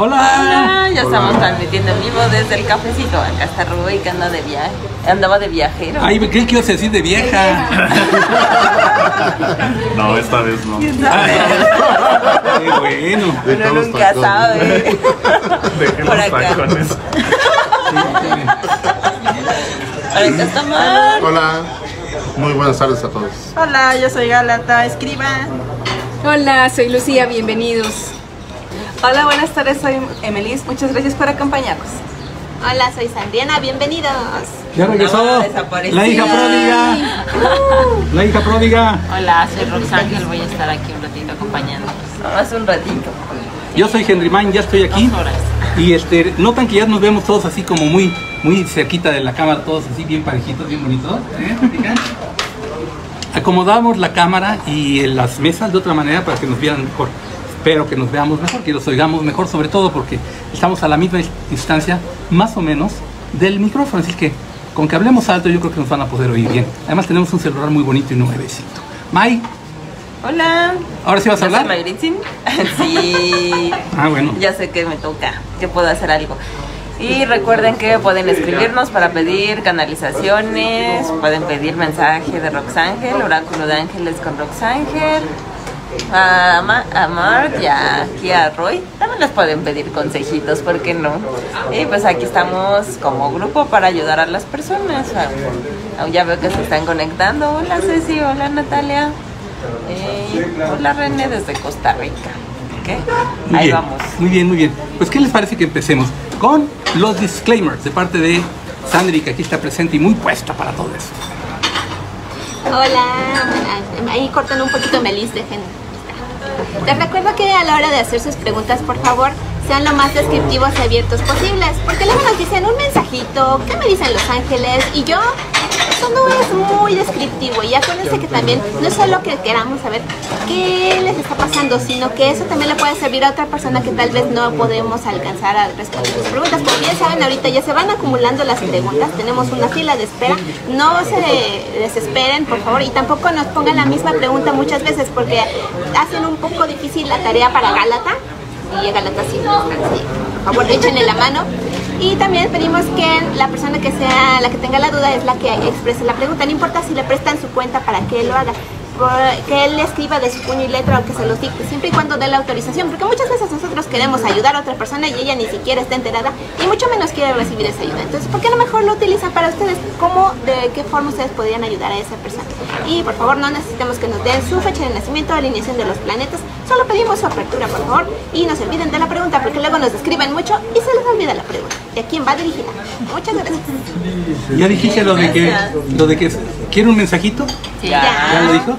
Hola. Hola, ya estamos transmitiendo en vivo desde el cafecito. Acá está Rubén que anda de viaje, andaba de viajero. Ay, me creí que ibas a decir de vieja. No, esta vez no. Qué bueno. Uno nunca sabe. Por acá. Ahorita estamos. Hola, muy buenas tardes a todos. Hola, yo soy Gálata, escriban. Hola, soy Lucía, bienvenidos. Hola, buenas tardes, soy Emelisse, muchas gracias por acompañarnos. Hola, soy Sandriana, bienvenidos. Ya regresó la hija pródiga. La hija pródiga. Hola, soy Roxángel, voy a estar aquí un ratito acompañándonos. Hace un ratito. Yo soy Henry Mann, ya estoy aquí. 2 horas. Y notan que ya nos vemos todos así como muy cerquita de la cámara, todos así bien parejitos, bien bonitos. ¿Eh? Acomodamos la cámara y las mesas de otra manera para que nos vieran mejor. Espero que nos veamos mejor, que nos oigamos mejor, sobre todo porque estamos a la misma distancia, más o menos, del micrófono. Así que, con que hablemos alto, yo creo que nos van a poder oír bien. Además, tenemos un celular muy bonito y nuevecito. May. Hola. ¿Ahora sí vas a hablar? Soy Mayritsin. Sí. Ah, bueno. Ya sé que me toca, que puedo hacer algo. Y recuerden que pueden escribirnos para pedir canalizaciones, pueden pedir mensaje de Roxángel, Oráculo de Ángeles con Roxángel. A Mart y aquí a Roy también les pueden pedir consejitos, ¿por qué no? Y pues aquí estamos como grupo para ayudar a las personas. Ya veo que se están conectando. Hola Ceci, hola Natalia, hola René desde Costa Rica. ¿Okay? Ahí bien, vamos. Muy bien, muy bien. Pues ¿qué les parece que empecemos? Con los disclaimers de parte de Sandri, que aquí está presente y muy puesta para todo eso. Hola, ahí cortan un poquito Emelisse, dejen. Les recuerdo que a la hora de hacer sus preguntas, por favor, sean lo más descriptivos y abiertos posibles, porque luego nos dicen un mensajito, ¿qué me dicen los ángeles? Y yo, eso no es muy descriptivo, y acuérdense que también no es solo que queramos saber qué les está pasando, sino que eso también le puede servir a otra persona que tal vez no podemos alcanzar a responder sus preguntas, porque ya saben, ahorita ya se van acumulando las preguntas, tenemos una fila de espera, no se desesperen, por favor, y tampoco nos pongan la misma pregunta muchas veces, porque hacen un poco difícil la tarea para Gálata, y Gálata sí, por favor, échenle la mano. Y también pedimos que la persona que sea la que tenga la duda es la que exprese la pregunta, no importa si le prestan su cuenta para que él lo haga, que él escriba de su puño y letra o que se los dicte, siempre y cuando dé la autorización, porque muchas veces nosotros queremos ayudar a otra persona y ella ni siquiera está enterada y mucho menos quiere recibir esa ayuda. Entonces, ¿por qué no mejor lo utilizan para ustedes? ¿Cómo, de qué forma ustedes podrían ayudar a esa persona? Y por favor, no necesitamos que nos den su fecha de nacimiento, alineación de los planetas, solo pedimos su apertura, por favor, y no se olviden de la pregunta, porque luego nos escriben mucho y se les olvida la pregunta. ¿De quién va dirigida? Muchas gracias. ¿Ya dijiste lo de que quiere un mensajito? Sí. ¿Ya lo dijo?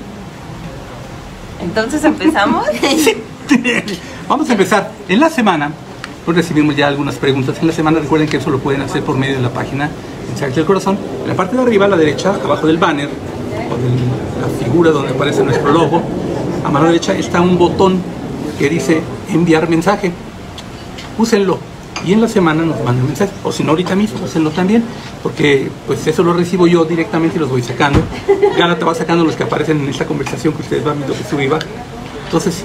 Entonces, ¿empezamos? Sí. Vamos a empezar. En la semana, pues recibimos ya algunas preguntas. En la semana, recuerden que eso lo pueden hacer por medio de la página Mensajes del Corazón. En la parte de arriba, a la derecha, abajo del banner, o de la figura donde aparece nuestro logo, a mano derecha está un botón que dice enviar mensaje. Úsenlo. Y en la semana nos mandan mensajes, o si no ahorita mismo, úsenlo también, porque pues eso lo recibo yo directamente y los voy sacando. Gálata va sacando los que aparecen en esta conversación que ustedes van viendo que sube y baja. Entonces,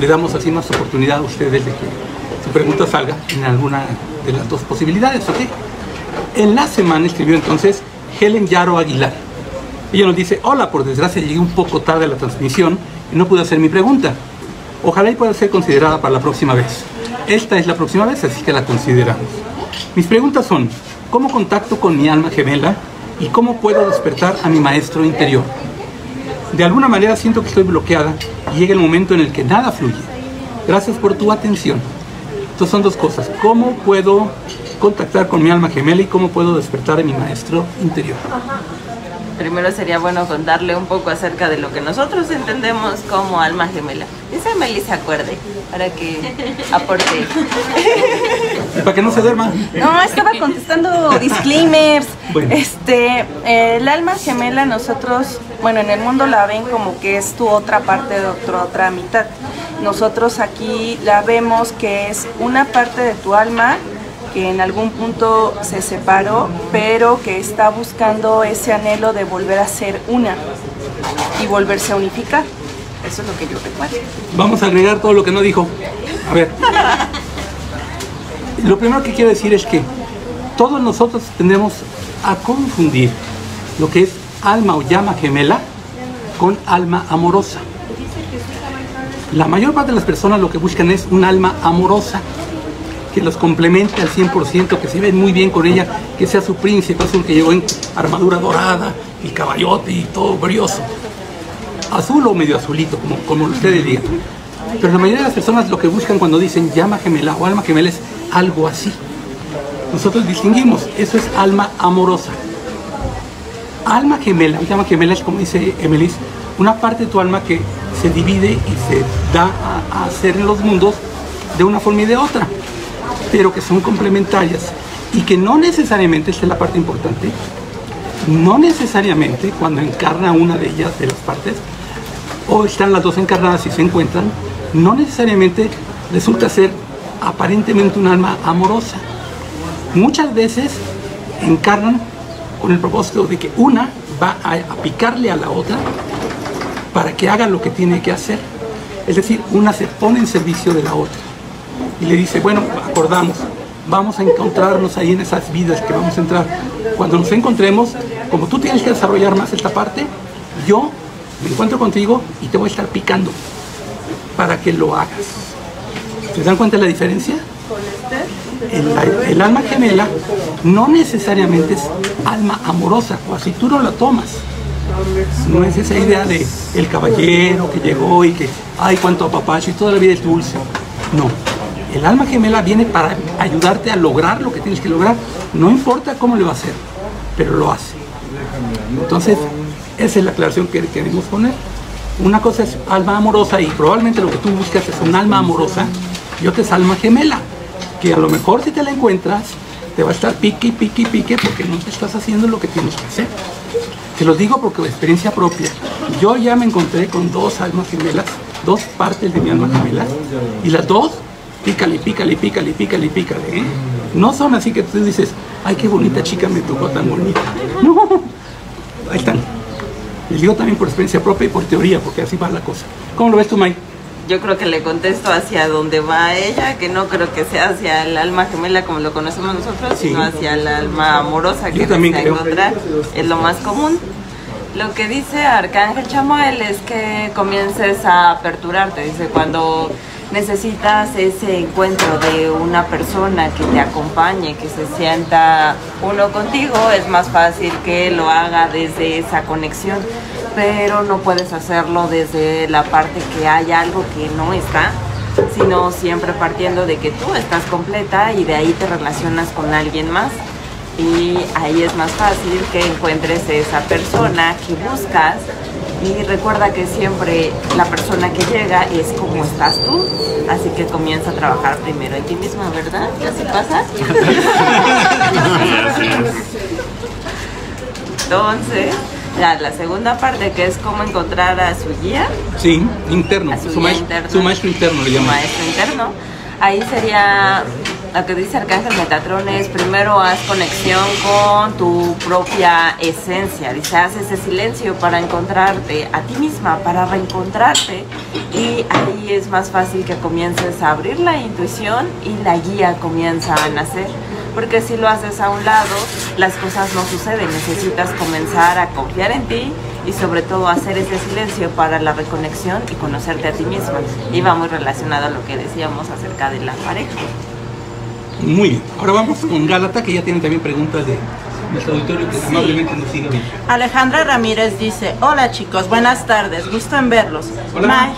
le damos así más oportunidad a ustedes de que su pregunta salga en alguna de las dos posibilidades, ¿ok? En la semana escribió entonces Helen Yaro Aguilar. Ella nos dice, hola, por desgracia llegué un poco tarde a la transmisión y no pude hacer mi pregunta. Ojalá y pueda ser considerada para la próxima vez. Esta es la próxima vez, así que la consideramos. Mis preguntas son, ¿cómo contacto con mi alma gemela? ¿Y cómo puedo despertar a mi maestro interior? De alguna manera siento que estoy bloqueada y llega el momento en el que nada fluye. Gracias por tu atención. Estas son dos cosas. ¿Cómo puedo contactar con mi alma gemela y cómo puedo despertar a mi maestro interior? Primero sería bueno contarle un poco acerca de lo que nosotros entendemos como alma gemela. Esa Emelisse se acuerde, para que aporte. Para que no se duerma. No, estaba contestando disclaimers. Bueno. El alma gemela nosotros, bueno, en el mundo la ven como que es tu otra parte, de otra mitad. Nosotros aquí la vemos que es una parte de tu alma que en algún punto se separó, pero que está buscando ese anhelo de volver a ser una y volverse a unificar. Eso es lo que yo recuerdo. Vamos a agregar todo lo que no dijo. A ver. Lo primero que quiero decir es que todos nosotros tendemos a confundir lo que es alma o llama gemela con alma amorosa. La mayor parte de las personas lo que buscan es un alma amorosa que los complemente al 100%, que se ven muy bien con ella, que sea su príncipe azul que llegó en armadura dorada y caballote y todo brioso. Azul o medio azulito, como ustedes digan. Pero la mayoría de las personas lo que buscan cuando dicen llama gemela o alma gemela es algo así. Nosotros distinguimos, eso es alma amorosa. Alma gemela, llama gemela es, como dice Emelisse, una parte de tu alma que se divide y se da a hacer en los mundos de una forma y de otra, pero que son complementarias y que no necesariamente, esta es la parte importante, no necesariamente cuando encarna una de ellas, de las partes, o están las dos encarnadas y se encuentran, no necesariamente resulta ser aparentemente un alma amorosa. Muchas veces encarnan con el propósito de que una va a picarle a la otra para que haga lo que tiene que hacer. Es decir, una se pone en servicio de la otra y le dice, bueno, acordamos, vamos a encontrarnos ahí en esas vidas que vamos a entrar. Cuando nos encontremos, como tú tienes que desarrollar más esta parte, yo me encuentro contigo y te voy a estar picando para que lo hagas. ¿Se dan cuenta de la diferencia? El alma gemela no necesariamente es alma amorosa, o así tú no la tomas. No es esa idea de el caballero que llegó y que, ay, cuánto apapacho y toda la vida es dulce. No, el alma gemela viene para ayudarte a lograr lo que tienes que lograr. No importa cómo le va a hacer, pero lo hace. Entonces, esa es la aclaración que queremos poner. Una cosa es alma amorosa y probablemente lo que tú buscas es un alma amorosa y otra es alma gemela, que a lo mejor si te la encuentras te va a estar pique, pique, pique porque no te estás haciendo lo que tienes que hacer. Te lo digo porque de experiencia propia, yo ya me encontré con dos almas gemelas, dos partes de mi alma gemela, y las dos, pícale, pícale, pícale, pícale, pícale, ¿eh? No son así que tú dices, ay, qué bonita chica me tocó tan bonita. No, ahí están. Les digo también por experiencia propia y por teoría, porque así va la cosa. ¿Cómo lo ves tú, May? Yo creo que le contesto hacia donde va ella, que no creo que sea hacia el alma gemela como lo conocemos nosotros, sí, sino hacia el alma amorosa que se encuentra, es lo más común. Lo que dice Arcángel Chamuel es que comiences a aperturarte, dice, cuando necesitas ese encuentro de una persona que te acompañe, que se sienta uno contigo, es más fácil que lo haga desde esa conexión. Pero no puedes hacerlo desde la parte que hay algo que no está, sino siempre partiendo de que tú estás completa y de ahí te relacionas con alguien más. Y ahí es más fácil que encuentres esa persona que buscas. Y recuerda que siempre la persona que llega es como estás tú, así que comienza a trabajar primero en ti misma, ¿verdad? ¿Ya se pasa? Entonces... La segunda parte, que es cómo encontrar a su guía. Sí, interno. Su maestro interno le llaman. Su maestro interno. Ahí sería lo que dice Arcángel Metatron, es primero haz conexión con tu propia esencia. Dice, haz ese silencio para encontrarte a ti misma, para reencontrarte. Y ahí es más fácil que comiences a abrir la intuición y la guía comienza a nacer. Porque si lo haces a un lado, las cosas no suceden. Necesitas comenzar a confiar en ti y sobre todo hacer ese silencio para la reconexión y conocerte a ti misma. Y va muy relacionado a lo que decíamos acerca de la pareja. Muy bien. Ahora vamos con Gálata, que ya tiene también preguntas de nuestro auditorio que amablemente nos sigue. Alejandra Ramírez dice, hola chicos, buenas tardes, gusto en verlos. Hola.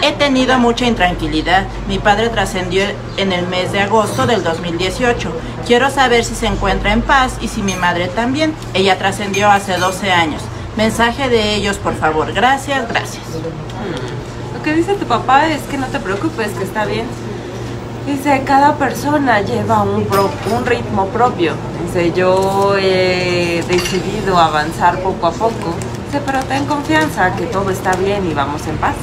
He tenido mucha intranquilidad. Mi padre trascendió en el mes de agosto del 2018. Quiero saber si se encuentra en paz y si mi madre también. Ella trascendió hace 12 años. Mensaje de ellos, por favor. Gracias, gracias. Lo que dice tu papá es que no te preocupes, que está bien. Dice, cada persona lleva un ritmo propio. Dice, yo he decidido avanzar poco a poco. Dice, pero ten confianza que todo está bien y vamos en paz.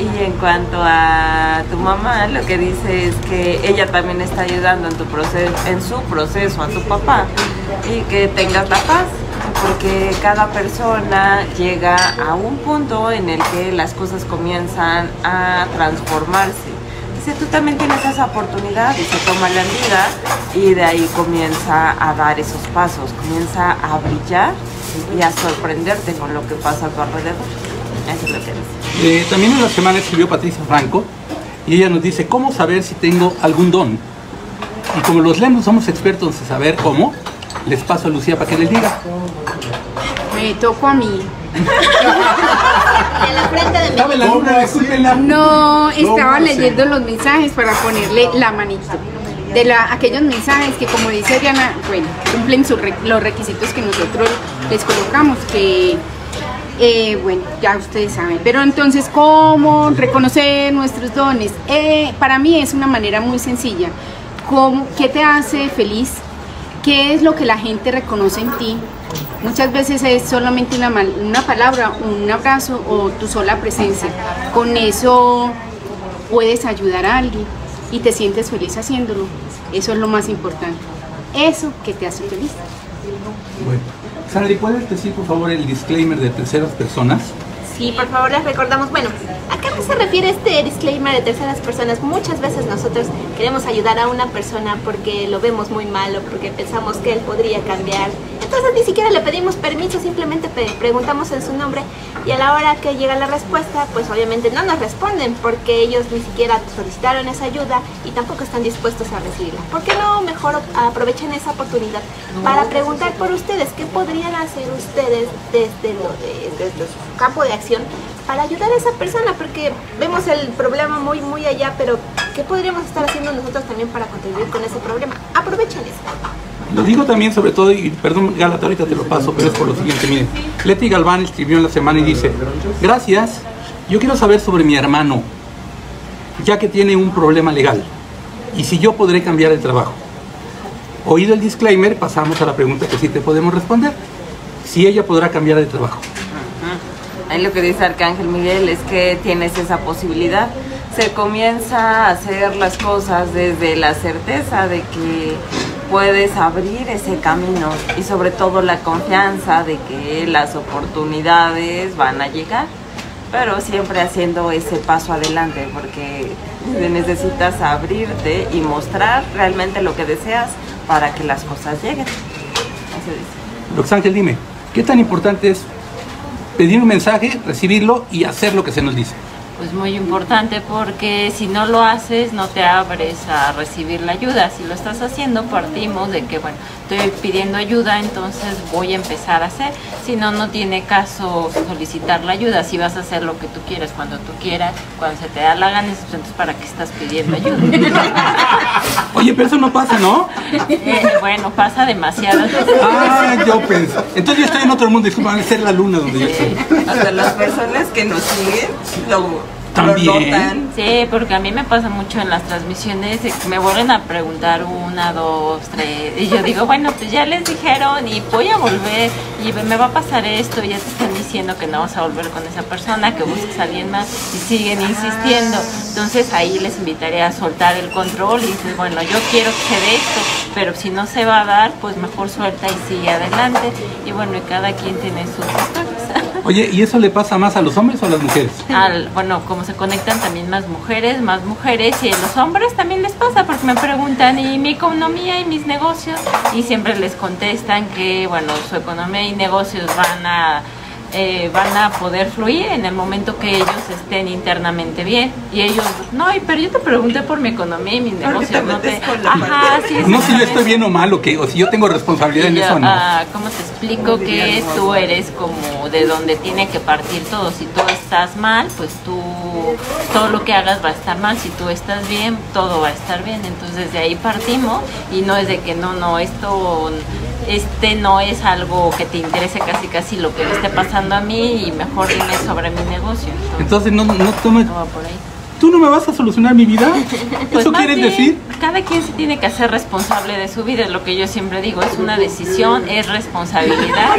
Y en cuanto a tu mamá, lo que dice es que ella también está ayudando en, su proceso a tu papá y que tengas la paz, porque cada persona llega a un punto en el que las cosas comienzan a transformarse. Dice, tú también tienes esa oportunidad, y se toma la vida y de ahí comienza a dar esos pasos, comienza a brillar y a sorprenderte con lo que pasa a tu alrededor. Eso es lo que dice. También en la semana escribió Patricia Franco y ella nos dice, ¿cómo saber si tengo algún don? Y como los lemos somos expertos en saber cómo, les paso a Lucía para que les diga. Me tocó a mí. En la frente de mi luna, no, estaba leyendo los mensajes para ponerle la manita. De aquellos mensajes que, como dice Diana, bueno, cumplen los requisitos que nosotros les colocamos, que bueno, ya ustedes saben. Pero entonces, ¿cómo reconocer nuestros dones? Para mí es una manera muy sencilla. ¿Qué te hace feliz? ¿Qué es lo que la gente reconoce en ti? Muchas veces es solamente una palabra, un abrazo o tu sola presencia. Con eso puedes ayudar a alguien y te sientes feliz haciéndolo. Eso es lo más importante. Eso que te hace feliz. Bueno, Sandri, ¿puedes decir por favor el disclaimer de terceras personas? Sí, por favor, les recordamos. Bueno, ¿a qué se refiere este disclaimer de terceras personas? Muchas veces nosotros queremos ayudar a una persona porque lo vemos muy malo, porque pensamos que él podría cambiar. Entonces ni siquiera le pedimos permiso, simplemente preguntamos en su nombre y a la hora que llega la respuesta, pues obviamente no nos responden porque ellos ni siquiera solicitaron esa ayuda y tampoco están dispuestos a recibirla. ¿Por qué no mejor aprovechen esa oportunidad para preguntar por ustedes qué podrían hacer ustedes desde su campo de acción para ayudar a esa persona? Porque vemos el problema muy allá, pero ¿qué podríamos estar haciendo nosotros también para contribuir con ese problema? Aprovechen eso. Lo digo también sobre todo, y perdón Gálata, ahorita te lo paso, pero es por lo siguiente, miren. Leti Galván escribió en la semana y dice, gracias, yo quiero saber sobre mi hermano, ya que tiene un problema legal, y si yo podré cambiar el trabajo. Oído el disclaimer, pasamos a la pregunta que sí te podemos responder, si ella podrá cambiar el trabajo. Ahí lo que dice Arcángel Miguel es que tienes esa posibilidad. Se comienza a hacer las cosas desde la certeza de que puedes abrir ese camino y sobre todo la confianza de que las oportunidades van a llegar, pero siempre haciendo ese paso adelante porque necesitas abrirte y mostrar realmente lo que deseas para que las cosas lleguen. Así dice. Roxángel, dime, ¿qué tan importante es pedir un mensaje, recibirlo y hacer lo que se nos dice? Pues muy importante, porque si no lo haces no te abres a recibir la ayuda. Si lo estás haciendo, partimos de que bueno, estoy pidiendo ayuda, entonces voy a empezar a hacer. Si no, no tiene caso solicitar la ayuda. Si vas a hacer lo que tú quieres, cuando tú quieras, cuando se te da la gana, entonces ¿para qué estás pidiendo ayuda? Oye, pero eso no pasa, ¿no? Bueno, pasa demasiado. Ah, yo pensé. Entonces yo estoy en otro mundo, disculpa, debe ser la luna donde yo estoy. O sea, las personas que nos siguen también. Sí, porque a mí me pasa mucho en las transmisiones, me vuelven a preguntar 1, 2, 3, y yo digo, bueno, pues ya les dijeron y voy a volver, y me va a pasar esto, y ya te están diciendo que no vas a volver con esa persona, que busques a alguien más, y siguen insistiendo. Entonces ahí les invitaría a soltar el control y dices, bueno, yo quiero que se dé esto, pero si no se va a dar, pues mejor suelta y sigue adelante. Y bueno, cada quien tiene sus factores. Oye, ¿y eso le pasa más a los hombres o a las mujeres? Bueno, como se conectan también más mujeres, y a los hombres también les pasa porque me preguntan, ¿y mi economía y mis negocios? Y siempre les contestan que, bueno, su economía y negocios van a poder fluir en el momento que ellos estén internamente bien. Y ellos, no, pero yo te pregunté por mi economía y mis negocios, no te... Ajá, sí, no, si yo estoy bien o mal, o si yo tengo responsabilidad en eso o no. ¿Cómo te explico que tú eres como de donde tiene que partir todo? Si tú estás mal, pues tú, todo lo que hagas va a estar mal. Si tú estás bien, todo va a estar bien. Entonces de ahí partimos, y no es de que no, esto... Este no es algo que te interese casi lo que me esté pasando a mí, y mejor dime sobre mi negocio. Entonces no tomes... No va por ahí. ¿Tú no me vas a solucionar mi vida? Pues ¿eso quieres decir? Cada quien se tiene que hacer responsable de su vida, es lo que yo siempre digo. Es una decisión, es responsabilidad.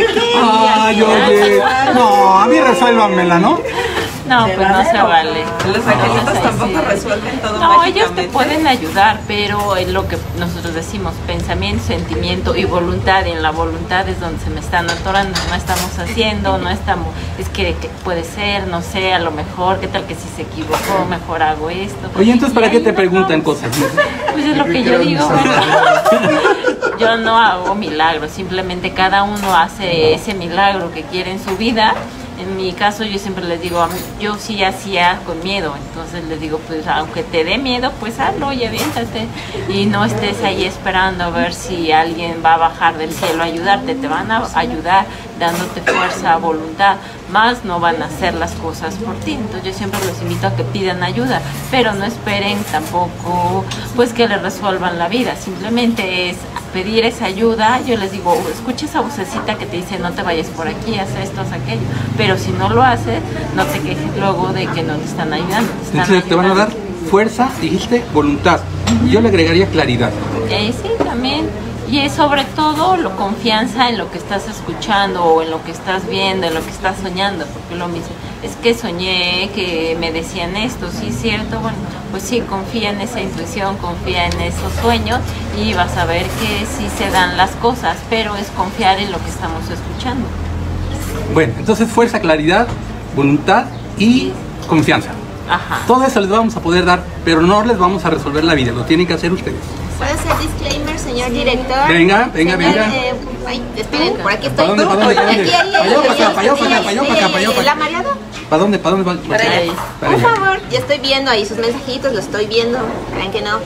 Ay, oye, no, a mí resuélvamela, ¿no? No, pues no se vale. Los angelitos tampoco resuelven todo. No, ellos te pueden ayudar, pero es lo que nosotros decimos, pensamiento, sentimiento y voluntad. Y en la voluntad es donde se me están atorando. No estamos haciendo, no estamos... Es que puede ser, no sé, a lo mejor, qué tal que si se equivocó, mejor hago esto. Oye, entonces, ¿para qué te preguntan cosas? Pues es lo que yo digo. Yo no hago milagros, simplemente cada uno hace ese milagro que quiere en su vida. En mi caso yo siempre les digo, yo sí hacía con miedo, entonces les digo, pues aunque te dé miedo, pues hazlo y aviéntate. Y no estés ahí esperando a ver si alguien va a bajar del cielo a ayudarte, te van a ayudar dándote fuerza, voluntad, más no van a hacer las cosas por ti. Entonces yo siempre los invito a que pidan ayuda, pero no esperen tampoco pues que les resuelvan la vida, simplemente es pedir esa ayuda. Yo les digo, escucha esa vocecita que te dice no te vayas por aquí, haz esto, haz aquello, pero si no lo haces, no te quejes luego de que no te están ayudando. Entonces te van a dar fuerza, dijiste, voluntad, yo le agregaría claridad. Sí, también. Y es sobre todo la confianza en lo que estás escuchando o en lo que estás viendo, en lo que estás soñando, porque lo mismo, es que soñé que me decían esto, sí es cierto, bueno, pues sí, confía en esa intuición, confía en esos sueños y vas a ver que sí se dan las cosas, pero es confiar en lo que estamos escuchando. Bueno, entonces fuerza, claridad, voluntad y confianza. Ajá. Todo eso les vamos a poder dar, pero no les vamos a resolver la vida, lo tienen que hacer ustedes. ¿Puedo hacer disclaimer, señor director? Venga, venga, venga. Ay, esperen, por aquí estoy. ¿Para dónde? ¿Para la mareada? ¿Para dónde? ¿Para dónde? Para allá. Por favor, ya estoy viendo ahí sus mensajitos, los estoy viendo. Crean que no.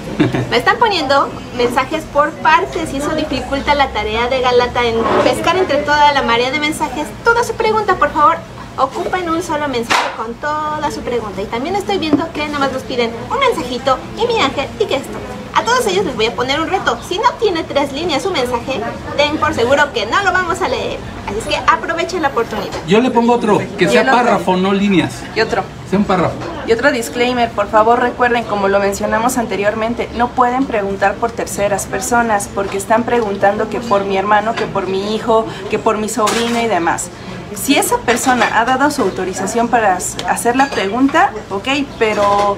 Me están poniendo mensajes por partes y eso dificulta la tarea de Gálata en pescar entre toda la marea de mensajes. Toda su pregunta, por favor. Ocupen un solo mensaje con toda su pregunta. Y también estoy viendo que nada más nos piden un mensajito y mi ángel y que esto. A todos ellos les voy a poner un reto. Si no tiene 3 líneas su mensaje, ten por seguro que no lo vamos a leer. Así es que aprovechen la oportunidad. Yo le pongo otro, que sea párrafo, no líneas. Y otro. Sea un párrafo. Y otro disclaimer, por favor recuerden, como lo mencionamos anteriormente, no pueden preguntar por terceras personas, porque están preguntando que por mi hermano, que por mi hijo, que por mi sobrino y demás. Si esa persona ha dado su autorización para hacer la pregunta, ok, pero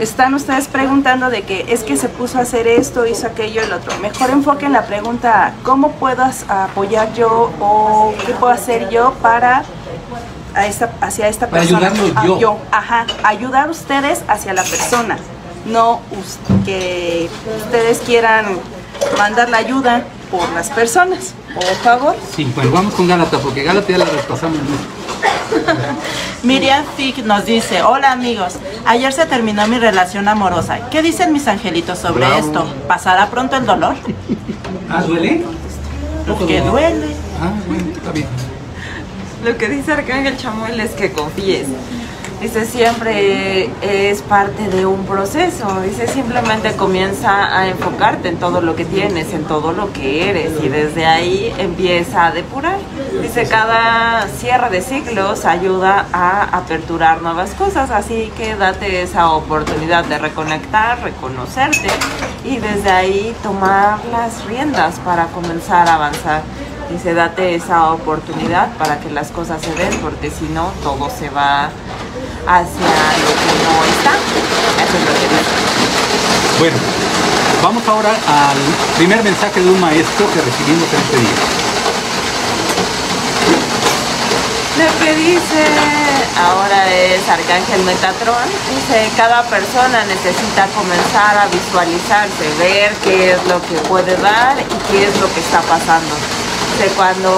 están ustedes preguntando de que es que se puso a hacer esto, hizo aquello, el otro. Mejor enfoquen la pregunta, ¿cómo puedo apoyar yo o qué puedo hacer yo para hacia esta persona? Ayudarlo yo. Ajá, ayudar ustedes hacia la persona, no que ustedes quieran mandar la ayuda por las personas. Por favor. Sí, pues vamos con Gálata, porque Gálata ya la repasamos mucho. Miriam Fick nos dice, hola amigos, ayer se terminó mi relación amorosa. ¿Qué dicen mis angelitos sobre esto? ¿Pasará pronto el dolor? ¿Ah, duele? Porque duele. Ah, bueno, está bien. Lo que dice Arcángel Chamuel es que confíes. Dice, siempre es parte de un proceso. Dice, simplemente comienza a enfocarte en todo lo que tienes, en todo lo que eres. Y desde ahí empieza a depurar. Dice, cada cierre de ciclos ayuda a aperturar nuevas cosas. Así que date esa oportunidad de reconectar, reconocerte. Y desde ahí tomar las riendas para comenzar a avanzar. Dice, date esa oportunidad para que las cosas se den, porque si no, todo se va hacia lo que no está. Eso es lo que dice. Bueno, vamos ahora al primer mensaje de un maestro que recibimos en este día. Lo que dice ahora es Arcángel Metatron. Dice, cada persona necesita comenzar a visualizarse, ver qué es lo que puede dar y qué es lo que está pasando. Cuando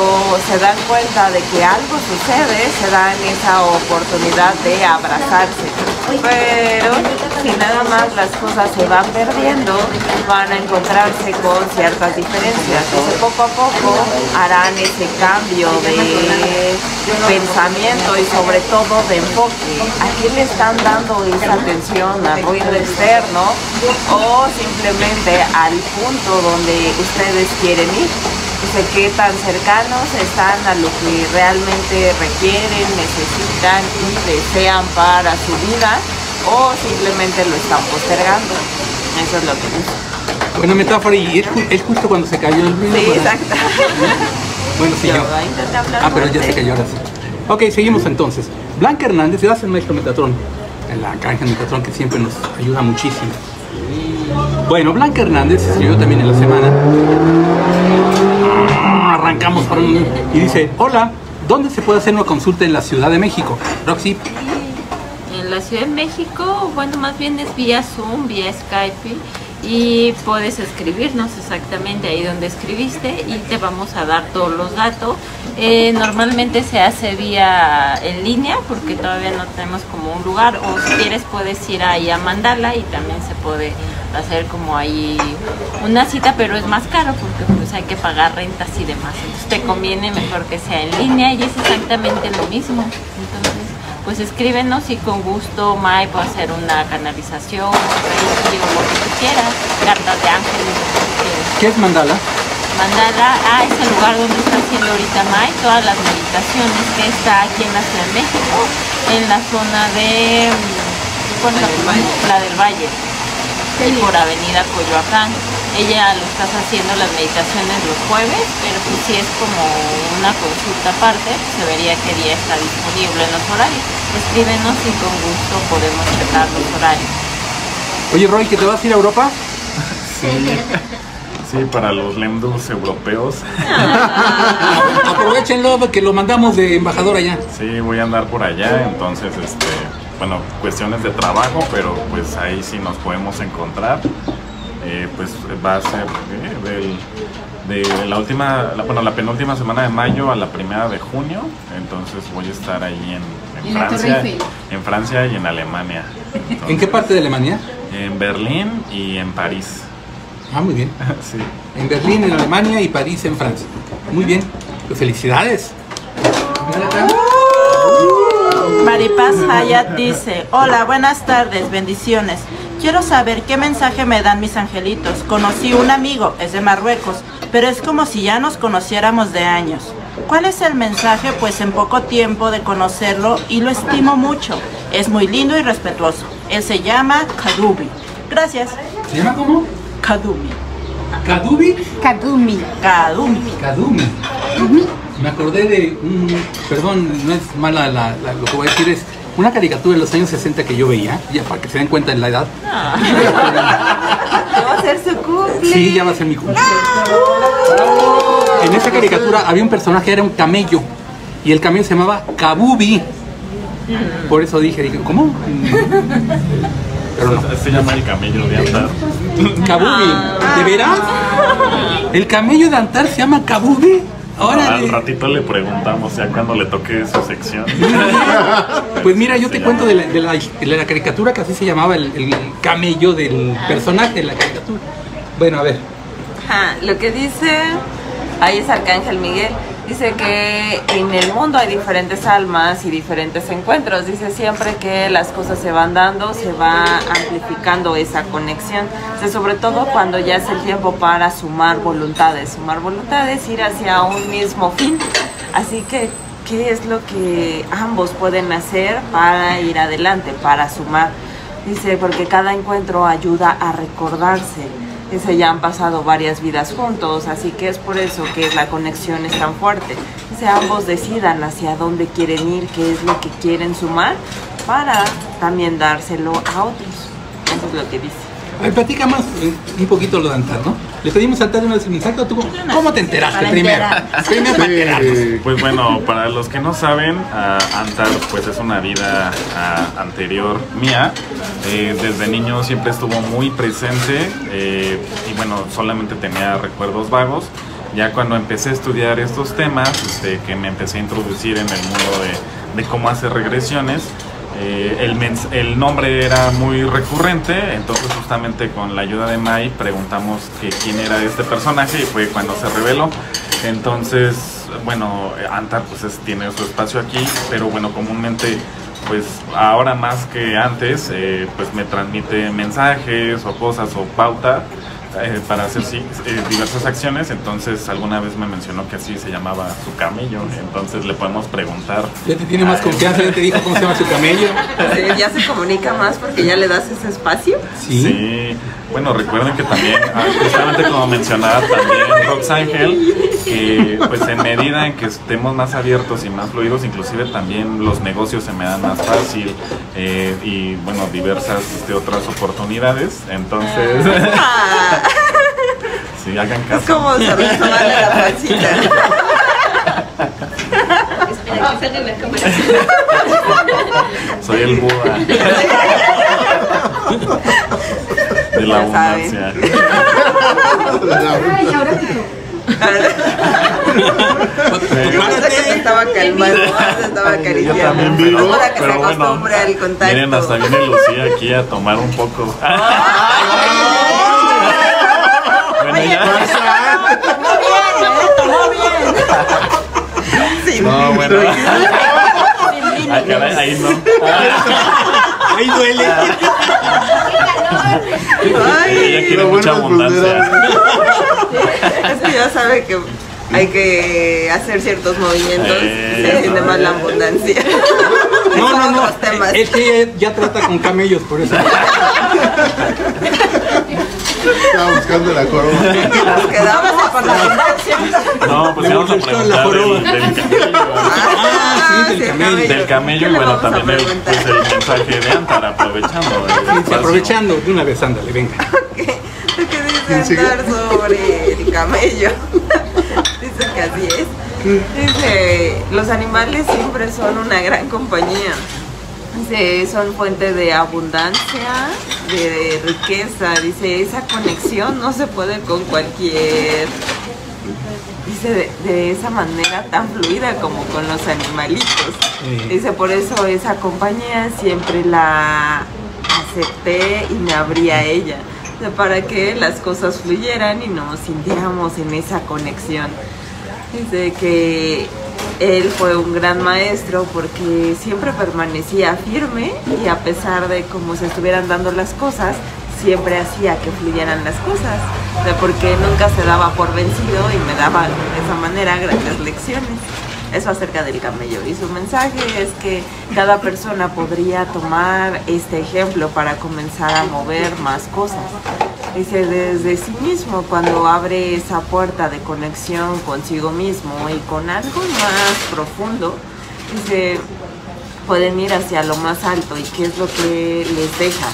se dan cuenta de que algo sucede, se dan esa oportunidad de abrazarse. Pero si nada más las cosas se van perdiendo, van a encontrarse con ciertas diferencias. Entonces, poco a poco harán ese cambio de pensamiento y sobre todo de enfoque. ¿A quién le están dando esa atención? ¿Al ruido externo o simplemente al punto donde ustedes quieren ir? Dice, qué tan cercanos están a lo que realmente requieren, necesitan y desean para su vida, o simplemente lo están postergando. Eso es lo que dice. Buena metáfora, y es justo cuando se cayó el ruido. Sí, exacto. Bueno, sí, yo. Ah, pero ya se cayó ahora sí. Ok, seguimos entonces. Blanca Hernández, gracias al maestro Metatron, el Arcángel Metatron que siempre nos ayuda muchísimo. Bueno, Blanca Hernández se escribió también en la semana. Arrancamos por un... Y dice, hola, ¿dónde se puede hacer una consulta en la Ciudad de México? Roxy. En la Ciudad de México, bueno, más bien es vía Zoom, vía Skype. Y puedes escribirnos exactamente ahí donde escribiste y te vamos a dar todos los datos. Normalmente se hace vía en línea porque todavía no tenemos como un lugar, o si quieres puedes ir ahí a Mandala y también se puede hacer como ahí una cita, pero es más caro porque pues hay que pagar rentas y demás. Entonces te conviene mejor que sea en línea y es exactamente lo mismo. Entonces, pues escríbenos y con gusto May puede hacer una canalización, lo que tú quieras, cartas de ángeles, lo que tú quieras. ¿Qué es Mandala? Mandala, es el lugar donde está haciendo ahorita May todas las meditaciones, que está aquí en la Ciudad de México, en la zona de la del Valle, y por Avenida Coyoacán. Ella lo está haciendo las meditaciones los jueves, pero pues si es como una consulta aparte, se vería qué día está disponible en los horarios. Escríbenos y con gusto podemos checar los horarios. Oye, Roy, ¿que te vas a ir a Europa? Sí, sí, para los lendos europeos. Aprovechenlo porque lo mandamos de embajador allá. Sí, voy a andar por allá, entonces, bueno, cuestiones de trabajo, pero pues ahí sí nos podemos encontrar. Pues va a ser la penúltima semana de mayo a la primera de junio, entonces voy a estar ahí en Francia y en Alemania. Entonces, ¿en qué parte de Alemania? En Berlín y en París. Ah, muy bien. Sí. En Berlín, en Alemania, y París, en Francia. Muy bien, pues felicidades. Maripaz Hayat dice, hola, buenas tardes, bendiciones. Quiero saber qué mensaje me dan mis angelitos. Conocí un amigo, es de Marruecos, pero es como si ya nos conociéramos de años. ¿Cuál es el mensaje? Pues en poco tiempo de conocerlo y lo estimo mucho. Es muy lindo y respetuoso. Él se llama Kadumi. Gracias. ¿Se llama cómo? Kadumi. ¿Kadumi? Kadumi. Kadumi. Kadumi. Me acordé de un... Perdón, no es mala lo que voy a decir, es una caricatura de los años 60 que yo veía, ya para que se den cuenta en la edad. Ya va a ser su cumple. Sí, ya va a ser mi cumple. En esa caricatura había un personaje, era un camello, y el camello se llamaba Kabubi. Por eso dije, ¿cómo? Pero no. Se llama el camello de Ántar. Kabubi, ¿de veras? ¿El camello de Ántar se llama Kabubi? Ahora, al ratito le preguntamos ya cuando le toque su sección. Pues mira, yo te cuento de la caricatura, que así se llamaba el camello del personaje de la caricatura. Bueno, a ver. Lo que dice, ahí es Arcángel Miguel. Dice que en el mundo hay diferentes almas y diferentes encuentros. Dice siempre que las cosas se van dando, se va amplificando esa conexión. Dice, sobre todo cuando ya es el tiempo para sumar voluntades, ir hacia un mismo fin. Así que, ¿qué es lo que ambos pueden hacer para ir adelante, para sumar? Dice, porque cada encuentro ayuda a recordarse. Dice, ya han pasado varias vidas juntos, así que es por eso que la conexión es tan fuerte. Dice, ambos decidan hacia dónde quieren ir, qué es lo que quieren sumar, para también dárselo a otros. Eso es lo que dice. A ver, platica más un poquito lo de Ántar, ¿no? Le pedimos a Ántar una vez el mensaje, ¿tú cómo te enteraste primero? Pues bueno, para los que no saben, Ántar pues es una vida anterior mía. Desde niño siempre estuvo muy presente, y bueno, solamente tenía recuerdos vagos. Ya cuando empecé a estudiar estos temas, que me empecé a introducir en el mundo de cómo hacer regresiones, el nombre era muy recurrente, entonces justamente con la ayuda de May preguntamos quién era este personaje y fue cuando se reveló. Entonces, bueno, Ántar pues tiene su espacio aquí, pero bueno, comúnmente pues ahora más que antes pues me transmite mensajes o cosas o pauta para hacer diversas acciones. Entonces alguna vez me mencionó que así se llamaba su camello, entonces le podemos preguntar. Ya te tiene más confianza, ya te dijo cómo se llama su camello. Ya se comunica más porque ya le das ese espacio. Sí, sí. Y bueno, recuerden que también, justamente como mencionaba también Roxángel, que pues en medida en que estemos más abiertos y más fluidos, inclusive también los negocios se me dan más fácil, y bueno, diversas otras oportunidades. Entonces sí, hagan caso. Es como saber tomarle la pancita. Espera, que salgan las cámaras. Soy el Buda de la abundancia. Ay, ahora se estaba calmando, se estaba acariciando. Yo también vivo, ahora que se acostumbre al contacto. Miren, hasta viene Lucía aquí a tomar un poco. Bueno, ya. Muy bien. No, bueno. Ahí no. Ahí duele. Ella quiere mucha abundancia. Es que ya sabe que hay que hacer ciertos movimientos y se siente más la abundancia. No. Es que ya trata con camellos, por eso. Estaba buscando la joroba. Nos quedamos con la abundancia. No, pues íbamos a preguntar del camello. Del camello, y bueno, también el mensaje de Ántar, aprovechando. Aprovechando de una vez, ándale, venga. Lo que dice Ántar sobre el camello. Dice que así es. Dice, los animales siempre son una gran compañía. Dice, son fuente de abundancia, de riqueza. Dice, esa conexión no se puede con cualquier... Dice, de esa manera tan fluida como con los animalitos. Dice, por eso esa compañía siempre la acepté y me abrí a ella. Dice, para que las cosas fluyeran y nos sintiéramos en esa conexión. Dice que... Él fue un gran maestro porque siempre permanecía firme y a pesar de cómo se estuvieran dando las cosas, siempre hacía que fluyeran las cosas, porque nunca se daba por vencido y me daba de esa manera grandes lecciones. Eso acerca del camello. Y su mensaje es que cada persona podría tomar este ejemplo para comenzar a mover más cosas. Dice, desde sí mismo, cuando abre esa puerta de conexión consigo mismo y con algo más profundo, dice, pueden ir hacia lo más alto. ¿Y qué es lo que les deja?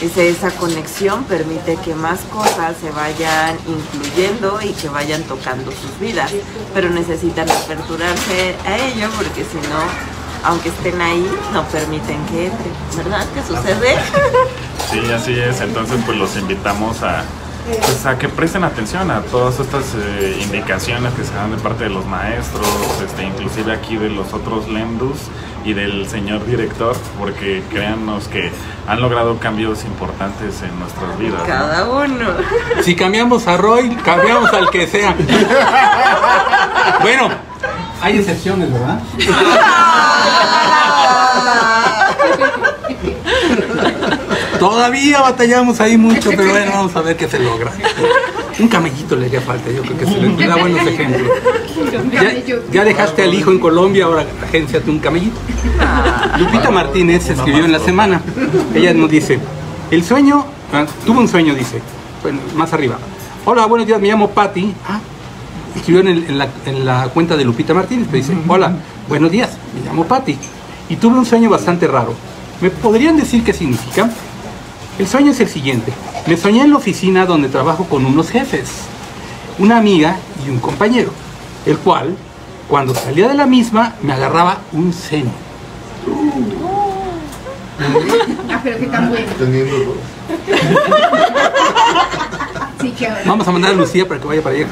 Dice, esa conexión permite que más cosas se vayan incluyendo y que vayan tocando sus vidas, pero necesitan aperturarse a ello porque si no, aunque estén ahí, no permiten que entre, ¿verdad? ¿Qué sucede? Sí, así es. Entonces, pues los invitamos a que presten atención a todas estas indicaciones que se dan de parte de los maestros, inclusive aquí de los otros lendus y del señor director, porque créannos que han logrado cambios importantes en nuestras vidas. Cada uno. Si cambiamos a Roy, cambiamos al que sea. Bueno, hay excepciones, ¿verdad? Todavía batallamos ahí mucho, pero bueno, vamos a ver qué se logra. Un camellito le haría falta, yo creo que se les da buenos ejemplos. Ya dejaste al hijo en Colombia, ahora agénciate un camellito. Lupita Martínez escribió en la semana. Ella nos dice, el sueño, tuvo un sueño, dice, bueno, más arriba. Hola, buenos días, me llamo Patty. Escribió en la cuenta de Lupita Martínez, me dice, hola, buenos días, me llamo Patty. Y tuve un sueño bastante raro. ¿Me podrían decir qué significa? El sueño es el siguiente. Me soñé en la oficina donde trabajo con unos jefes, una amiga y un compañero, el cual, cuando salía de la misma, me agarraba un seno. Pero qué tan bueno. Vamos a mandar a Lucía para que vaya para allá.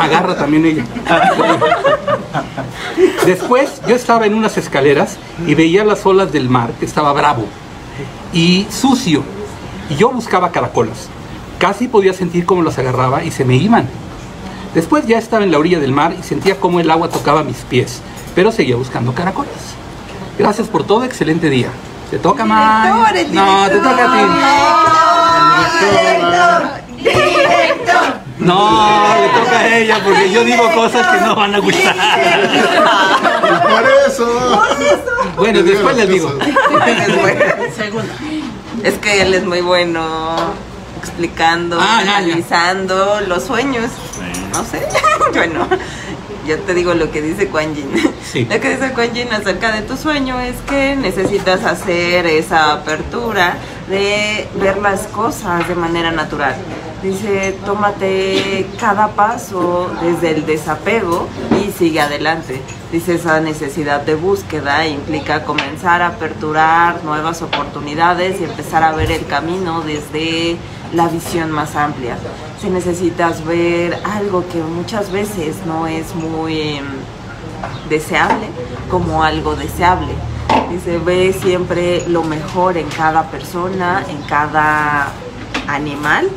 Agarra también ella. Después, yo estaba en unas escaleras y veía las olas del mar, que estaba bravo y sucio. Y yo buscaba caracolas. Casi podía sentir cómo los agarraba y se me iban. Después ya estaba en la orilla del mar y sentía cómo el agua tocaba mis pies, pero seguía buscando caracolas. Gracias por todo, excelente día. Te toca más. No, te toca a ti. ¡Director! No, le toca a ella porque yo digo cosas que no van a gustar. Por eso. Bueno, después les digo. Segunda. Es que él es muy bueno explicando, analizando los sueños. No sé, bueno, yo te digo lo que dice Kwan Yin. Sí. Lo que dice Kwan Yin acerca de tu sueño es que necesitas hacer esa apertura de ver las cosas de manera natural. Dice, tómate cada paso desde el desapego y sigue adelante. Dice, esa necesidad de búsqueda implica comenzar a aperturar nuevas oportunidades y empezar a ver el camino desde la visión más amplia. Si necesitas ver algo que muchas veces no es muy deseable, como algo deseable. Dice, ve siempre lo mejor en cada persona, en cada animal,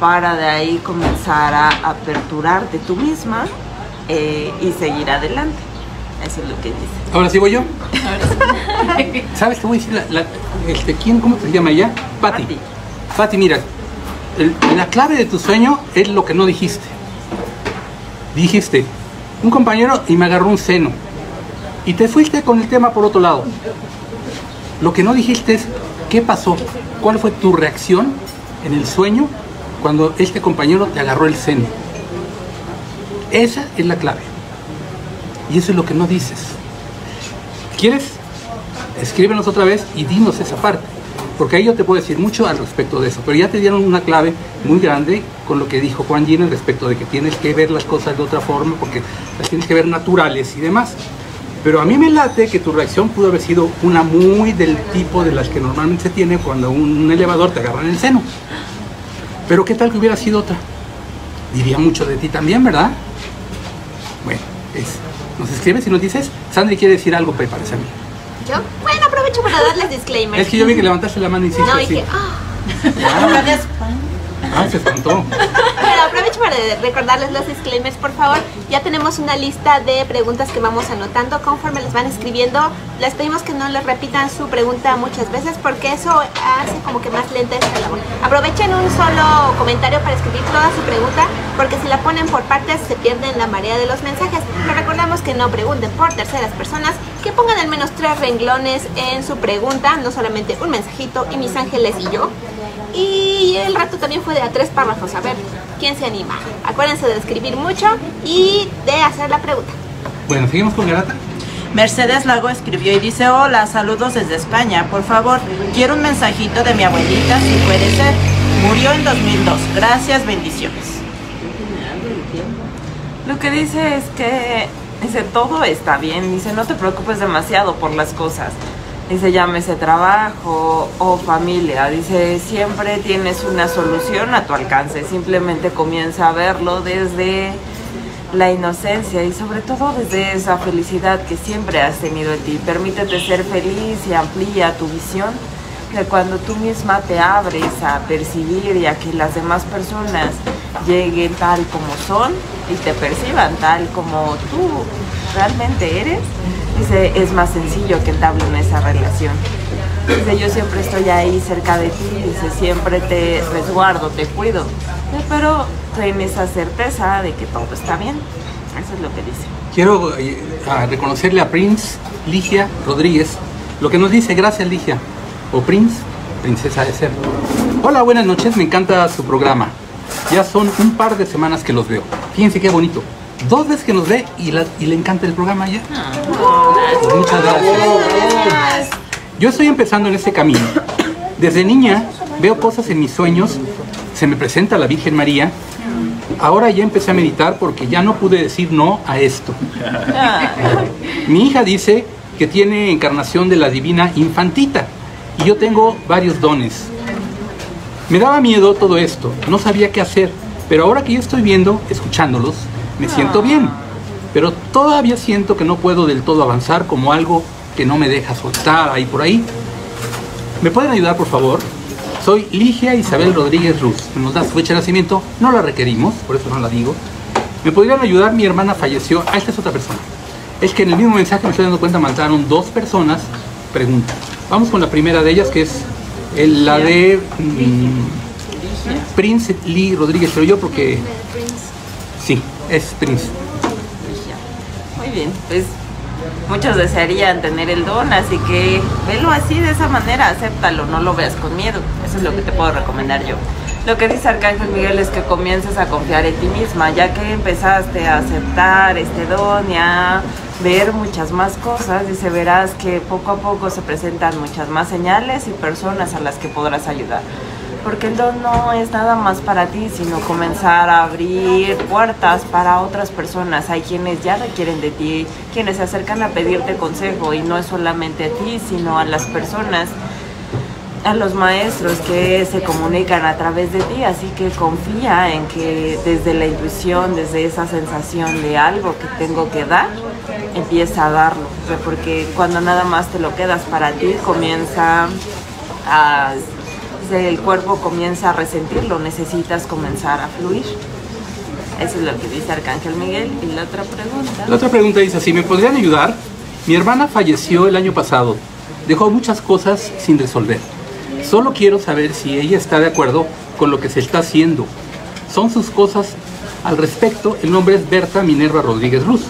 para de ahí comenzar a aperturarte tú misma y seguir adelante. Eso es lo que dice. ¿Ahora sí voy yo? ¿Sabes qué voy a decir? ¿Cómo se llama ella? Patty. Patty, mira, la clave de tu sueño es lo que no dijiste. Dijiste, un compañero y me agarró un seno. Y te fuiste con el tema por otro lado. Lo que no dijiste es, ¿qué pasó? ¿Cuál fue tu reacción en el sueño cuando este compañero te agarró el seno? Esa es la clave. Y eso es lo que no dices. ¿Quieres? Escríbenos otra vez y dinos esa parte. Porque ahí yo te puedo decir mucho al respecto de eso. Pero ya te dieron una clave muy grande con lo que dijo Kwan Yin al respecto de que tienes que ver las cosas de otra forma, porque las tienes que ver naturales y demás. Pero a mí me late que tu reacción pudo haber sido una muy del tipo de las que normalmente se tiene cuando un elevador te agarra en el seno. Pero ¿qué tal que hubiera sido otra? Diría mucho de ti también, ¿verdad? Bueno, nos escribes y nos dices. Sandri quiere decir algo, parece a mí. ¿Yo? Bueno, aprovecho para darles disclaimers. Es que yo vi que levantaste la mano y hiciste así. No, dije, ¡ah! Se espantó. Bueno, aprovecho para recordarles los disclaimers, por favor. Ya tenemos una lista de preguntas que vamos anotando. Conforme les van escribiendo, les pedimos que no les repitan su pregunta muchas veces, porque eso hace como que más lenta esta labor. Aprovechen un solo comentario para escribir toda su pregunta, porque si la ponen por partes se pierden la marea de los mensajes. Pero recordamos que no pregunten por terceras personas, que pongan al menos 3 renglones en su pregunta, no solamente un mensajito y mis ángeles y yo. Y el rato también fue de a 3 párrafos. A ver, ¿quién se anima? Acuérdense de escribir mucho y de hacer la pregunta. Bueno, seguimos con Gálata. Mercedes Lago escribió y dice, hola, saludos desde España. Por favor, quiero un mensajito de mi abuelita, si puede ser. Murió en 2002. Gracias, bendiciones. Lo que dice es que, dice, todo está bien. Dice, no te preocupes demasiado por las cosas. Dice, llámese trabajo o familia. Dice, siempre tienes una solución a tu alcance. Simplemente comienza a verlo desde la inocencia y sobre todo desde esa felicidad que siempre has tenido en ti. Permítete ser feliz y amplía tu visión. Que cuando tú misma te abres a percibir y a que las demás personas lleguen tal como son y te perciban tal como tú realmente eres, dice, es más sencillo que entablen esa relación. Dice, yo siempre estoy ahí cerca de ti, dice, siempre te resguardo, te cuido. Pero ten esa certeza de que todo está bien. Eso es lo que dice. Quiero reconocerle a Prince Ligia Rodríguez lo que nos dice. Gracias, Ligia. O Prince, princesa de ser. Hola, buenas noches, me encanta su programa. Ya son un par de semanas que los veo. Fíjense qué bonito. 2 veces que nos ve y le encanta el programa ya. Pues muchas gracias. Yo estoy empezando en este camino. Desde niña veo cosas en mis sueños. Se me presenta la Virgen María. Ahora ya empecé a meditar porque ya no pude decir no a esto. Mi hija dice que tiene encarnación de la divina Infantita. Y yo tengo varios dones. Me daba miedo todo esto. No sabía qué hacer. Pero ahora que yo estoy viendo, escuchándolos, me siento bien, pero todavía siento que no puedo del todo avanzar, como algo que no me deja soltar ahí por ahí. ¿Me pueden ayudar, por favor? Soy Ligia Isabel Rodríguez Ruz. Nos da su fecha de nacimiento, no la requerimos, por eso no la digo. ¿Me podrían ayudar? Mi hermana falleció. Ah, esta es otra persona. Es que en el mismo mensaje me estoy dando cuenta, mandaron 2 personas preguntas. Vamos con la primera de ellas, que es la de Prince Lee Rodríguez, pero yo porque... Sí. Es Prince. Muy bien, pues muchos desearían tener el don, así que velo así, de esa manera, acéptalo, no lo veas con miedo. Eso es lo que te puedo recomendar yo. Lo que dice Arcángel Miguel es que comiences a confiar en ti misma, ya que empezaste a aceptar este don y a ver muchas más cosas. Dice, verás que poco a poco se presentan muchas más señales y personas a las que podrás ayudar. Porque el don no es nada más para ti, sino comenzar a abrir puertas para otras personas. Hay quienes ya requieren de ti, quienes se acercan a pedirte consejo, y no es solamente a ti, sino a las personas, a los maestros que se comunican a través de ti. Así que confía en que desde la intuición, desde esa sensación de algo que tengo que dar, empieza a darlo. Porque cuando nada más te lo quedas para ti, comienza a... el cuerpo comienza a resentirlo, necesitas comenzar a fluir. Eso es lo que dice Arcángel Miguel. Y la otra pregunta... La otra pregunta dice así: ¿me podrían ayudar? Mi hermana falleció el año pasado. Dejó muchas cosas sin resolver. Solo quiero saber si ella está de acuerdo con lo que se está haciendo. Son sus cosas al respecto. El nombre es Berta Minerva Rodríguez Ruz.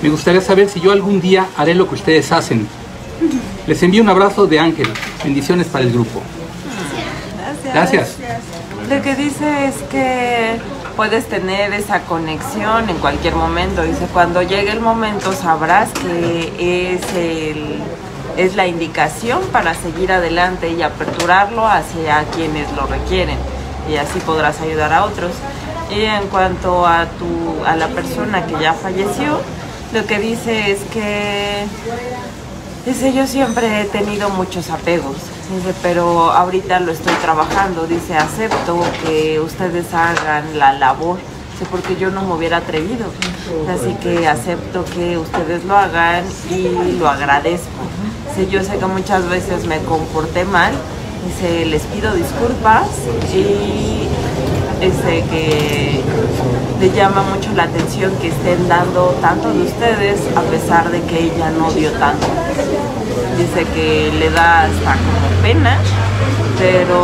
Me gustaría saber si yo algún día haré lo que ustedes hacen. Les envío un abrazo de Ángel. Bendiciones para el grupo. Gracias. Lo que dice es que puedes tener esa conexión en cualquier momento. Dice, cuando llegue el momento sabrás que es la indicación para seguir adelante y aperturarlo hacia quienes lo requieren. Y así podrás ayudar a otros. Y en cuanto a la persona que ya falleció, lo que dice es que... Dice, yo siempre he tenido muchos apegos, dice, pero ahorita lo estoy trabajando. Dice, acepto que ustedes hagan la labor, dice, porque yo no me hubiera atrevido. Así que acepto que ustedes lo hagan y lo agradezco. Dice, yo sé que muchas veces me comporté mal, dice, les pido disculpas y... Dice que le llama mucho la atención que estén dando tanto de ustedes a pesar de que ella no dio tanto. Dice que le da hasta como pena, pero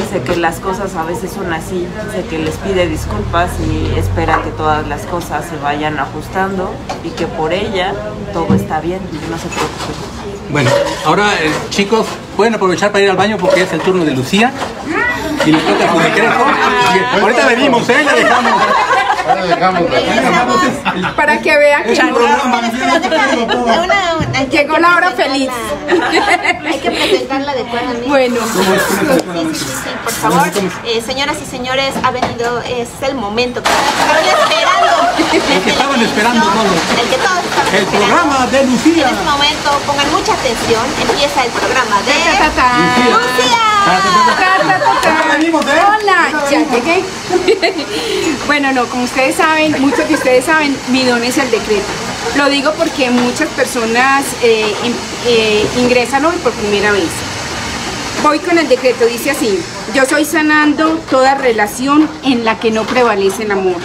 dice que las cosas a veces son así. Dice que les pide disculpas y espera que todas las cosas se vayan ajustando y que por ella todo está bien, no se preocupen. Bueno, ahora chicos, pueden aprovechar para ir al baño porque es el turno de Lucía. Y le toca su decreto. Ahorita venimos, la dejamos. Ahora dejamos. Para que vea que llegó la hora feliz. Hay que presentarla adecuadamente. Bueno. Sí, por favor. Señoras y señores, ha venido, es el momento que estaban esperando. El que estaban esperando todos. El que todos estaban esperando. El programa de Lucía. En este momento, pongan mucha atención. Empieza el programa de Lucía. Hola, ya llegué. Bueno, no, como ustedes saben, muchos de ustedes saben, mi don es el decreto. Lo digo porque muchas personas ingresan hoy por primera vez. Voy con el decreto, dice así: yo soy sanando toda relación en la que no prevalece el amor.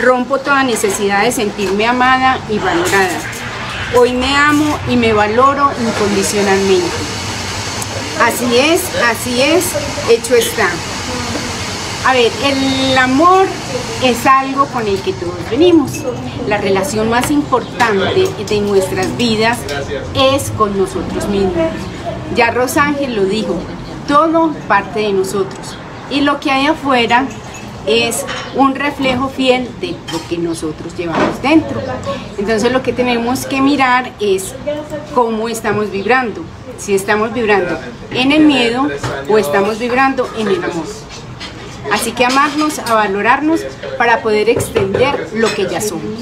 Rompo toda necesidad de sentirme amada y valorada. Hoy me amo y me valoro incondicionalmente. Así es, hecho está. A ver, el amor es algo con el que todos venimos. La relación más importante de nuestras vidas es con nosotros mismos. Ya Roxángel lo dijo, todo parte de nosotros. Y lo que hay afuera es un reflejo fiel de lo que nosotros llevamos dentro. Entonces lo que tenemos que mirar es cómo estamos vibrando. Si estamos vibrando en el miedo o estamos vibrando en el amor. Así que amarnos, a valorarnos para poder extender lo que ya somos.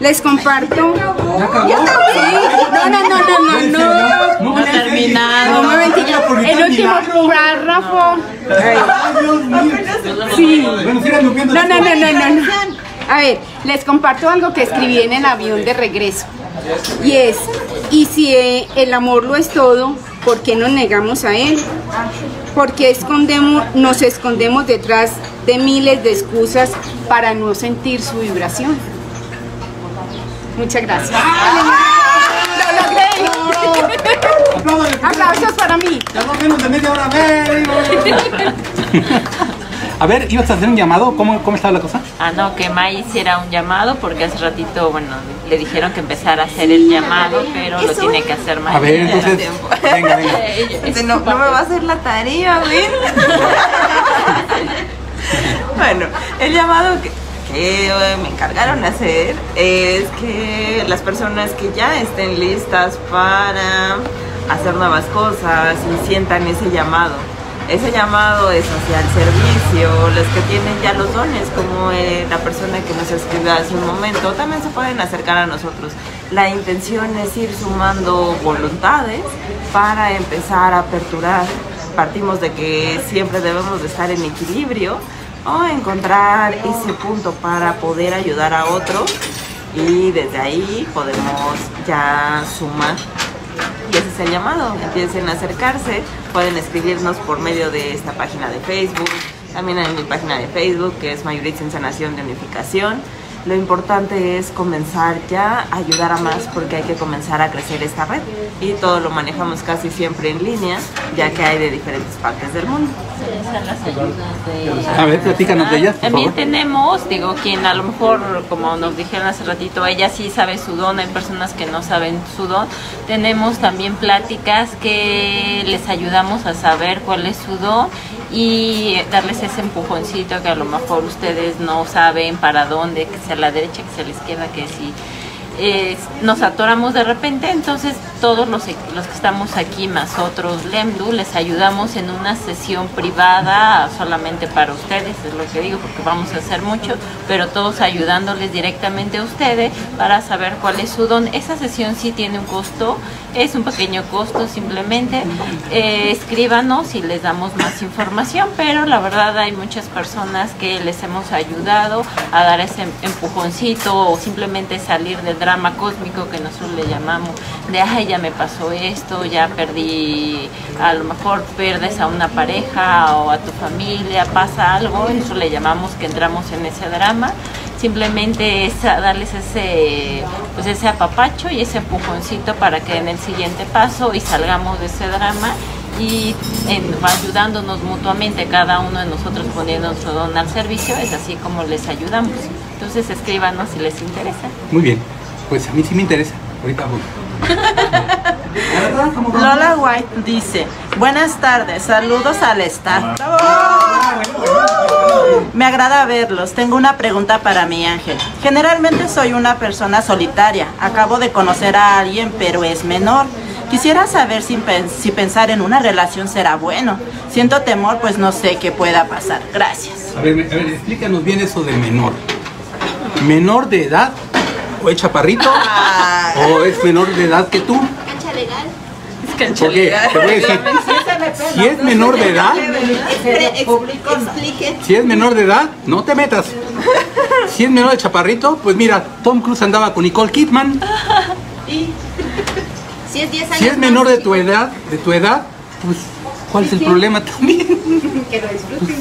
Les comparto... No he terminado. Un momentito, el último párrafo. Sí. No. A ver, les comparto algo que escribí en el avión de regreso. Y es, y si el amor lo es todo, ¿por qué nos negamos a él? ¿Por qué nos escondemos detrás de miles de excusas para no sentir su vibración? Muchas gracias. ¡Lo logré! ¡Aplausos para mí! A ver, ¿ibas a hacer un llamado? ¿Cómo estaba la cosa? Ah, no, que May hiciera un llamado porque hace ratito, bueno... le dijeron que empezara a hacer el llamado, pero lo tiene que hacer más. A ver, entonces, venga, venga. Entonces, no me va a hacer la tarea, a ver. Bueno, el llamado que me encargaron hacer es que las personas que ya estén listas para hacer nuevas cosas y sientan ese llamado. Ese llamado es hacia el servicio. Los que tienen ya los dones, como la persona que nos escribió hace un momento, también se pueden acercar a nosotros. La intención es ir sumando voluntades para empezar a aperturar. Partimos de que siempre debemos de estar en equilibrio o encontrar ese punto para poder ayudar a otros, y desde ahí podemos ya sumar. Y ese es el llamado. Empiecen a acercarse. Pueden escribirnos por medio de esta página de Facebook. También en mi página de Facebook, que es Mayritsin Sanación de Unificación. Lo importante es comenzar ya a ayudar a más, porque hay que comenzar a crecer esta red. Y todo lo manejamos casi siempre en línea, ya que hay de diferentes partes del mundo. A ver, platícanos de ellas, por favor. También tenemos, digo, quien a lo mejor, como nos dijeron hace ratito, ella sí sabe su don, hay personas que no saben su don. Tenemos también pláticas que les ayudamos a saber cuál es su don y darles ese empujoncito que a lo mejor ustedes no saben para dónde, que sea a la derecha, que sea a la izquierda, que si nos atoramos de repente. Entonces todos los que estamos aquí, más otros Lemdu, les ayudamos en una sesión privada solamente para ustedes, es lo que digo, porque vamos a hacer mucho, pero todos ayudándoles directamente a ustedes para saber cuál es su don. Esa sesión sí tiene un costo, es un pequeño costo, simplemente escríbanos y les damos más información, pero la verdad hay muchas personas que les hemos ayudado a dar ese empujoncito o simplemente salir del drama cósmico que nosotros le llamamos, de ay, ya me pasó esto, ya perdí, a lo mejor pierdes a una pareja o a tu familia, pasa algo, eso le llamamos que entramos en ese drama. Simplemente es a darles ese, pues ese apapacho y ese empujoncito para que en el siguiente paso y salgamos de ese drama, y ayudándonos mutuamente, cada uno de nosotros poniendo nuestro don al servicio, es así como les ayudamos. Entonces escríbanos si les interesa. Muy bien, pues a mí sí me interesa, ahorita voy. Lola White dice: buenas tardes, saludos al Star. Me agrada verlos. Tengo una pregunta para mi ángel. Generalmente soy una persona solitaria. Acabo de conocer a alguien, pero es menor. Quisiera saber si pensar en una relación será bueno. Siento temor, pues no sé qué pueda pasar. Gracias. A ver, explícanos bien eso de menor. ¿Menor de edad? ¿O es chaparrito? ¿O es menor de edad que tú? Cancha legal. Es cancha legal. Te voy a decir, si es menor de edad, si es menor de edad, no te metas. Si es menor de chaparrito, pues mira, Tom Cruise andaba con Nicole Kidman. Si es 10 años, si es menor de tu edad, pues ¿cuál es el problema también? Que lo disfrutes.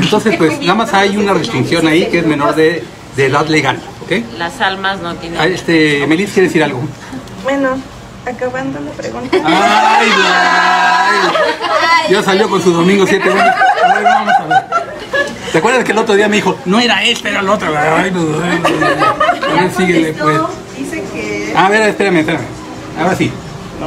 Entonces, pues nada más hay una restricción ahí, que es menor de edad legal. ¿Okay? Las almas no tienen... Emelisse, ¿quiere decir algo? Bueno, acabando la pregunta. ¡Ay, ay! Ya salió con su domingo 7. Vamos a ver. ¿Te acuerdas que el otro día me dijo, no era este, era el otro? Ay, a ver, síguele, pues. Dice que... A ver, espérame. Ahora sí. No.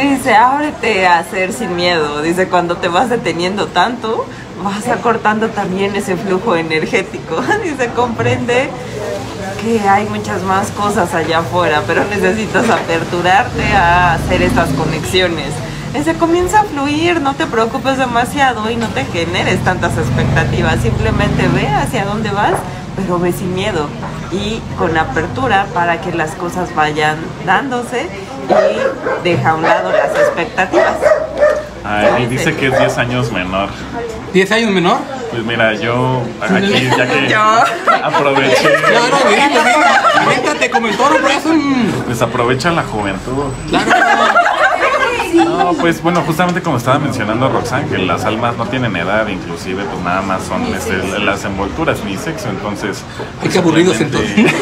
dice, ábrete a hacer sin miedo. Dice, cuando te vas deteniendo tanto, vas acortando también ese flujo energético. Dice, comprende que hay muchas más cosas allá afuera, pero necesitas aperturarte a hacer estas conexiones. Ese comienza a fluir, no te preocupes demasiado y no te generes tantas expectativas. Simplemente ve hacia dónde vas, pero ve sin miedo y con apertura para que las cosas vayan dándose, y deja a un lado las expectativas. Ay, dice que es 10 años menor. ¿10 años menor? Pues mira, yo aquí, ya que aproveché. Claro, bien, te comentó, pues aprovecha la juventud. Claro. No. No, pues bueno, justamente como estaba mencionando Roxángel, las almas no tienen edad, inclusive pues nada más son las envolturas, ni sexo, entonces... Pues, qué aburridos entonces.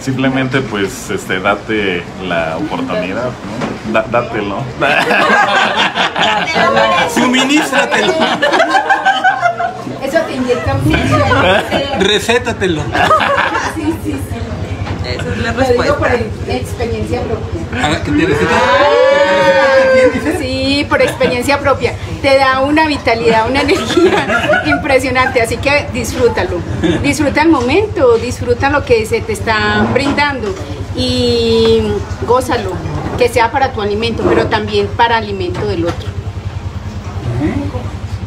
Simplemente pues date la oportunidad, ¿no? Dátelo. Suminístratelo. Eso te inyecta mucho. Recétatelo. Sí, sí, sí. Esa es la respuesta. Lo digo por experiencia propia. Ah, ¿qué tienes? Sí, por experiencia propia. Te da una vitalidad, una energía impresionante, así que disfrútalo. Disfruta el momento, disfruta lo que se te está brindando y gózalo, que sea para tu alimento, pero también para alimento del otro.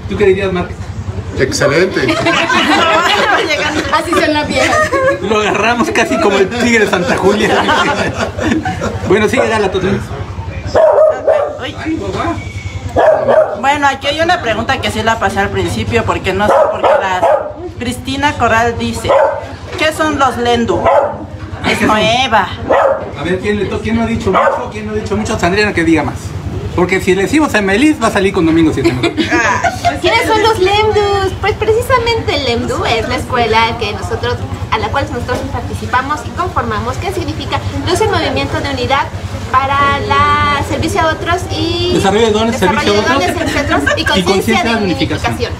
¿Tú qué dirías, Marta? Excelente. Así son las viejas. Lo agarramos casi como el tigre de Santa Julia. Bueno, sigue Gálata. Bueno, aquí hay una pregunta que sí la pasé al principio porque no sé por qué la... Cristina Corral dice, ¿qué son los lendu? Es nueva. A ver, ¿quién no ha dicho mucho? ¿Quién no ha dicho mucho? Sandriana, que diga más. Porque si le decimos a Emelisse, va a salir con Domingo 7. ¿Quiénes son los Lemdus? Pues precisamente el Lemdu es la escuela que nosotros, a la cual nosotros participamos y conformamos, que significa luz en movimiento de unidad para el servicio a otros y desarrollo de dones, servicio a otros y conciencia de unificación.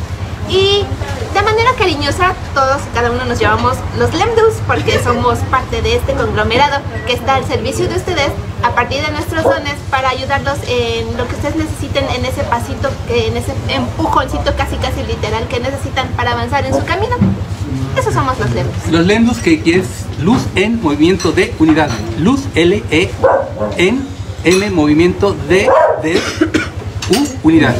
Y de manera cariñosa, todos y cada uno nos llamamos los Lemdus porque somos parte de este conglomerado que está al servicio de ustedes a partir de nuestros dones para ayudarlos en lo que ustedes necesiten, en ese pasito, en ese empujoncito casi casi literal que necesitan para avanzar en su camino. Esos somos los Lemdus. Los Lemdus, que es luz en movimiento de unidad. Luz, L-E-N-M, movimiento D-D-U, unidad.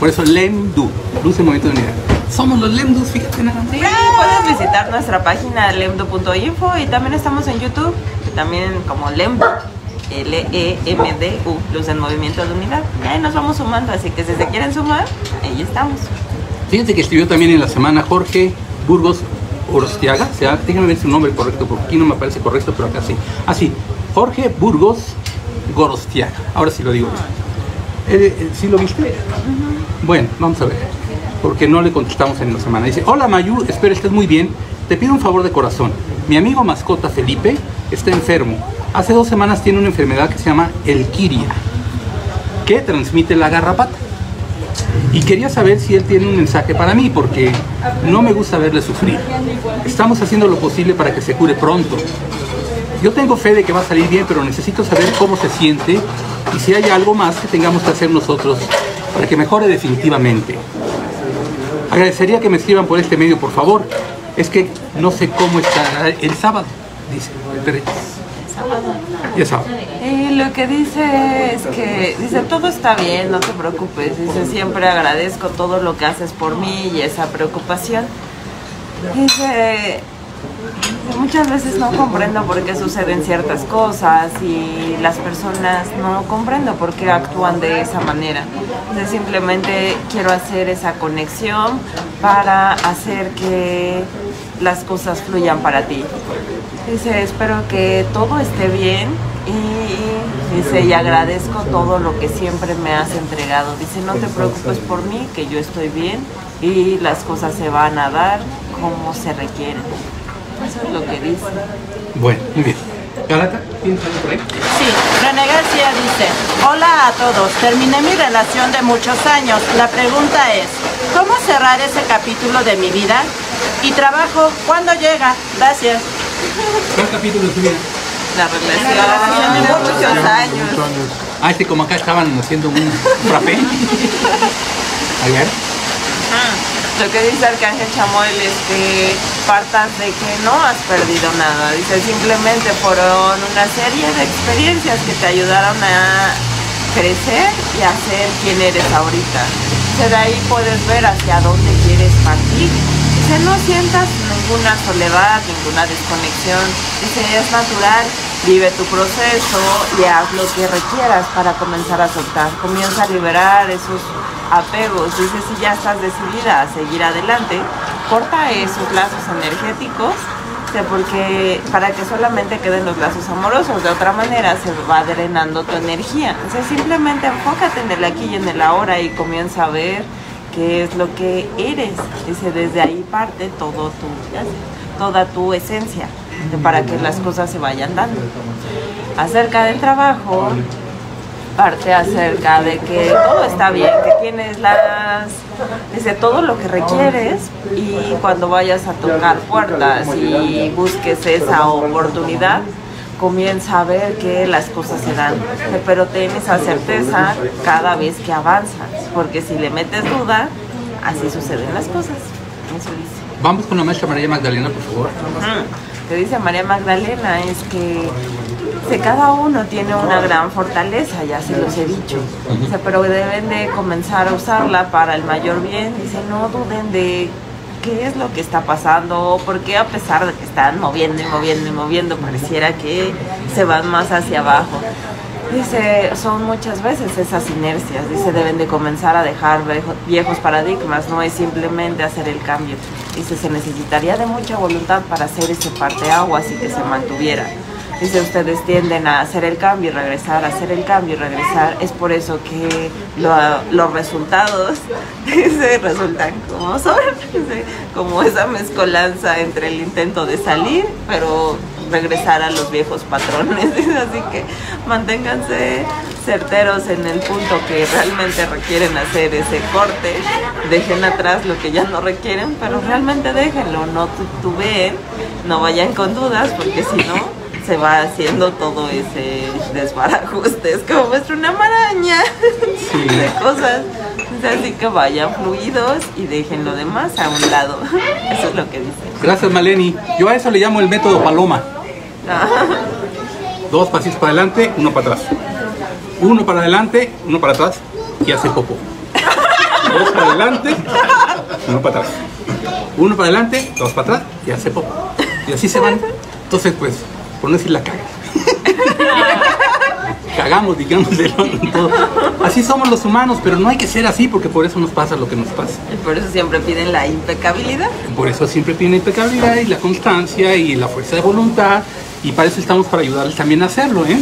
Por eso Lemdu, luz en movimiento de unidad. Somos los Lemdus, fíjate nada más. Sí, puedes visitar nuestra página lemdu.info y también estamos en YouTube, también como Lemdu. L-E-M-D-U, luz en movimiento de unidad. Ahí nos vamos sumando, así que si se quieren sumar, ahí estamos. Fíjense que escribió también en la semana Jorge Burgos Gorostiaga. O sea, déjenme ver su nombre correcto, porque aquí no me parece correcto, pero acá sí. Así, Jorge Burgos Gorostiaga. Ahora sí lo digo. ¿Sí lo viste? Bueno, vamos a ver, porque no le contestamos en la semana. Dice, hola Mayu, espero estés muy bien. Te pido un favor de corazón. Mi amigo mascota Felipe está enfermo. Hace 2 semanas tiene una enfermedad que se llama elquiria, que transmite la garrapata. Y quería saber si él tiene un mensaje para mí, porque no me gusta verle sufrir. Estamos haciendo lo posible para que se cure pronto. Yo tengo fe de que va a salir bien, pero necesito saber cómo se siente y si hay algo más que tengamos que hacer nosotros para que mejore definitivamente. Agradecería que me escriban por este medio, por favor. Es que no sé cómo estará el sábado, dice el Pérez. Ya sabe. Y lo que dice es que dice todo está bien, no te preocupes. Dice siempre agradezco todo lo que haces por mí y esa preocupación. Dice muchas veces no comprendo por qué suceden ciertas cosas y las personas no comprendo por qué actúan de esa manera. Entonces simplemente quiero hacer esa conexión para hacer que las cosas fluyan para ti. Dice, espero que todo esté bien y dice, y agradezco todo lo que siempre me has entregado. Dice, no te preocupes por mí, que yo estoy bien y las cosas se van a dar como se requieren. Eso es lo que dice. Bueno, muy bien. ¿Gálata? ¿Tienes algo por ahí? Sí, René García dice, hola a todos, terminé mi relación de muchos años. La pregunta es, ¿cómo cerrar ese capítulo de mi vida? Y trabajo, ¿cuándo llega? Gracias. ¿Cuál capítulo de tu vida? La relación de muchos años. Ah, este como acá estaban haciendo un frappé. A ver. Lo que dice Arcángel Chamuel es que partas de que no has perdido nada. Dice, simplemente fueron una serie de experiencias que te ayudaron a crecer y a ser quien eres ahorita. Entonces, de ahí puedes ver hacia dónde quieres partir. Dice, no sientas ninguna soledad, ninguna desconexión. Dice, es natural, vive tu proceso y haz lo que requieras para comenzar a soltar. Comienza a liberar esos apegos. Dice, si ya estás decidida a seguir adelante, corta esos lazos energéticos existe, porque para que solamente queden los lazos amorosos, de otra manera se va drenando tu energía. O sea, simplemente enfócate en el aquí y en el ahora y comienza a ver qué es lo que eres. Dice, desde ahí parte todo toda tu esencia, para que las cosas se vayan dando. Acerca del trabajo, parte acerca de que todo está bien, que tienes todo lo que requieres, y cuando vayas a tocar puertas y busques esa oportunidad, comienza a ver que las cosas se dan, pero ten esa certeza cada vez que avanzas, porque si le metes duda, así suceden las cosas. Eso dice. Vamos con la maestra María Magdalena, por favor. Te dice María Magdalena es que cada uno tiene una gran fortaleza, ya se los he dicho, dice, pero deben de comenzar a usarla para el mayor bien. Dice, no duden de qué es lo que está pasando, porque a pesar de que están moviendo y moviendo y moviendo, pareciera que se van más hacia abajo. Dice, son muchas veces esas inercias. Dice, deben de comenzar a dejar viejos paradigmas, no es simplemente hacer el cambio. Dice, se necesitaría de mucha voluntad para hacer ese parteaguas y que se mantuviera. Dice, ustedes tienden a hacer el cambio y regresar, hacer el cambio y regresar. Es por eso que los resultados, dice, resultan como son. Dice, como esa mezcolanza entre el intento de salir, pero regresar a los viejos patrones. Dice, así que manténganse certeros en el punto que realmente requieren hacer ese corte. Dejen atrás lo que ya no requieren, pero realmente déjenlo, no titubeen, no vayan con dudas, porque si no, se va haciendo todo ese desbarajuste, es como muestra una maraña de cosas. Así que vayan fluidos y dejen lo demás a un lado. Eso es lo que dice. Gracias, Maleni. Yo a eso le llamo el método paloma. Dos pasitos para adelante, uno para atrás. Uno para adelante, uno para atrás y hace popo. Dos para adelante, uno para atrás. Uno para adelante, dos para atrás y hace popo. Y así se van. Entonces, pues, por no decir la caga. Cagamos, digamos, todo. Así somos los humanos, pero no hay que ser así, porque por eso nos pasa lo que nos pasa. Y por eso siempre piden la impecabilidad. Por eso siempre piden la impecabilidad y la constancia y la fuerza de voluntad. Y para eso estamos, para ayudarles también a hacerlo, ¿eh?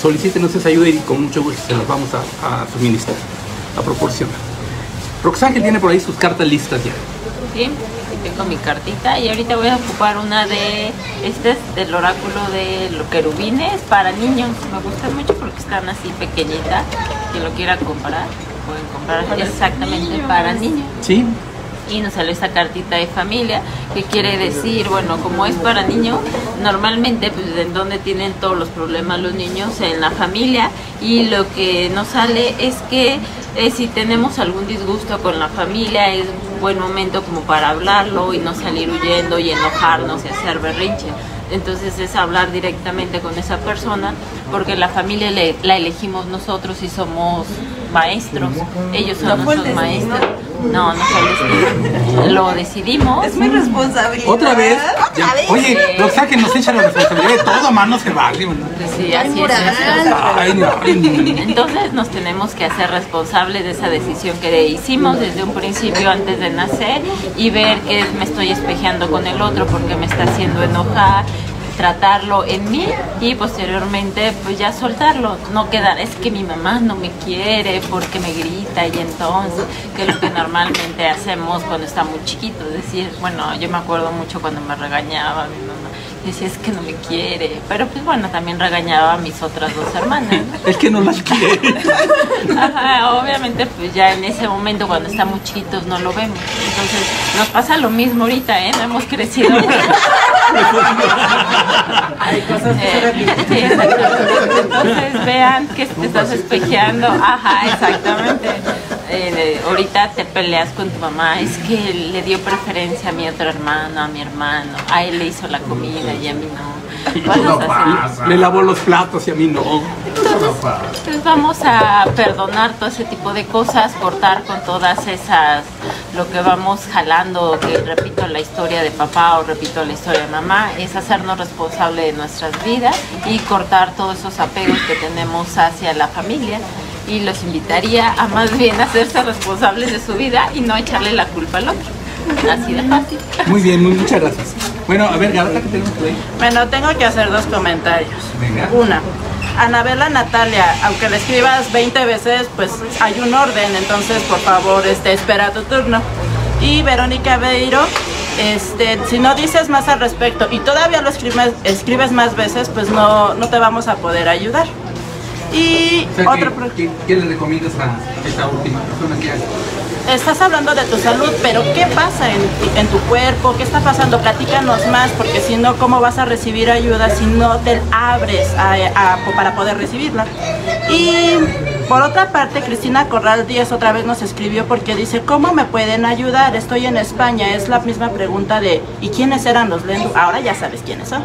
Solicítenos esa ayuda y con mucho gusto se las vamos a suministrar, a proporcionar. Roxángel tiene por ahí sus cartas listas ya. Sí. Tengo mi cartita y ahorita voy a ocupar una de... Este es del oráculo de los querubines para niños. Me gusta mucho porque están así pequeñitas. Que lo quiera comprar, pueden comprar para exactamente niños. Para niños. Sí. Y nos salió esta cartita de familia, que quiere decir, bueno, como es para niños, normalmente pues en donde tienen todos los problemas los niños, en la familia. Y lo que nos sale es que si tenemos algún disgusto con la familia, es un buen momento como para hablarlo y no salir huyendo y enojarnos y hacer berrinche. Entonces es hablar directamente con esa persona, porque la familia la elegimos nosotros y somos maestros. Ellos son nuestros maestros. No, no sabes. Lo decidimos. Es mi responsabilidad. ¿Otra vez? Oye, Roxá, que nos echa la responsabilidad de todo, más no se vale. Sí, así es. Ay, no. Entonces nos tenemos que hacer responsables de esa decisión que hicimos desde un principio antes de nacer y ver que me estoy espejeando con el otro, porque me está haciendo enojar, tratarlo en mí y posteriormente pues ya soltarlo, no quedar, es que mi mamá no me quiere porque me grita, y entonces, que es lo que normalmente hacemos cuando está muy chiquito, decir, bueno, yo me acuerdo mucho cuando me regañaba mi mamá, decía, es que no me quiere, pero pues bueno, también regañaba a mis otras dos hermanas. Es que no las quiere. Ajá, obviamente pues ya en ese momento cuando está muy chiquitos no lo vemos, entonces nos pasa lo mismo ahorita, ¿eh? No hemos crecido. Hay cosas que se repiten. Sí, entonces vean que te estás espejeando. Ajá, exactamente. Ahorita te peleas con tu mamá, es que le dio preferencia a mi otro hermano, a mi hermano, a él le hizo la comida y a mí no. No pasa. Le lavó los platos y a mí no. Entonces vamos a perdonar todo ese tipo de cosas, cortar con todas esas, lo que vamos jalando, que repito la historia de papá o repito la historia de mamá, es hacernos responsable de nuestras vidas y cortar todos esos apegos que tenemos hacia la familia. Y los invitaría a más bien hacerse responsables de su vida y no echarle la culpa al otro. Así de fácil. Muy bien, muchas gracias. Bueno, a ver, Gálata, ¿qué tenemos por ahí? Bueno, tengo que hacer dos comentarios. Venga. Una, Anabela Natalia, aunque le escribas 20 veces, pues hay un orden, entonces por favor, espera tu turno. Y Verónica Beiro, si no dices más al respecto y todavía lo escribes más veces, pues no te vamos a poder ayudar. Y o sea, otro ¿qué le recomiendas a esta última persona que hay? Estás hablando de tu salud, pero ¿qué pasa en tu cuerpo? ¿Qué está pasando? Platícanos más, porque si no, ¿cómo vas a recibir ayuda si no te abres para poder recibirla? Y por otra parte, Cristina Corral Díaz otra vez nos escribió porque dice, ¿cómo me pueden ayudar? Estoy en España. Es la misma pregunta de, ¿y quiénes eran los lentos? Ahora ya sabes quiénes son.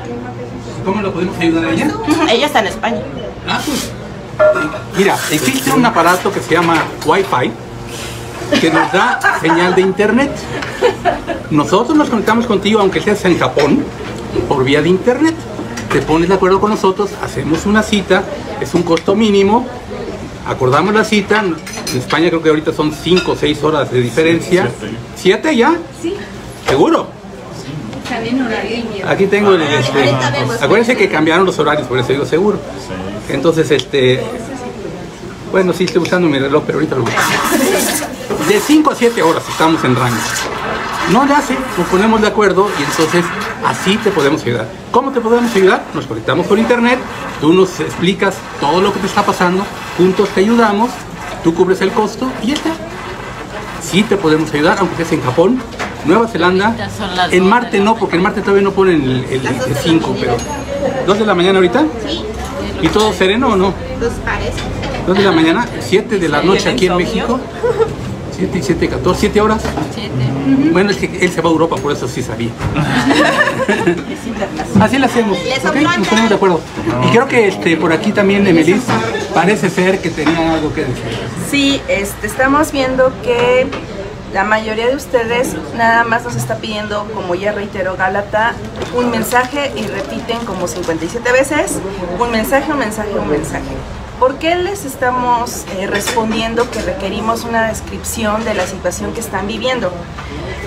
¿Cómo lo podemos ayudar a ella? Ella está en España. Ah, pues. Mira, existe un aparato que se llama Wi-Fi que nos da señal de internet. Nosotros nos conectamos contigo, aunque seas en Japón, por vía de internet. Te pones de acuerdo con nosotros, hacemos una cita, es un costo mínimo, acordamos la cita. En España creo que ahorita son 5 o 6 horas de diferencia. ¿7 ya? Sí. ¿Seguro? Aquí tengo el... acuérdense que cambiaron los horarios, por eso digo seguro. Entonces, bueno, sí estoy usando mi reloj, pero ahorita lo voy a hacer. De 5 a 7 horas estamos en rango. No le hace, nos ponemos de acuerdo y entonces así te podemos ayudar. ¿Cómo te podemos ayudar? Nos conectamos por internet, tú nos explicas todo lo que te está pasando, juntos te ayudamos, tú cubres el costo y ya está. Sí te podemos ayudar, aunque estés en Japón, Nueva Zelanda. En Marte no, porque en Marte todavía no ponen el 5, pero... ¿2 de la mañana ahorita? Sí. ¿Y todo sereno o no? Los pares. 2 de la mañana, 7 de la noche aquí en México. 7 y 7, 14, 7 horas. 7. Bueno, es que él se va a Europa, por eso sí sabía. Así lo hacemos, ¿ok? Nos ponemos de acuerdo. Y creo que por aquí también, Emelisse, parece ser que tenía algo que decir. Sí, estamos viendo que la mayoría de ustedes nada más nos está pidiendo, como ya reiteró Gálata, un mensaje y repiten como 57 veces, un mensaje, un mensaje, un mensaje. ¿Por qué les estamos respondiendo que requerimos una descripción de la situación que están viviendo?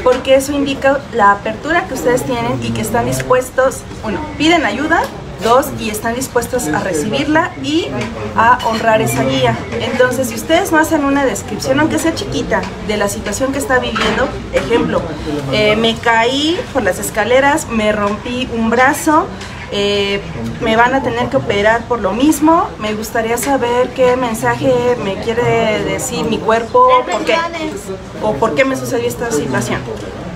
Porque eso indica la apertura que ustedes tienen y que están dispuestos, uno, piden ayuda, dos, y están dispuestos a recibirla y a honrar esa guía. Entonces, si ustedes no hacen una descripción, aunque sea chiquita, de la situación que está viviendo, ejemplo, me caí por las escaleras, me rompí un brazo, me van a tener que operar por lo mismo, me gustaría saber qué mensaje me quiere decir mi cuerpo, por qué, o por qué me sucedió esta situación.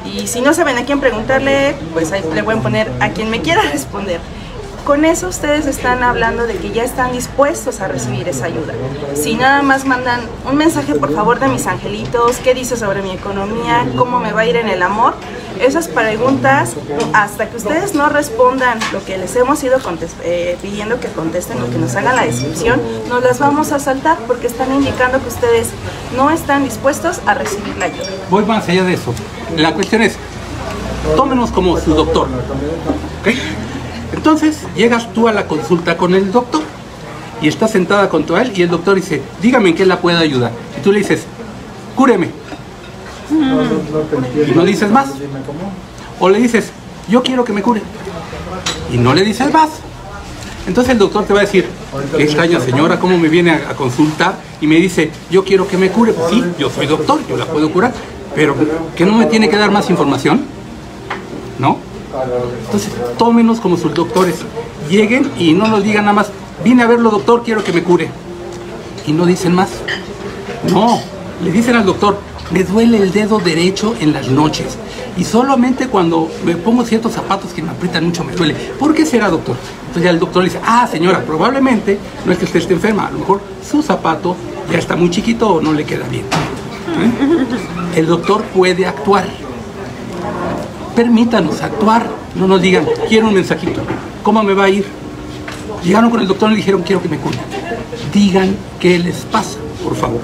Y si no saben a quién preguntarle, pues ahí le voy a poner a quien me quiera responder. Con eso ustedes están hablando de que ya están dispuestos a recibir esa ayuda. Si nada más mandan un mensaje, por favor, de mis angelitos, ¿qué dice sobre mi economía? ¿Cómo me va a ir en el amor? Esas preguntas, hasta que ustedes no respondan lo que les hemos ido pidiendo que contesten o que nos hagan la descripción, nos las vamos a saltar porque están indicando que ustedes no están dispuestos a recibir la ayuda. Voy más allá de eso. La cuestión es, tómenos como su doctor, ¿ok? Entonces, llegas tú a la consulta con el doctor y estás sentada junto a él y el doctor dice, dígame en qué la puedo ayudar. Y tú le dices, cúreme. Y no dices más. O le dices, yo quiero que me cure. Y no le dices más. Entonces el doctor te va a decir, qué extraña señora, cómo me viene a consultar y me dice, yo quiero que me cure. Pues sí, yo soy doctor, yo la puedo curar, pero ¿que no me tiene que dar más información? ¿No? Entonces, tómenos como sus doctores. Lleguen y no nos digan nada más, vine a verlo doctor, quiero que me cure. Y no dicen más. No, le dicen al doctor, me duele el dedo derecho en las noches. Y solamente cuando me pongo ciertos zapatos que me aprietan mucho me duele. ¿Por qué será, doctor? Entonces ya el doctor le dice, ah, señora, probablemente no es que usted esté enferma. A lo mejor su zapato ya está muy chiquito o no le queda bien. ¿Eh? El doctor puede actuar. Permítanos actuar, no nos digan, quiero un mensajito, ¿cómo me va a ir? Llegaron con el doctor y le dijeron, quiero que me cure. Digan qué les pasa, por favor.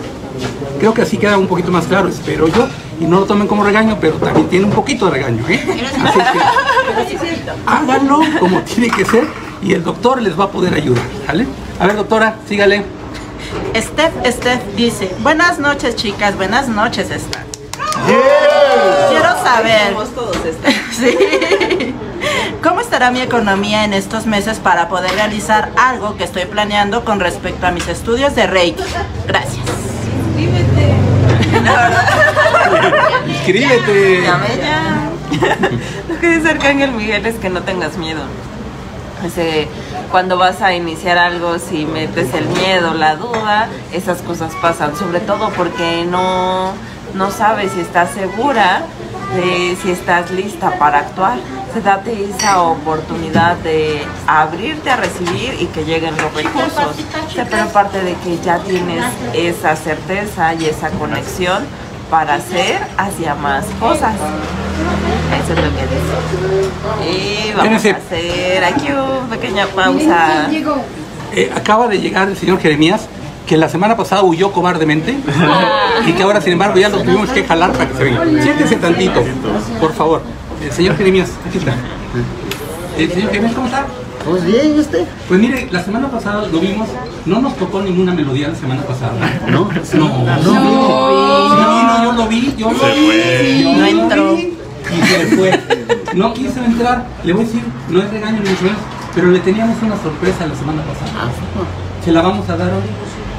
Creo que así queda un poquito más claro, espero yo, y no lo tomen como regaño, pero también tiene un poquito de regaño, ¿eh? Así que háganlo como tiene que ser y el doctor les va a poder ayudar, ¿vale? A ver, doctora, sígale. Steph dice, buenas noches, chicas, buenas noches, Steph. Yeah. Quiero a ver. Somos todos estos. Sí. ¿Cómo estará mi economía en estos meses para poder realizar algo que estoy planeando con respecto a mis estudios de Reiki? Gracias. Inscríbete. Inscríbete. Lo que dice Arcángel Miguel es que no tengas miedo. Cuando vas a iniciar algo, si metes el miedo, la duda, esas cosas pasan, sobre todo porque no sabes si estás segura, si estás lista para actuar. Date esa oportunidad de abrirte a recibir y que lleguen los recursos. Pero aparte de que ya tienes esa certeza y esa conexión para hacer hacia más cosas. Eso es lo que dice. Y vamos a hacer aquí una pequeña pausa. Acaba de llegar el señor Jeremías, que la semana pasada huyó cobardemente y que ahora sin embargo ya lo tuvimos que jalar para que se venga. Siéntese tantito, por favor. Señor Jeremías, aquí está. Señor Jeremías, ¿cómo está? Pues bien, ¿y usted? Pues mire, la semana pasada lo vimos, no nos tocó ninguna melodía la semana pasada. ¿No? No, yo lo vi, no entró. Y se fue. No quiso entrar, le voy a decir, no es regaño ni mucho menos, pero le teníamos una sorpresa la semana pasada. Se la vamos a dar hoy.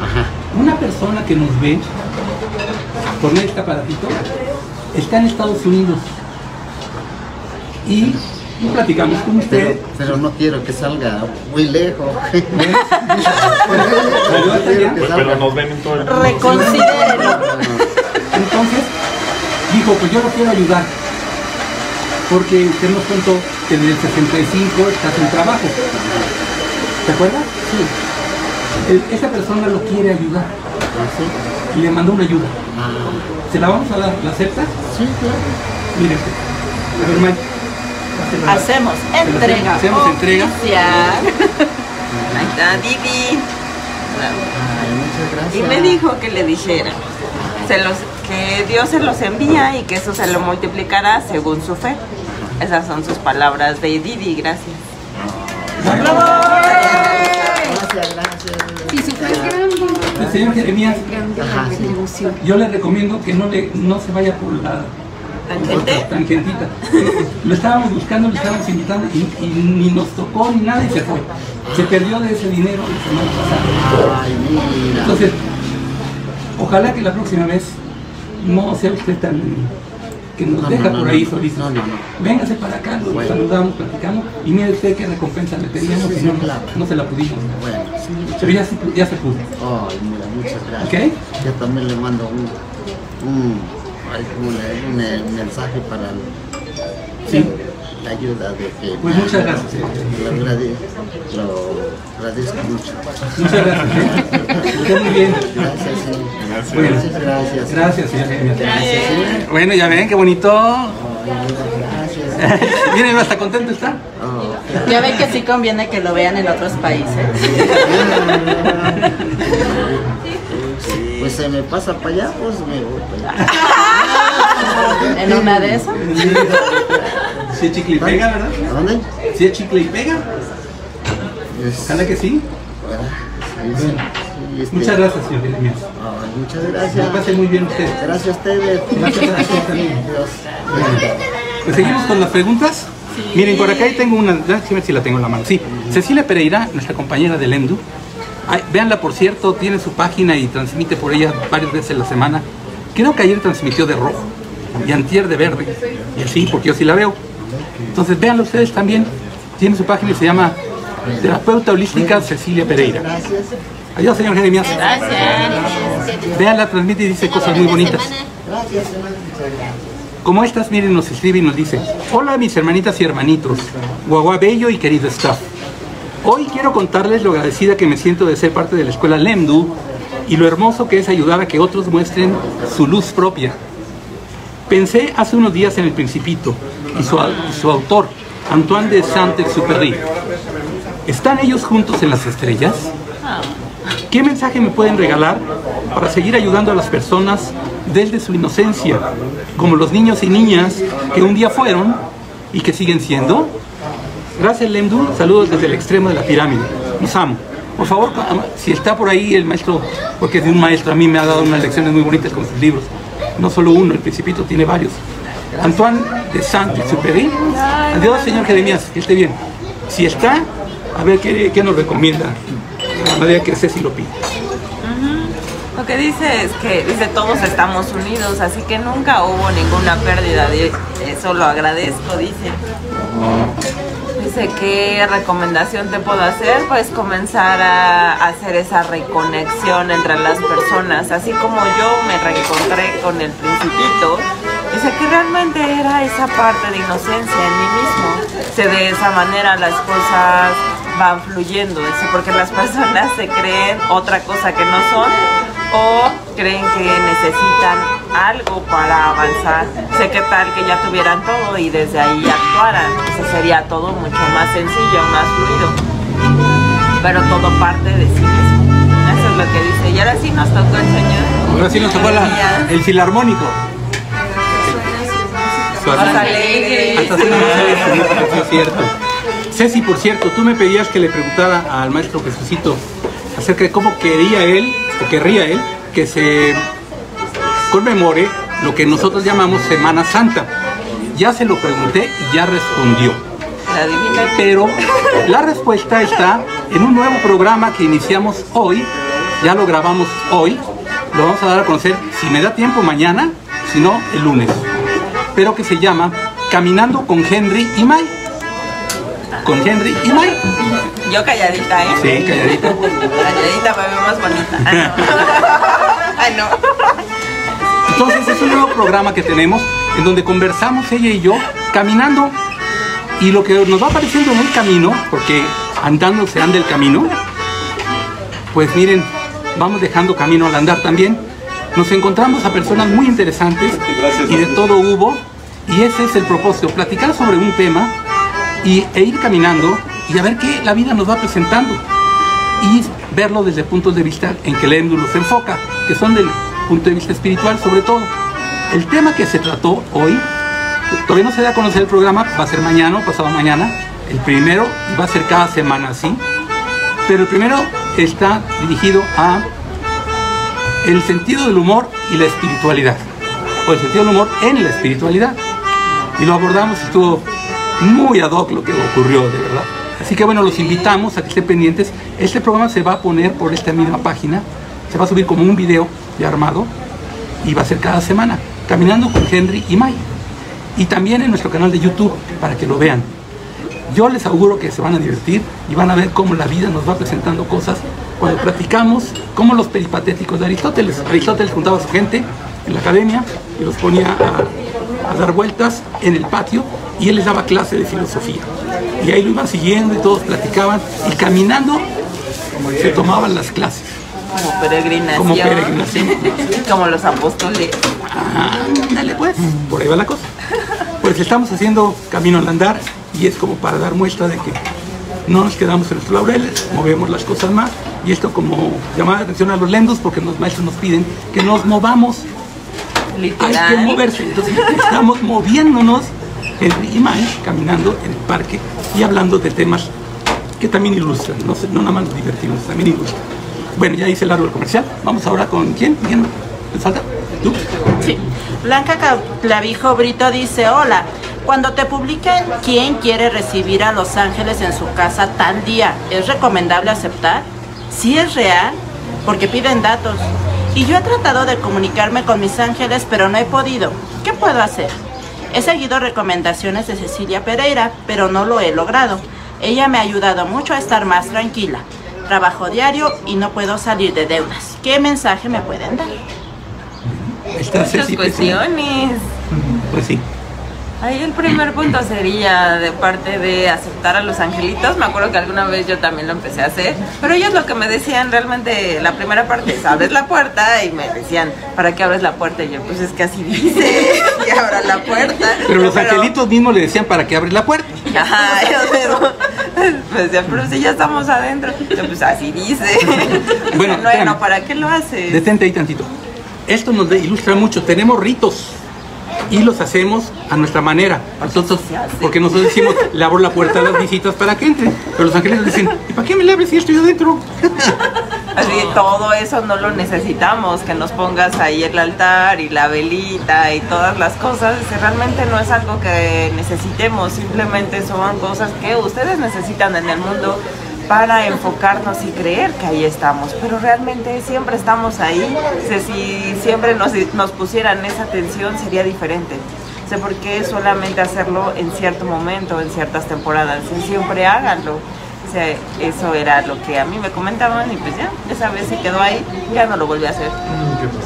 Ajá. Una persona que nos ve con este aparatito está en Estados Unidos. Y platicamos con usted. Pero no quiero que salga muy lejos. Pero nos ven en todo el mundo. Reconsidérenlo. Entonces, dijo, pues yo lo quiero ayudar. Porque usted nos contó que desde el 65 está sin trabajo. ¿Te acuerdas? Sí. Esa persona lo quiere ayudar. Y le mandó una ayuda. ¿Se la vamos a dar? ¿La aceptas? Sí, claro. Mire, a ver, Mike. Hacemos entrega. Hacemos entrega. Ahí está Didi. Y me dijo que le dijera que Dios se los envía y que eso se lo multiplicará según su fe. Esas son sus palabras de Didi. Gracias. ¡Bravo! Gracias, gracias. Y su fe es grande. El señor Jeremías, yo le recomiendo que no se vaya por la tangentita. Lo estábamos buscando, lo estábamos invitando y ni nos tocó ni nada y se fue. Se perdió de ese dinero la semana pasada. Entonces, ojalá que la próxima vez no sea usted tan que nos deja por ahí solito. Véngase para acá, nos saludamos, platicamos y mire usted qué recompensa le teníamos que no se la pudimos. Pero ya se pudo. Ay, mira, muchas gracias. Yo también le mando un mensaje para la ayuda de que... Pues muchas gracias. Lo agradezco mucho. Muchas gracias. Está muy bien. Gracias. Bueno, gracias. Gracias, señor. Gracias. Bueno, ya ven, qué bonito. Gracias. Miren, hasta contento está. Ya ven que sí conviene que lo vean en otros países. Pues se me pasa para allá, pues me voy para allá. ¿En una de esas? Si es chicle y pega, ¿verdad? ¿Dónde? Si es chicle y pega. Ojalá que sí. Muchas gracias, señor Jeremías. Muchas gracias. Que pase muy bien usted. Gracias a ustedes. Gracias a usted también. Pues seguimos con las preguntas. Miren, por acá ahí tengo una. Déjame ver si la tengo en la mano. Sí, Cecilia Pereira, nuestra compañera del ENDU. Véanla, por cierto, tiene su página y transmite por ella varias veces en la semana. Creo que ayer transmitió de rojo y antier de verde. Y así, porque yo sí la veo. Entonces, véanla ustedes también. Tiene su página y se llama Terapeuta Holística Cecilia Pereira. Adiós, señor Jeremías. Gracias. Véanla, transmite y dice cosas muy bonitas. Gracias, como estas, miren, nos escribe y nos dice: hola, mis hermanitas y hermanitos. Guagua bello y querido staff. Hoy quiero contarles lo agradecida que me siento de ser parte de la escuela LEMDU y lo hermoso que es ayudar a que otros muestren su luz propia. Pensé hace unos días en El Principito y su autor, Antoine de Saint-Exupéry. ¿Están ellos juntos en las estrellas? ¿Qué mensaje me pueden regalar para seguir ayudando a las personas desde su inocencia, como los niños y niñas que un día fueron y que siguen siendo? Gracias, Lemdu. Saludos desde el extremo de la pirámide. Los amo. Por favor, si está por ahí el maestro, porque es de un maestro, a mí me ha dado unas lecciones muy bonitas con sus libros. No solo uno, El Principito tiene varios. Antoine de Saint-Exupéry. Adiós, señor Jeremías, que esté bien. Si está, a ver qué nos recomienda. La manera que Ceci lo pide. Lo que dice es que dice todos estamos unidos, así que nunca hubo ninguna pérdida, eso lo agradezco, dice. Dice, ¿qué recomendación te puedo hacer? Pues comenzar a hacer esa reconexión entre las personas, así como yo me reencontré con el principito. Dice que realmente era esa parte de inocencia en mí mismo. Dice, de esa manera las cosas van fluyendo, dice, porque las personas se creen otra cosa que no son, o creen que necesitan algo para avanzar. Sé que tal que ya tuvieran todo y desde ahí actuaran, eso sería todo mucho más sencillo, más fluido, pero todo parte de sí mismo. Eso es lo que dice. Y ahora sí nos tocó el señor. Ahora sí nos tocó el filarmónico. Ceci, por cierto, tú me pedías que le preguntara al maestro Jesucito acerca de cómo quería él, o querría él, que se conmemore lo que nosotros llamamos Semana Santa. Ya se lo pregunté y ya respondió. Pero la respuesta está en un nuevo programa que iniciamos hoy, ya lo grabamos hoy, lo vamos a dar a conocer, si me da tiempo, mañana, si no, el lunes. Pero que se llama Caminando con Henry y May. Con Henry y May. Yo calladita, ¿eh? Sí, calladita. Calladita me veo más bonita. Ay, no. Entonces es un nuevo programa que tenemos en donde conversamos ella y yo caminando, y lo que nos va apareciendo en el camino, porque andando se anda el camino, pues miren, vamos dejando camino al andar también. Nos encontramos a personas muy interesantes y de todo hubo, y ese es el propósito, platicar sobre un tema e ir caminando y a ver qué la vida nos va presentando y verlo desde puntos de vista en que el éndulo se enfoca, que son del punto de vista espiritual sobre todo. El tema que se trató hoy, todavía no se da a conocer el programa, va a ser mañana o pasado mañana, el primero, va a ser cada semana así, pero el primero está dirigido a el sentido del humor y la espiritualidad, o el sentido del humor en la espiritualidad, y lo abordamos, estuvo muy ad hoc lo que ocurrió, de verdad. Así que bueno, los invitamos a que estén pendientes. Este programa se va a poner por esta misma página, se va a subir como un video ya armado, y va a ser cada semana, Caminando con Henry y May, y también en nuestro canal de YouTube, para que lo vean. Yo les auguro que se van a divertir y van a ver cómo la vida nos va presentando cosas cuando platicamos, como los peripatéticos de Aristóteles. Aristóteles juntaba a su gente en la academia y los ponía a dar vueltas en el patio, y él les daba clase de filosofía, y ahí lo iban siguiendo y todos platicaban, y caminando se tomaban las clases como peregrinación, como los apóstoles. Ándale, pues por ahí va la cosa. Pues estamos haciendo camino al andar, y es como para dar muestra de que no nos quedamos en nuestros laureles, movemos las cosas más, y esto como llamada de atención a los lendos, porque los maestros nos piden que nos movamos. Literal. Hay que moverse, entonces estamos moviéndonos, Henry y May, caminando en el parque y hablando de temas que también ilustran, no nada más nos divertimos, también ilustran. Bueno, ya hice el árbol comercial, vamos ahora con ¿quién? ¿Quién? ¿Me falta? ¿Tú? Sí. Blanca Clavijo Brito dice, hola, cuando te publiquen quién quiere recibir a los ángeles en su casa tal día, ¿es recomendable aceptar? ¿Sí es real? Porque piden datos. Y yo he tratado de comunicarme con mis ángeles, pero no he podido. ¿Qué puedo hacer? He seguido recomendaciones de Cecilia Pereira, pero no lo he logrado. Ella me ha ayudado mucho a estar más tranquila. Trabajo diario y no puedo salir de deudas. ¿Qué mensaje me pueden dar? Muchas cuestiones. Pues sí. Ahí el primer punto sería de parte de aceptar a los angelitos. Me acuerdo que alguna vez yo también lo empecé a hacer, pero ellos lo que me decían realmente, la primera parte es abres la puerta, y me decían, ¿para qué abres la puerta? Y yo, pues es que así dice, que abra la puerta. Pero los angelitos mismos le decían, ¿para qué abres la puerta? Ajá, me decían, pero si ya estamos adentro. Yo, pues así dice. Bueno, bueno, ¿para qué lo haces? Detente ahí tantito. Esto nos ilustra mucho, tenemos ritos. Y los hacemos a nuestra manera. Entonces, porque nosotros decimos, le abro la puerta a las visitas para que entren. Pero los ángeles dicen, ¿y para qué me le abres si estoy adentro? Así, todo eso no lo necesitamos, que nos pongas ahí el altar y la velita y todas las cosas. Realmente no es algo que necesitemos, simplemente son cosas que ustedes necesitan en el mundo para enfocarnos y creer que ahí estamos, pero realmente siempre estamos ahí. Si siempre nos pusieran esa atención sería diferente. No sé por qué solamente hacerlo en cierto momento, en ciertas temporadas. Siempre háganlo. O sea, eso era lo que a mí me comentaban y pues ya, esa vez se quedó ahí, ya no lo volví a hacer.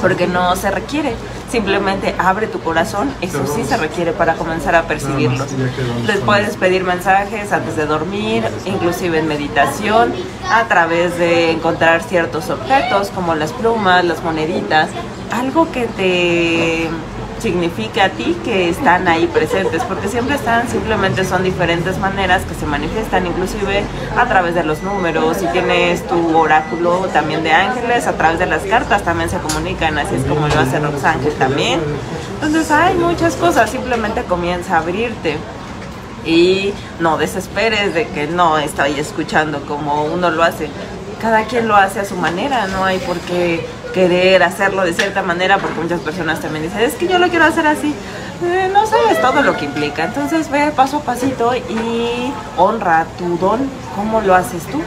Porque no se requiere, simplemente abre tu corazón, eso sí se requiere para comenzar a percibirlo. Les puedes pedir mensajes antes de dormir, inclusive en meditación, a través de encontrar ciertos objetos como las plumas, las moneditas, algo que te significa a ti que están ahí presentes, porque siempre están, simplemente son diferentes maneras que se manifiestan, inclusive a través de los números. Si tienes tu oráculo también de ángeles, a través de las cartas también se comunican, así es como lo hace Roxángel también. Entonces hay muchas cosas, simplemente comienza a abrirte y no desesperes de que no estoy escuchando como uno lo hace. Cada quien lo hace a su manera, no hay por qué querer hacerlo de cierta manera, porque muchas personas también dicen, es que yo lo quiero hacer así. No sabes todo lo que implica, entonces ve paso a pasito y honra tu don, cómo lo haces tú.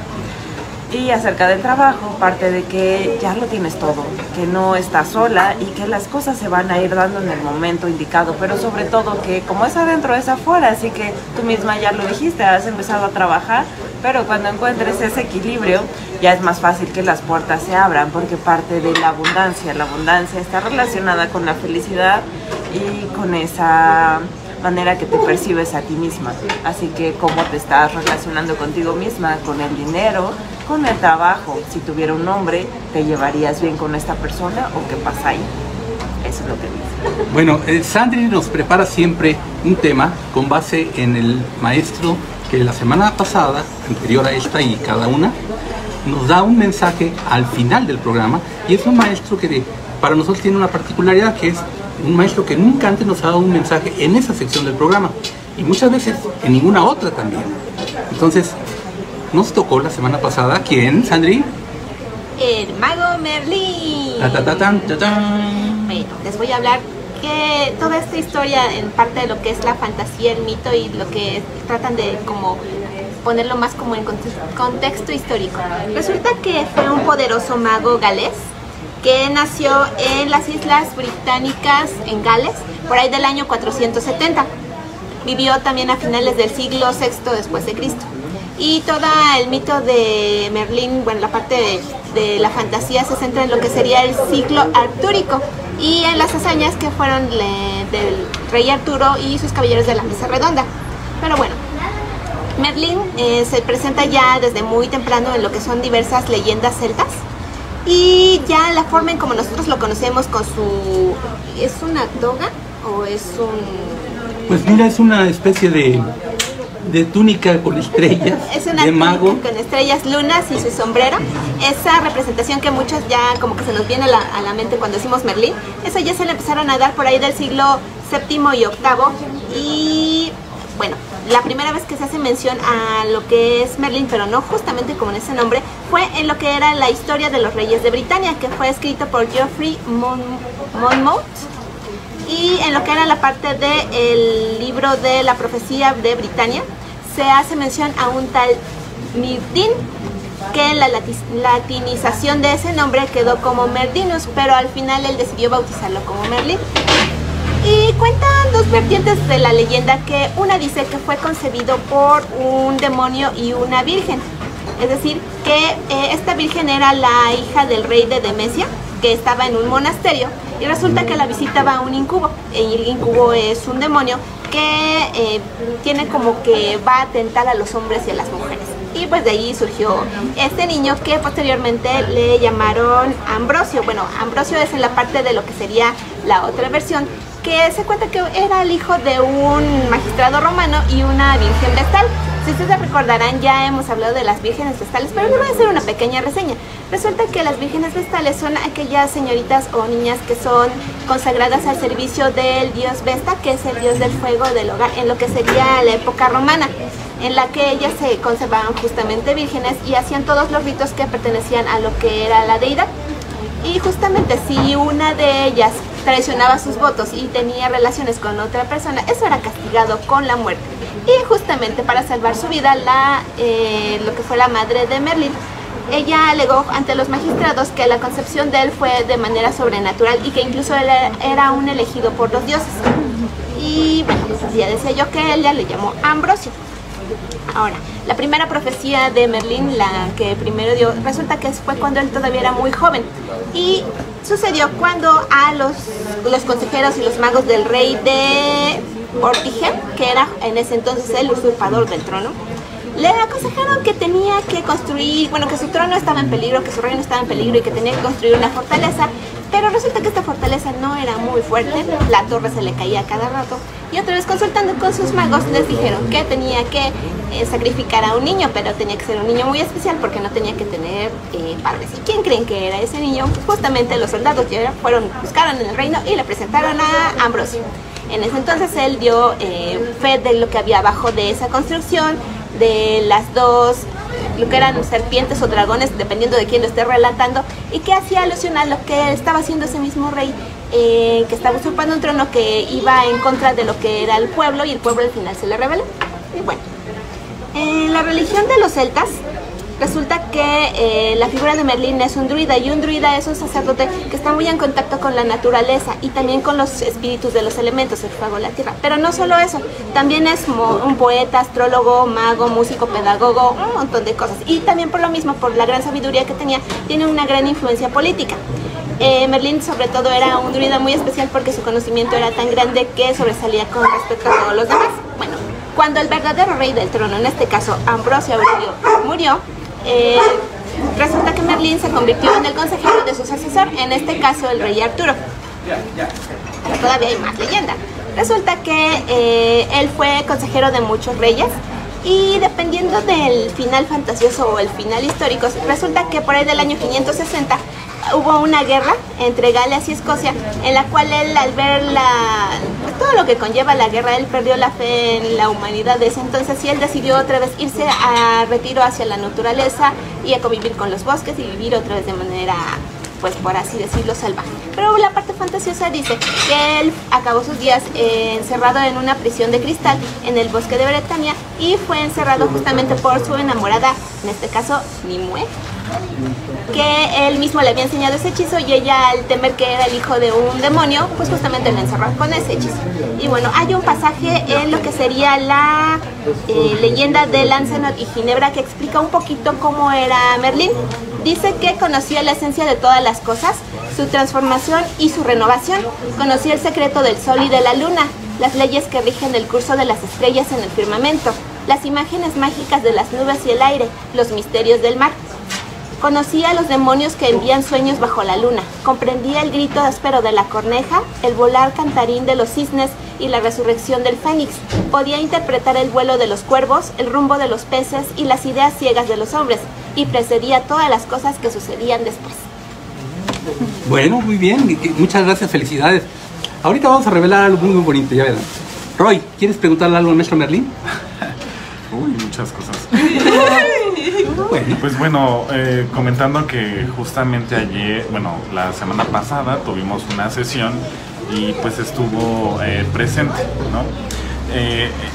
Y acerca del trabajo, parte de que ya lo tienes todo, que no estás sola y que las cosas se van a ir dando en el momento indicado, pero sobre todo que como es adentro es afuera, así que tú misma ya lo dijiste, has empezado a trabajar, pero cuando encuentres ese equilibrio ya es más fácil que las puertas se abran, porque parte de la abundancia está relacionada con la felicidad y con esa manera que te percibes a ti misma, así que cómo te estás relacionando contigo misma, con el dinero, con el trabajo. Si tuviera un nombre, ¿te llevarías bien con esta persona o qué pasa ahí? Eso es lo que dice. Bueno, Sandri nos prepara siempre un tema con base en el maestro que la semana pasada, anterior a esta y cada una, nos da un mensaje al final del programa, y es un maestro que para nosotros tiene una particularidad, que es un maestro que nunca antes nos ha dado un mensaje en esa sección del programa, y muchas veces en ninguna otra también. Entonces, nos tocó la semana pasada, ¿quién, Sandri? El Mago Merlín. Bueno, les voy a hablar que toda esta historia, en parte de lo que es la fantasía, el mito y lo que tratan de como ponerlo más como en contexto histórico. Resulta que fue un poderoso mago galés que nació en las Islas Británicas, en Gales, por ahí del año 470. Vivió también a finales del siglo VI después de Cristo. Y todo el mito de Merlín, bueno, la parte de la fantasía se centra en lo que sería el ciclo artúrico y en las hazañas que fueron del Rey Arturo y sus caballeros de la Mesa Redonda. Pero bueno, Merlín se presenta ya desde muy temprano en lo que son diversas leyendas celtas, y ya la forma en como nosotros lo conocemos con su... ¿es una toga o es un...? Pues mira, es una especie de túnica con estrellas, es una de mago. Túnica con estrellas, lunas y su sombrero. Esa representación que muchos ya como que se nos viene a la mente cuando decimos Merlín, eso ya se le empezaron a dar por ahí del siglo VII y VIII. Y bueno, la primera vez que se hace mención a lo que es Merlín, pero no justamente con ese nombre, fue en lo que era la historia de los reyes de Britania, que fue escrito por Geoffrey Monmouth, y en lo que era la parte del libro de la profecía de Britania, se hace mención a un tal Mirdin, que la latinización de ese nombre quedó como Merdinus, pero al final él decidió bautizarlo como Merlín. Y cuentan dos vertientes de la leyenda, que una dice que fue concebido por un demonio y una virgen, es decir, que esta virgen era la hija del rey de Demesia, que estaba en un monasterio, y resulta que la visitaba un incubo. El incubo es un demonio que tiene como que va a tentar a los hombres y a las mujeres, y pues de ahí surgió este niño que posteriormente le llamaron Ambrosio. Bueno, Ambrosio es en la parte de lo que sería la otra versión, que se cuenta que era el hijo de un magistrado romano y una virgen vestal. Si ustedes recordarán, ya hemos hablado de las vírgenes vestales, pero les voy a hacer una pequeña reseña. Resulta que las vírgenes vestales son aquellas señoritas o niñas que son consagradas al servicio del dios Vesta, que es el dios del fuego del hogar, en lo que sería la época romana. en la que ellas se conservaban justamente vírgenes y hacían todos los ritos que pertenecían a lo que era la deidad. Y justamente si una de ellas traicionaba sus votos y tenía relaciones con otra persona, eso era castigado con la muerte. Y justamente para salvar su vida, lo que fue la madre de Merlín, ella alegó ante los magistrados que la concepción de él fue de manera sobrenatural y que incluso él era un elegido por los dioses. Y bueno, ya decía yo que ella le llamó Ambrosio. Ahora, la primera profecía de Merlín, la que primero dio, resulta que fue cuando él todavía era muy joven. Y sucedió cuando a los consejeros y los magos del rey de Vortigern, que era en ese entonces el usurpador del trono, le aconsejaron que tenía que construir, bueno, que su trono estaba en peligro, que su reino estaba en peligro y que tenía que construir una fortaleza. Pero resulta que esta fortaleza no era muy fuerte, la torre se le caía cada rato. Y otra vez consultando con sus magos les dijeron que tenía que sacrificar a un niño, pero tenía que ser un niño muy especial porque no tenía que tener padres. ¿Y quién creen que era ese niño? Pues justamente los soldados ya buscaron en el reino y le presentaron a Ambrosio. En ese entonces él dio fe de lo que había abajo de esa construcción, de las dos, lo que eran serpientes o dragones, dependiendo de quién lo esté relatando, y que hacía alusión a lo que estaba haciendo ese mismo rey, que estaba usurpando un trono que iba en contra de lo que era el pueblo, y el pueblo al final se le rebeló. Y bueno, en la religión de los celtas, resulta que la figura de Merlín es un druida, y un druida es un sacerdote que está muy en contacto con la naturaleza y también con los espíritus de los elementos, el fuego, la tierra. Pero no solo eso, también es un poeta, astrólogo, mago, músico, pedagogo, un montón de cosas. Y también por lo mismo, por la gran sabiduría que tenía, tiene una gran influencia política. Merlín sobre todo era un druida muy especial porque su conocimiento era tan grande que sobresalía con respecto a todos los demás. Bueno, cuando el verdadero rey del trono, en este caso Ambrosio Aurelio, murió, resulta que Merlín se convirtió en el consejero de su sucesor, en este caso el rey Arturo. Todavía hay más leyenda. Resulta que él fue consejero de muchos reyes y dependiendo del final fantasioso o el final histórico, resulta que por ahí del año 560 hubo una guerra entre Gales y Escocia, en la cual él, al ver todo lo que conlleva la guerra, él perdió la fe en la humanidad de ese entonces y él decidió otra vez irse a retiro hacia la naturaleza y a convivir con los bosques y vivir otra vez de manera, pues por así decirlo, salvaje. Pero la parte fantasiosa dice que él acabó sus días encerrado en una prisión de cristal en el bosque de Bretaña y fue encerrado justamente por su enamorada, en este caso Nimue, que él mismo le había enseñado ese hechizo y ella, al temer que era el hijo de un demonio, pues justamente lo encerró con ese hechizo. Y bueno, hay un pasaje en lo que sería la leyenda de Lancelot y Ginebra que explica un poquito cómo era Merlín. Dice que conocía la esencia de todas las cosas, su transformación y su renovación, conocía el secreto del sol y de la luna, las leyes que rigen el curso de las estrellas en el firmamento, las imágenes mágicas de las nubes y el aire, los misterios del mar. Conocía a los demonios que envían sueños bajo la luna, comprendía el grito áspero de la corneja, el volar cantarín de los cisnes y la resurrección del fénix, podía interpretar el vuelo de los cuervos, el rumbo de los peces y las ideas ciegas de los hombres, y precedía todas las cosas que sucedían después. Bueno, muy bien, muchas gracias, felicidades. Ahorita vamos a revelar algo muy bonito, ya verán. Roy, ¿quieres preguntarle algo al maestro Merlín? Uy, muchas cosas. Bueno. Pues bueno, comentando que justamente ayer, bueno, la semana pasada tuvimos una sesión y pues estuvo presente, ¿no?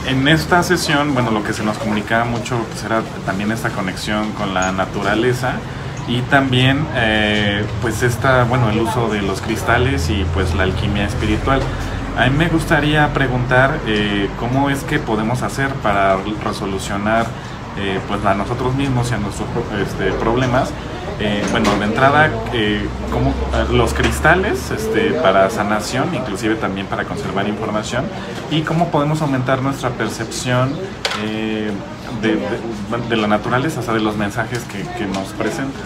En esta sesión, bueno, lo que se nos comunicaba mucho pues era también esta conexión con la naturaleza y también pues esta, bueno, el uso de los cristales y pues la alquimia espiritual. A mí me gustaría preguntar cómo es que podemos hacer para resolucionar pues a nosotros mismos y a nuestros problemas. Bueno, de entrada, como los cristales para sanación, inclusive también para conservar información, y cómo podemos aumentar nuestra percepción de la naturaleza, o sea, de los mensajes que nos presentan.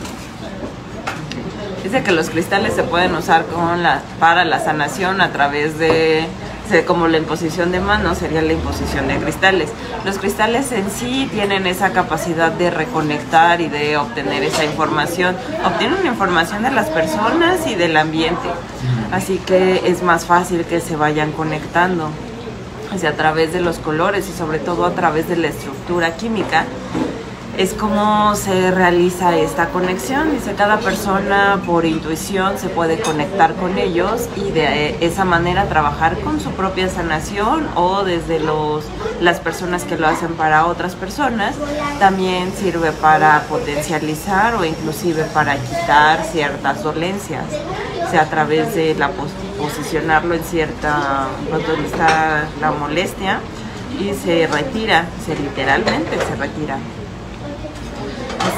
Dice que los cristales se pueden usar para la sanación a través de, como la imposición de manos, sería la imposición de cristales. Los cristales en sí tienen esa capacidad de reconectar y de obtener esa información. Obtienen información de las personas y del ambiente, así que es más fácil que se vayan conectando. y a través de los colores y sobre todo a través de la estructura química es como se realiza esta conexión. Dice, cada persona por intuición se puede conectar con ellos y de esa manera trabajar con su propia sanación, o desde las personas que lo hacen para otras personas también sirve para potencializar o inclusive para quitar ciertas dolencias, o sea, a través de posicionarlo en cierta, donde está la molestia, y se retira, literalmente se retira.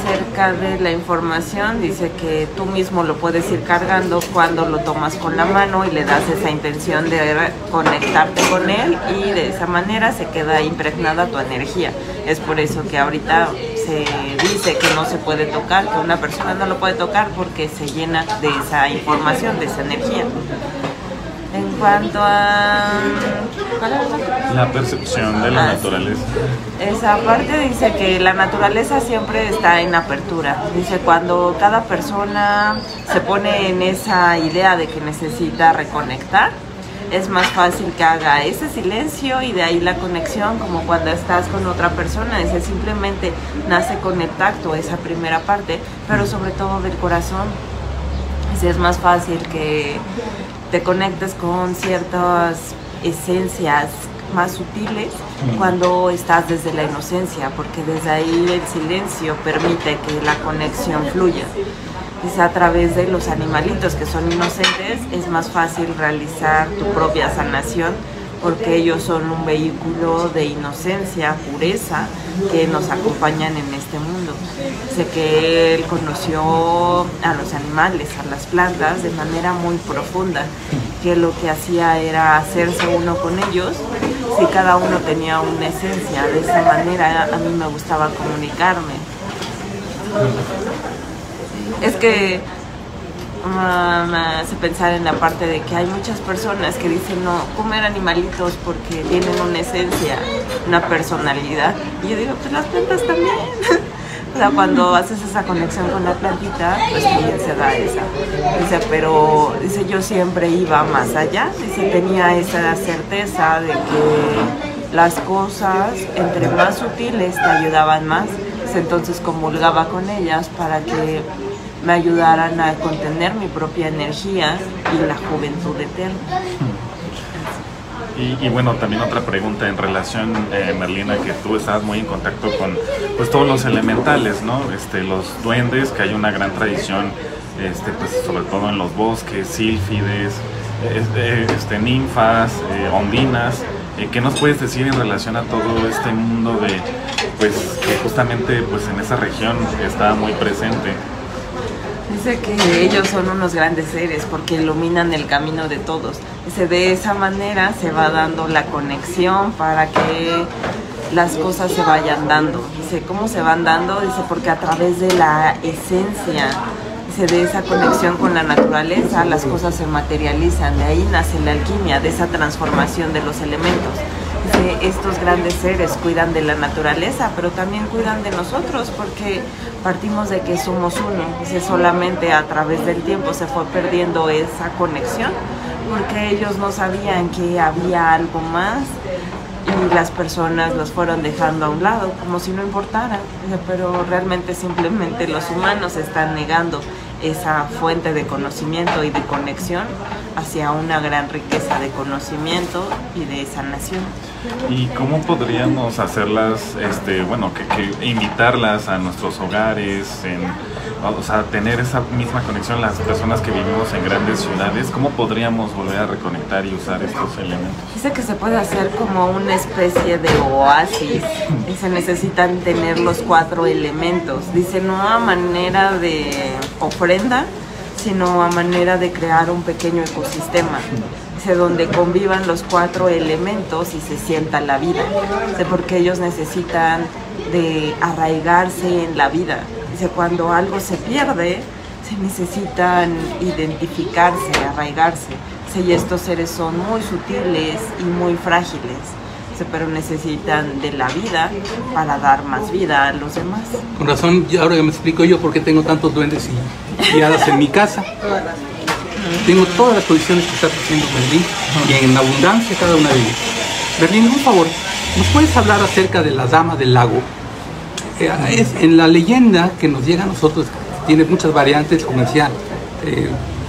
Acerca de la información, dice que tú mismo lo puedes ir cargando cuando lo tomas con la mano y le das esa intención de conectarte con él, y de esa manera se queda impregnada tu energía. Es por eso que ahorita se dice que no se puede tocar, que una persona no lo puede tocar porque se llena de esa información, de esa energía. En cuanto a... ¿cuál era la percepción de la naturaleza? Esa parte dice que la naturaleza siempre está en apertura. Dice, cuando cada persona se pone en esa idea de que necesita reconectar, es más fácil que haga ese silencio y de ahí la conexión, como cuando estás con otra persona. Dice, simplemente nace con el tacto, esa primera parte, pero sobre todo del corazón. Dice, es más fácil que te conectas con ciertas esencias más sutiles cuando estás desde la inocencia, porque desde ahí el silencio permite que la conexión fluya. Dice, a través de los animalitos que son inocentes es más fácil realizar tu propia sanación, porque ellos son un vehículo de inocencia, pureza, que nos acompañan en este mundo. Dice que él conoció a los animales, a las plantas, de manera muy profunda, que lo que hacía era hacerse uno con ellos, si cada uno tenía una esencia. De esa manera a mí me gustaba comunicarme. Es que me hace pensar en la parte de que hay muchas personas que dicen no comer animalitos porque tienen una esencia, una personalidad, y yo digo, pues las plantas también. O sea, cuando haces esa conexión con la plantita, pues también se da esa. Dice, pero dice, yo siempre iba más allá. Dice, tenía esa certeza de que las cosas, entre más sutiles, te ayudaban más. Dice, entonces comulgaba con ellas para que me ayudaran a contener mi propia energía y la juventud eterna. Y bueno, también otra pregunta en relación, Merlina, que tú estabas muy en contacto con pues todos los elementales, ¿no? Los duendes, que hay una gran tradición, pues, sobre todo en los bosques, sílfides, ninfas, ondinas. ¿Qué nos puedes decir en relación a todo este mundo de, pues, que justamente pues en esa región está muy presente? Dice que ellos son unos grandes seres porque iluminan el camino de todos. Dice, de esa manera se va dando la conexión para que las cosas se vayan dando. Dice, ¿cómo se van dando? Dice, porque a través de la esencia, dice, de esa conexión con la naturaleza, las cosas se materializan. De ahí nace la alquimia, de esa transformación de los elementos. Dice, estos grandes seres cuidan de la naturaleza, pero también cuidan de nosotros, porque partimos de que somos uno. Dice, solamente a través del tiempo se fue perdiendo esa conexión, porque ellos no sabían que había algo más y las personas los fueron dejando a un lado, como si no importara. Dice, pero realmente simplemente los humanos están negando esa fuente de conocimiento y de conexión hacia una gran riqueza de conocimiento y de sanación. ¿Y cómo podríamos hacerlas, bueno, que invitarlas a nuestros hogares, o sea, tener esa misma conexión las personas que vivimos en grandes ciudades? ¿Cómo podríamos volver a reconectar y usar estos elementos? Dice que se puede hacer como una especie de oasis. Se necesitan tener los 4 elementos. Dice, no a manera de ofrenda, sino a manera de crear un pequeño ecosistema. Dice, donde convivan los 4 elementos y se sienta la vida. Dice, porque ellos necesitan de arraigarse en la vida. Dice, cuando algo se pierde, se necesitan identificarse, arraigarse. Dice, y estos seres son muy sutiles y muy frágiles. Dice, pero necesitan de la vida para dar más vida a los demás. Con razón, ahora ya me explico yo por qué tengo tantos duendes y hadas en mi casa. Tengo todas las condiciones que está haciendo Merlín y en abundancia cada una de ellas. Berlín, un favor, ¿nos puedes hablar acerca de la Dama del Lago? En la leyenda que nos llega a nosotros, tiene muchas variantes, como decía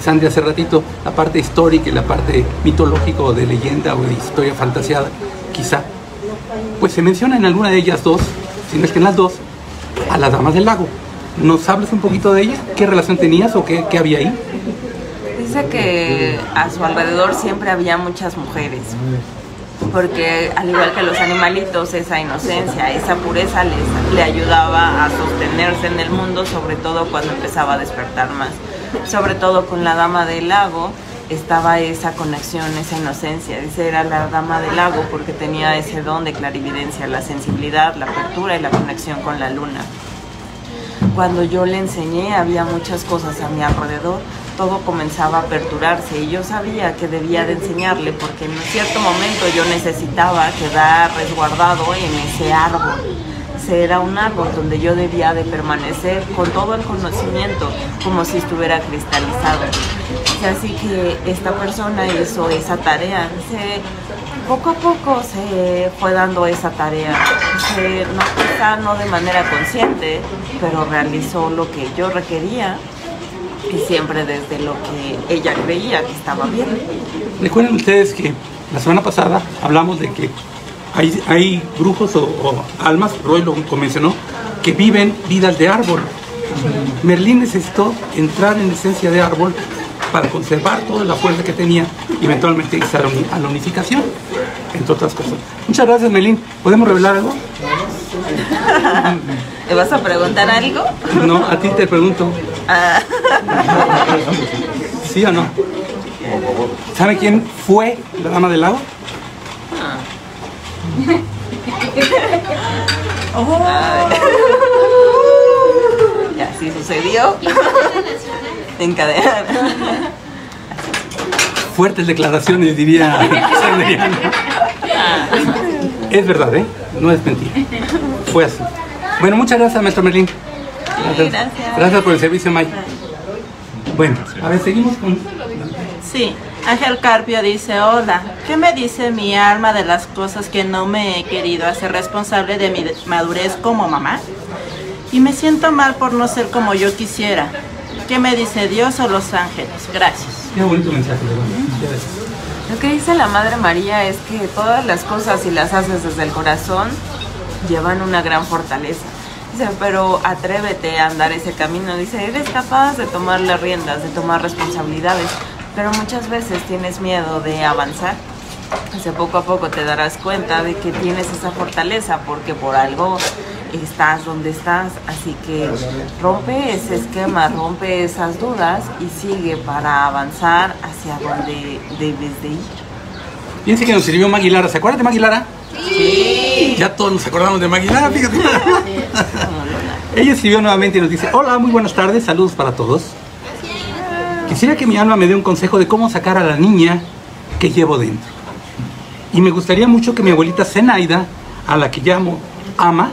Sandy hace ratito, la parte histórica y la parte mitológica o de leyenda o de historia fantaseada, quizá. Pues se menciona en alguna de ellas dos, si no es que en las dos, a las Damas del Lago. ¿Nos hablas un poquito de ellas? ¿Qué relación tenías o qué había ahí? Dice que a su alrededor siempre había muchas mujeres, porque al igual que los animalitos, esa inocencia, esa pureza le ayudaba a sostenerse en el mundo, sobre todo cuando empezaba a despertar más. Sobre todo con la Dama del Lago estaba esa conexión, esa inocencia. Dice, era la Dama del Lago porque tenía ese don de clarividencia, la sensibilidad, la apertura y la conexión con la luna. Cuando yo le enseñé, había muchas cosas a mi alrededor, todo comenzaba a aperturarse y yo sabía que debía de enseñarle porque en cierto momento yo necesitaba quedar resguardado en ese árbol. Era un árbol donde yo debía de permanecer con todo el conocimiento como si estuviera cristalizado. Así que esta persona hizo esa tarea. Poco a poco se fue dando esa tarea, quizá no de manera consciente, pero realizó lo que yo requería y siempre desde lo que ella creía que estaba bien. Recuerden ustedes que la semana pasada hablamos de que hay brujos o almas, Roy lo mencionó, que viven vidas de árbol. Merlín necesitó entrar en esencia de árbol para conservar toda la fuerza que tenía y eventualmente irse a la unificación, entre otras cosas. Muchas gracias, Merlín. ¿Podemos revelar algo? ¿Te vas a preguntar algo? No, a ti te pregunto. ¿Sí o no? ¿Sabe quién fue la Dama del Lago? Oh. Y así sucedió. Encadenar. Fuertes declaraciones, diría Sandriana. Es verdad, ¿eh? No es mentira. Fue así. Bueno, muchas gracias, maestro Merlín. Gracias. Gracias. Gracias por el servicio, May. Bueno, a ver, seguimos con... Sí. Ángel Carpio dice, hola, ¿qué me dice mi alma de las cosas que no me he querido hacer responsable de mi madurez como mamá? Y me siento mal por no ser como yo quisiera. ¿Qué me dice Dios o los ángeles? Gracias. Qué bonito mensaje. Lo que dice la Madre María es que todas las cosas, si las haces desde el corazón, llevan una gran fortaleza. Dice, pero atrévete a andar ese camino. Dice, eres capaz de tomar las riendas, de tomar responsabilidades, pero muchas veces tienes miedo de avanzar. Entonces, poco a poco te darás cuenta de que tienes esa fortaleza porque por algo estás donde estás. Así que rompe ese esquema, rompe esas dudas y sigue para avanzar hacia donde debes de ir. Fíjense que nos sirvió Magui Lara. ¿Se acuerdan de Magui Lara? Sí. Ya todos nos acordamos de Magui Lara, fíjate. Ella escribió nuevamente y nos dice, hola, muy buenas tardes, saludos para todos. Quisiera que mi alma me dé un consejo de cómo sacar a la niña que llevo dentro. Y me gustaría mucho que mi abuelita Zenaida, a la que llamo Ama,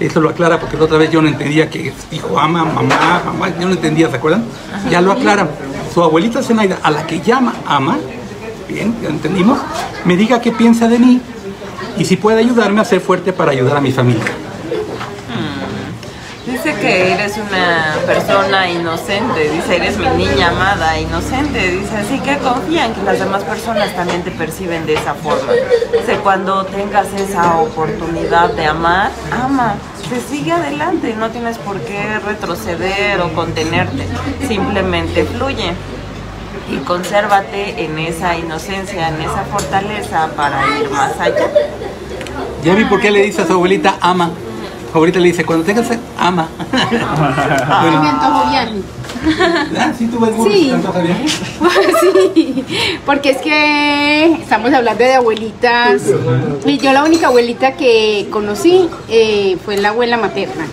esto lo aclara porque la otra vez yo no entendía que dijo Ama, mamá, mamá, yo no entendía, ¿se acuerdan? Ya lo aclara. Su abuelita Zenaida, a la que llama Ama, bien, ya entendimos, me diga qué piensa de mí y si puede ayudarme a ser fuerte para ayudar a mi familia. Dice que eres una persona inocente, dice, eres mi niña amada, inocente, dice, así que confía en que las demás personas también te perciben de esa forma. Dice, cuando tengas esa oportunidad de amar, ama, se sigue adelante, no tienes por qué retroceder o contenerte, simplemente fluye y consérvate en esa inocencia, en esa fortaleza para ir más allá. Ya vi por qué le dice a su abuelita, ama. Ahorita le dice, cuando tengas ama. Bueno. Me antojo bien. Ah, sí, tú ves burros, sí. ¿Te antoja bien? Sí, porque es que estamos hablando de abuelitas. Y yo la única abuelita que conocí fue la abuela materna.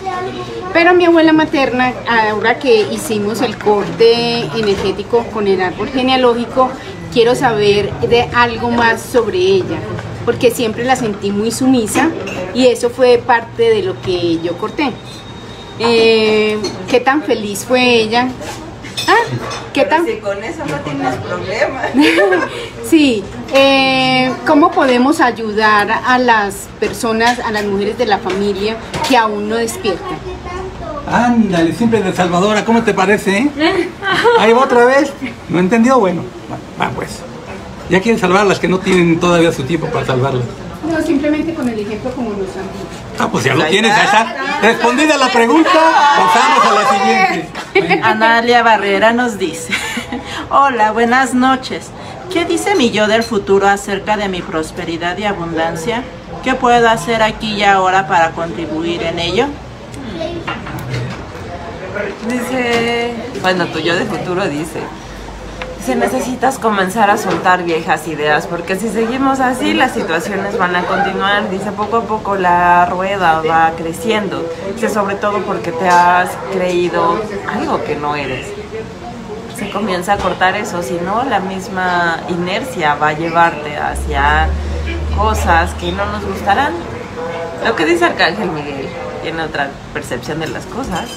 Pero mi abuela materna, ahora que hicimos el corte energético con el árbol genealógico, quiero saber de algo más sobre ella, porque siempre la sentí muy sumisa y eso fue parte de lo que yo corté. ¿Qué tan feliz fue ella? Ah, ¿qué tal? Si con eso no tienes problemas. Sí, ¿cómo podemos ayudar a las personas, a las mujeres de la familia que aún no despiertan? Ándale, siempre de Salvadora, ¿cómo te parece? Ahí va otra vez. ¿No entendió? Bueno, va pues. Ya quieren salvar las que no tienen todavía su tiempo para salvarlas. No, simplemente con el ejemplo como los han dicho. Ah, pues ya lo tienes, ya está. Respondida la pregunta, pasamos a la siguiente. Bueno. Analia Barrera nos dice: hola, buenas noches. ¿Qué dice mi yo del futuro acerca de mi prosperidad y abundancia? ¿Qué puedo hacer aquí y ahora para contribuir en ello? Dice, bueno, tu yo del futuro dice: se necesitas comenzar a soltar viejas ideas, porque si seguimos así las situaciones van a continuar. Dice, poco a poco la rueda va creciendo. Dice, sobre todo porque te has creído algo que no eres. Se comienza a cortar eso, si no la misma inercia va a llevarte hacia cosas que no nos gustarán. Lo que dice Arcángel Miguel, tiene otra percepción de las cosas,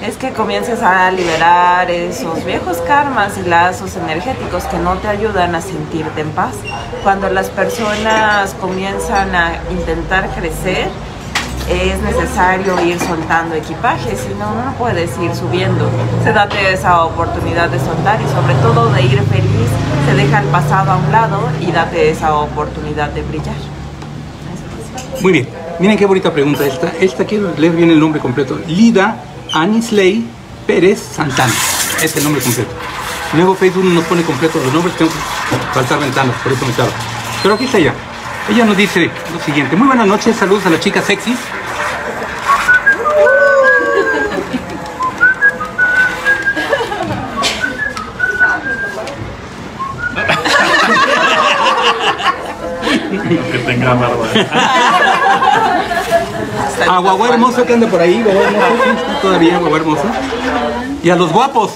es que comiences a liberar esos viejos karmas y lazos energéticos que no te ayudan a sentirte en paz. Cuando las personas comienzan a intentar crecer, es necesario ir soltando equipaje, si no, no puedes ir subiendo. Se da esa oportunidad de soltar y sobre todo de ir feliz, se deja el pasado a un lado y date esa oportunidad de brillar. Muy bien, miren qué bonita pregunta esta. Esta quiero leer bien el nombre completo. Lida Anisley Pérez Santana, es el nombre completo. Luego Facebook nos pone completo los nombres, tengo que faltar ventanas, por eso me tardo. Pero aquí está ella. Ella nos dice lo siguiente: muy buenas noches, saludos a las chicas sexys. Que tenga Aguagua hermoso que anda por ahí, todavía aguagua hermoso. Y a los guapos.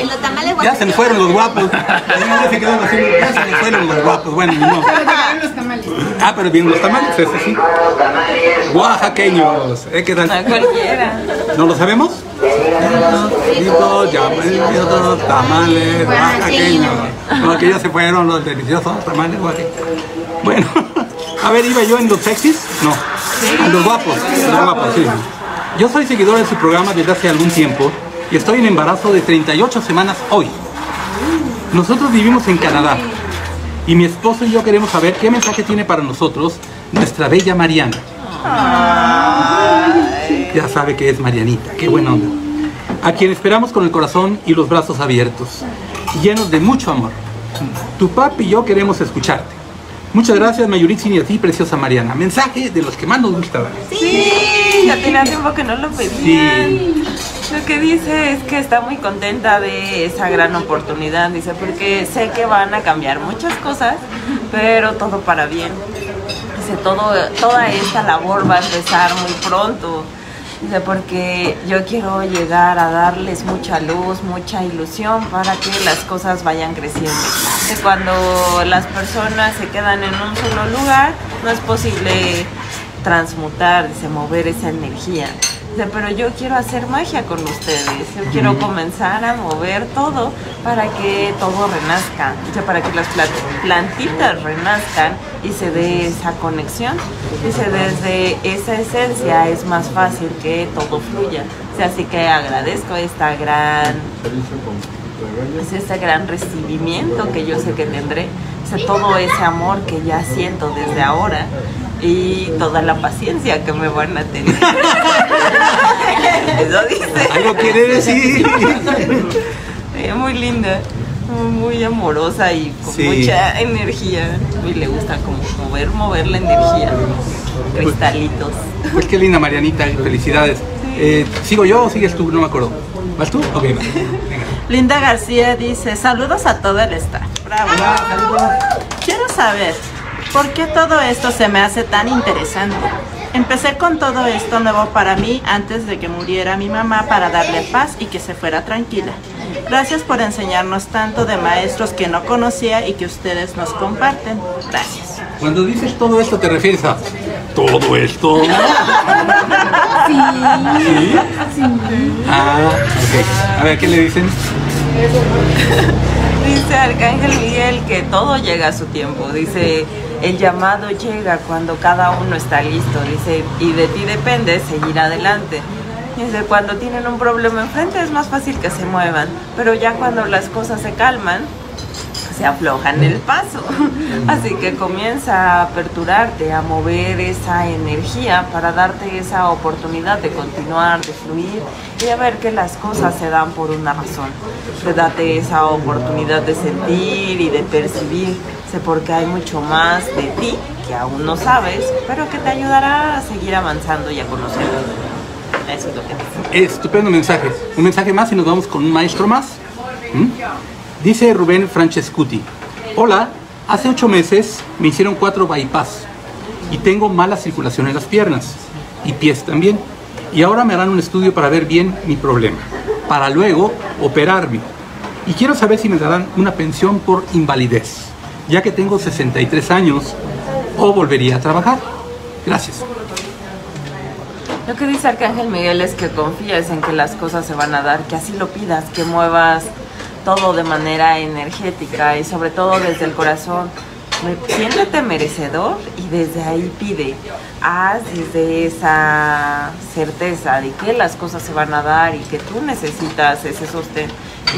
Y los tamales guapos. Ya se nos fueron los guapos. Ya se nos fueron los guapos. Bueno, no. Ah, pero vienen los tamales, eso sí. Oaxaqueños. ¿Qué tal? No cualquiera. ¿No lo sabemos? Los tamales oaxaqueños. No, que ya se fueron los deliciosos tamales oaxaqueños. Bueno, a ver, ¿iba yo en los sexys? No, en los guapos, sí. Yo soy seguidora de su programa desde hace algún tiempo y estoy en embarazo de 38 semanas hoy. Nosotros vivimos en Canadá y mi esposo y yo queremos saber qué mensaje tiene para nosotros nuestra bella Mariana. Ya sabe que es Marianita, qué buena onda. A quien esperamos con el corazón y los brazos abiertos, llenos de mucho amor. Tu papi y yo queremos escucharte. Muchas gracias, Mayritsin, y a ti, preciosa Mariana. Mensaje de los que más nos gusta dar. Sí, ya tenía tiempo que no lo pedían. Sí. Lo que dice es que está muy contenta de esa gran oportunidad, dice, porque sé que van a cambiar muchas cosas, pero todo para bien. Dice, toda esta labor va a empezar muy pronto. Dice, porque yo quiero llegar a darles mucha luz, mucha ilusión para que las cosas vayan creciendo. Dice, cuando las personas se quedan en un solo lugar, no es posible transmutar, dice, mover esa energía. Dice, pero yo quiero hacer magia con ustedes, yo quiero comenzar a mover todo para que todo renazca. Dice, para que las plantitas renazcan y se dé esa conexión. Dice, desde esa esencia es más fácil que todo fluya. Dice, así que agradezco este gran recibimiento que yo sé que tendré. Dice, todo ese amor que ya siento desde ahora y toda la paciencia que me van a tener. Eso dice. Algo quiere decir. Muy linda, muy amorosa y con mucha energía. Y le gusta como mover la energía. Cristalitos. Pues qué linda, Marianita, felicidades. Sí. ¿Sigo yo o sigues tú? No me acuerdo. ¿Vas tú? Ok, va. Linda García dice, saludos a todo el staff. Bravo. Hola, quiero saber, ¿por qué todo esto se me hace tan interesante? Empecé con todo esto nuevo para mí antes de que muriera mi mamá para darle paz y que se fuera tranquila. Gracias por enseñarnos tanto de maestros que no conocía y que ustedes nos comparten. Gracias. Cuando dices todo esto, ¿te refieres a todo esto? Sí. Sí. Ah, ok. A ver, ¿qué le dicen? Dice Arcángel Miguel que todo llega a su tiempo. Dice, el llamado llega cuando cada uno está listo. Dice, y de ti depende seguir adelante. Dice, cuando tienen un problema enfrente es más fácil que se muevan, pero ya cuando las cosas se calman, se aflojan el paso. Así que comienza a aperturarte, a mover esa energía para darte esa oportunidad de continuar, de fluir y a ver que las cosas se dan por una razón. Date esa oportunidad de sentir y de percibir, porque hay mucho más de ti que aún no sabes, pero que te ayudará a seguir avanzando y a conocerlo. Eso es lo que dice. Estupendo mensaje. Un mensaje más y nos vamos con un maestro más. Dice Rubén Francescuti: hola, hace 8 meses me hicieron 4 bypass y tengo mala circulación en las piernas y pies también, y ahora me harán un estudio para ver bien mi problema, para luego operarme, y quiero saber si me darán una pensión por invalidez, ya que tengo 63 años o volvería a trabajar. Gracias. Lo que dice Arcángel Miguel es que confíes en que las cosas se van a dar, que así lo pidas, que muevas todo de manera energética y sobre todo desde el corazón. Siéntete merecedor y desde ahí pide. Haz desde esa certeza de que las cosas se van a dar y que tú necesitas ese sostén.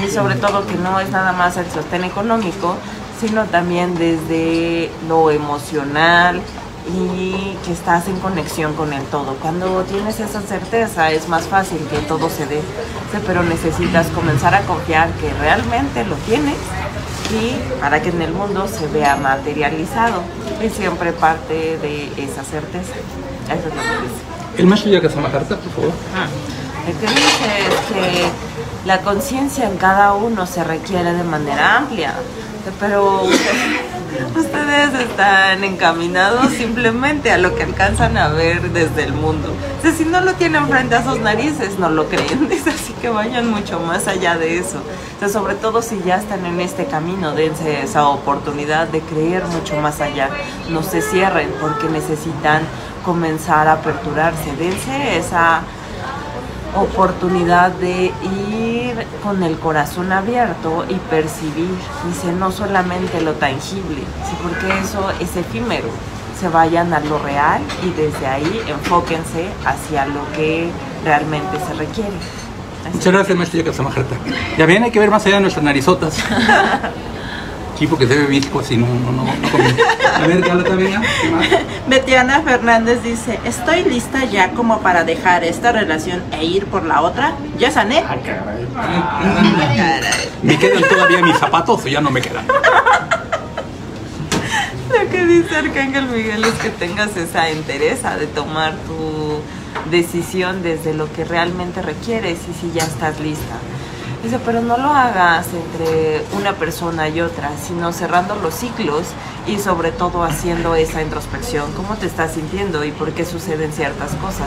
Y sobre todo que no es nada más el sostén económico, sino también desde lo emocional y que estás en conexión con el todo. Cuando tienes esa certeza es más fácil que todo se dé, pero necesitas comenzar a confiar que realmente lo tienes y para que en el mundo se vea materializado, y siempre parte de esa certeza. Eso es lo que dice. El maestro Yakasamaharta, por favor. El que dice es que la conciencia en cada uno se requiere de manera amplia, pero ustedes están encaminados simplemente a lo que alcanzan a ver desde el mundo. O sea, si no lo tienen frente a sus narices, no lo creen. Así que vayan mucho más allá de eso. O sea, sobre todo si ya están en este camino, dense esa oportunidad de creer mucho más allá. No se cierren porque necesitan comenzar a aperturarse. Dense esa oportunidad de ir con el corazón abierto y percibir, dice, no solamente lo tangible, ¿sí? Porque eso es efímero. Se vayan a lo real y desde ahí enfóquense hacia lo que realmente se requiere. Así. Muchas gracias, maestro Casamajarta. Ya bien, hay que ver más allá de nuestras narizotas. Tipo que se ve visco así, no. A ver, Gálata, venga. Betiana Fernández dice, estoy lista ya como para dejar esta relación e ir por la otra. Ya sané. Ah, caray. Ah, caray. Me quedan todavía mis zapatos o ya no me quedan. Lo que dice Arcángel Miguel es que tengas esa entereza de tomar tu decisión desde lo que realmente requieres y si ya estás lista. Dice, pero no lo hagas entre una persona y otra, sino cerrando los ciclos y sobre todo haciendo esa introspección. ¿Cómo te estás sintiendo y por qué suceden ciertas cosas?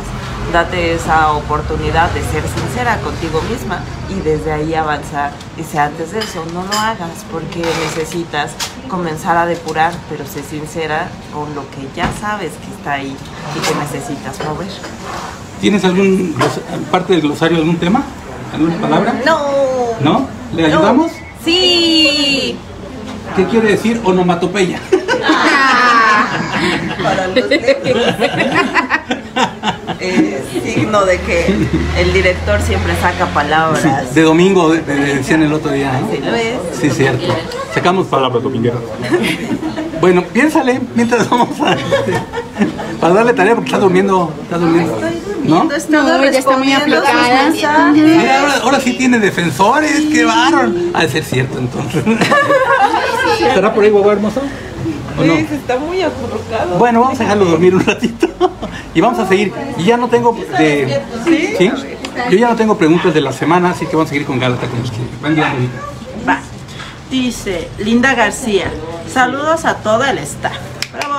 Date esa oportunidad de ser sincera contigo misma y desde ahí avanzar. Dice, antes de eso, no lo hagas porque necesitas comenzar a depurar, pero sé sincera con lo que ya sabes que está ahí y que necesitas mover. ¿Tienes algún, parte del glosario, algún tema? ¿Alguna palabra? No. ¿No? ¿Le ayudamos? Sí. ¿Qué quiere decir onomatopeya? Para los signo de que el director siempre saca palabras. Sí, de domingo, decían el otro día, ¿no? Sí, cierto. Sacamos palabras domingueras. Bueno, piénsale mientras vamos a... Para darle tarea porque está durmiendo. Está durmiendo. ¿No? No, ya está muy aplicada. Mira, ahora sí tiene defensores, sí. Qué bárbaro. Ha de ser cierto entonces. ¿Estará por ahí guagua hermoso? ¿O no? Sí, está muy acurrucado. Bueno, vamos a dejarlo dormir un ratito y vamos a seguir. Y ya no tengo de... ¿Sí? Yo ya no tengo preguntas de la semana, así que vamos a seguir con Gálata con ustedes. Va. Dice Linda García, saludos a toda el staff. ¡Bravo!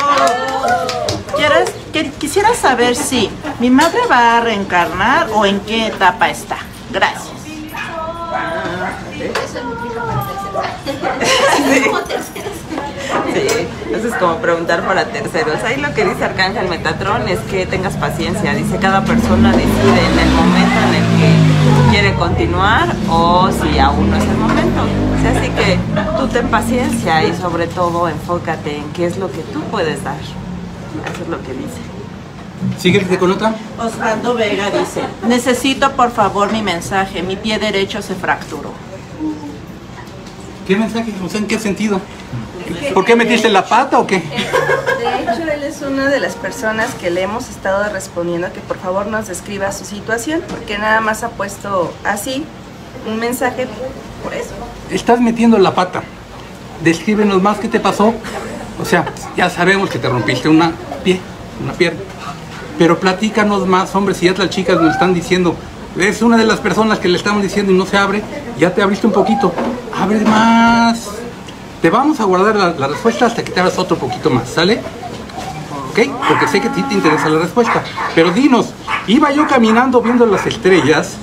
Quisiera saber si mi madre va a reencarnar o en qué etapa está. Gracias. Sí, eso es como preguntar para terceros. Ahí lo que dice Arcángel Metatron es que tengas paciencia. Dice, cada persona decide en el momento en el que quiere continuar o si aún no es el momento. Así que tú ten paciencia y sobre todo enfócate en qué es lo que tú puedes dar. Eso es lo que dice. Síguete con otra. Osvaldo Vega dice, necesito por favor mi mensaje, mi pie derecho se fracturó. ¿Qué mensaje? O sea, ¿en qué sentido? ¿Por qué metiste la pata o qué? De hecho, él es una de las personas que le hemos estado respondiendo que por favor nos describa su situación, porque nada más ha puesto así un mensaje por eso. Estás metiendo la pata. Descríbenos más qué te pasó. O sea, ya sabemos que te rompiste una pierna. Pero platícanos más, hombre, si ya las chicas nos están diciendo, es una de las personas que le estamos diciendo y no se abre, ya te abriste un poquito, abre más. Te vamos a guardar la respuesta hasta que te abras otro poquito más, ¿sale? ¿Ok? Porque sé que a ti te interesa la respuesta. Pero dinos, iba yo caminando viendo las estrellas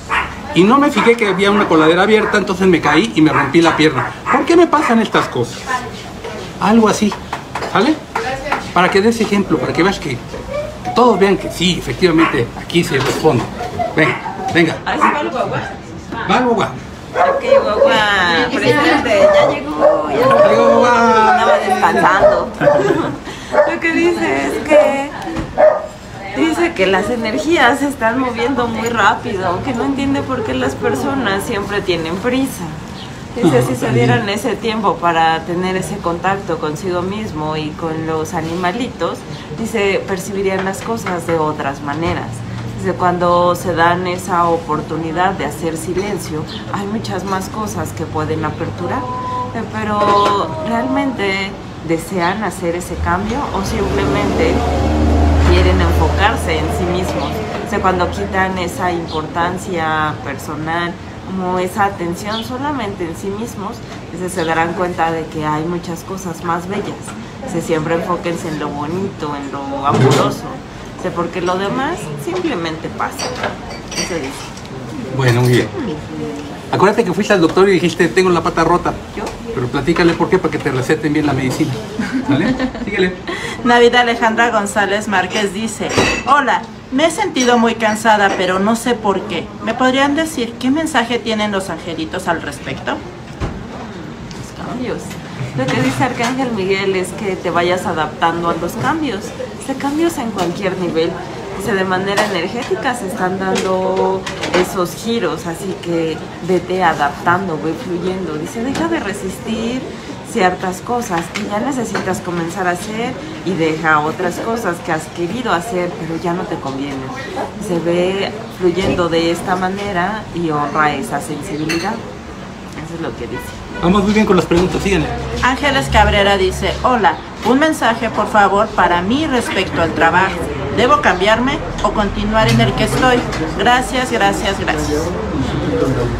y no me fijé que había una coladera abierta, entonces me caí y me rompí la pierna. ¿Por qué me pasan estas cosas? Algo así, ¿sale? Para que des ejemplo, para que veas que... todos vean que sí, efectivamente, aquí se responde. Venga, venga. ¿Así va el guagua? Va el guagua. Ok, guagua, presente, ya llegó. Ya llegó, guagua. Andaba descansando. Lo que dice es que... dice que las energías se están moviendo muy rápido, que no entiende por qué las personas siempre tienen prisa. Dice, si se dieran ese tiempo para tener ese contacto consigo mismo y con los animalitos, dice, percibirían las cosas de otras maneras. Dice, cuando se dan esa oportunidad de hacer silencio, hay muchas más cosas que pueden aperturar. Pero, ¿realmente desean hacer ese cambio o simplemente quieren enfocarse en sí mismos? Dice, cuando quitan esa importancia personal, como esa atención solamente en sí mismos, se darán cuenta de que hay muchas cosas más bellas. Siempre enfóquense en lo bonito, en lo amoroso, porque lo demás simplemente pasa. Eso dice. Bueno, muy bien. Acuérdate que fuiste al doctor y dijiste, tengo la pata rota. ¿Yo? Pero platícale por qué, para que te receten bien la medicina. ¿Vale? Síguele. Navidad Alejandra González Márquez dice, hola. Me he sentido muy cansada, pero no sé por qué. ¿Me podrían decir qué mensaje tienen los angelitos al respecto? Los cambios. Lo que dice Arcángel Miguel es que te vayas adaptando a los cambios. Hay cambios en cualquier nivel. Dice, de manera energética se están dando esos giros, así que vete adaptando, ve fluyendo. Dice, deja de resistir ciertas cosas que ya necesitas comenzar a hacer y deja otras cosas que has querido hacer pero ya no te convienen. Se ve fluyendo de esta manera y honra esa sensibilidad. Eso es lo que dice. Vamos muy bien con las preguntas, síganle. Ángeles Cabrera dice, hola, un mensaje por favor para mí respecto al trabajo. ¿Debo cambiarme o continuar en el que estoy? Gracias, gracias, gracias.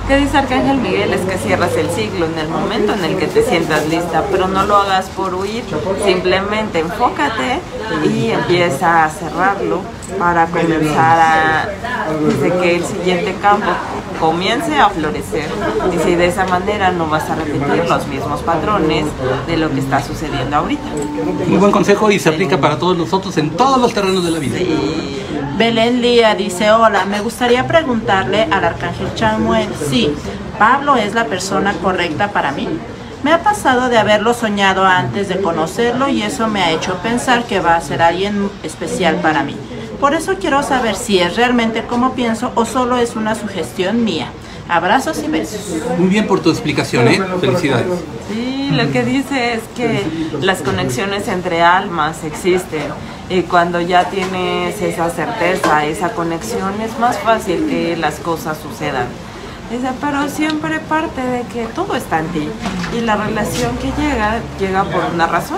¿Qué dice Arcángel Miguel? Es que cierras el ciclo en el momento en el que te sientas lista, pero no lo hagas por huir, simplemente enfócate y empieza a cerrarlo para comenzar a... dice que el siguiente campo comience a florecer. Dice, y de esa manera no vas a repetir los mismos patrones de lo que está sucediendo ahorita. Muy buen consejo y se aplica para todos nosotros en todos los terrenos de la vida. Sí. Belén Lía dice, hola, me gustaría preguntarle al Arcángel Chamuel si Pablo es la persona correcta para mí. Me ha pasado de haberlo soñado antes de conocerlo y eso me ha hecho pensar que va a ser alguien especial para mí. Por eso quiero saber si es realmente como pienso o solo es una sugestión mía. Abrazos y besos. Muy bien por tu explicación, ¿eh? Felicidades. Sí, lo que dice es que las conexiones entre almas existen. Y cuando ya tienes esa certeza, esa conexión, es más fácil que las cosas sucedan. Pero siempre parte de que todo está en ti. Y la relación que llega, llega por una razón.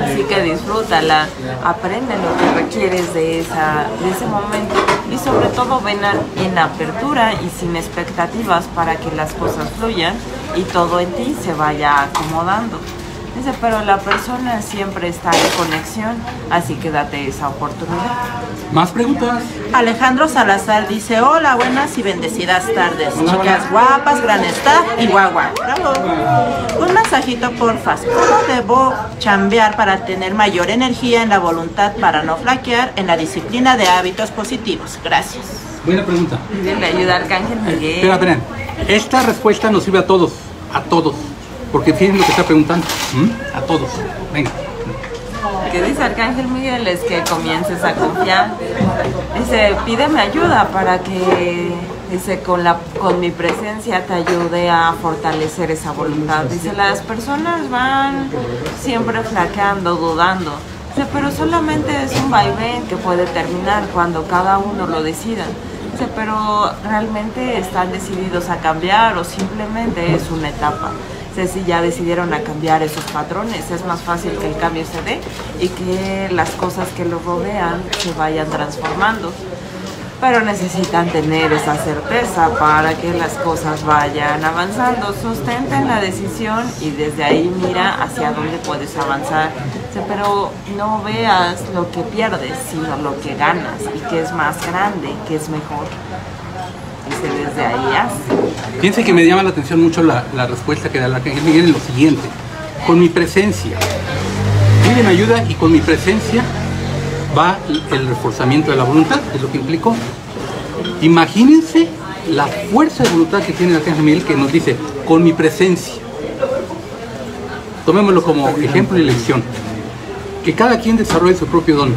Así que disfrútala, aprende lo que requieres de ese momento. Y sobre todo ven en apertura y sin expectativas para que las cosas fluyan y todo en ti se vaya acomodando. Dice, pero la persona siempre está en conexión, así que date esa oportunidad. ¿Más preguntas? Alejandro Salazar dice, hola, buenas y bendecidas tardes. Hola, chicas hola. Guapas, gran staff y guagua. Bravo. Un masajito, porfas. ¿Cómo debo chambear para tener mayor energía en la voluntad para no flaquear en la disciplina de hábitos positivos? Gracias. Buena pregunta. Le ayuda Arcángel Miguel. Espera, esta respuesta nos sirve a todos, porque fíjense lo que está preguntando, a todos. Venga. Lo que dice Arcángel Miguel es que comiences a confiar. Dice, pídeme ayuda para que, dice, con mi presencia te ayude a fortalecer esa voluntad. Dice, las personas van siempre flaqueando, dudando. Dice, pero solamente es un vaivén que puede terminar cuando cada uno lo decida. Dice, pero realmente están decididos a cambiar o simplemente es una etapa. Si ya decidieron a cambiar esos patrones, es más fácil que el cambio se dé y que las cosas que los rodean se vayan transformando, pero necesitan tener esa certeza para que las cosas vayan avanzando. Sostenten la decisión y desde ahí mira hacia dónde puedes avanzar, pero no veas lo que pierdes, sino lo que ganas y que es más grande, que es mejor. Desde ahí hace. Fíjense que me llama la atención mucho la respuesta que da el Arcángel Miguel en lo siguiente: con mi presencia, piden ayuda y con mi presencia va el reforzamiento de la voluntad, es lo que implicó. Imagínense la fuerza de voluntad que tiene el Arcángel Miguel, que nos dice con mi presencia. Tomémoslo como ejemplo y lección, que cada quien desarrolle su propio don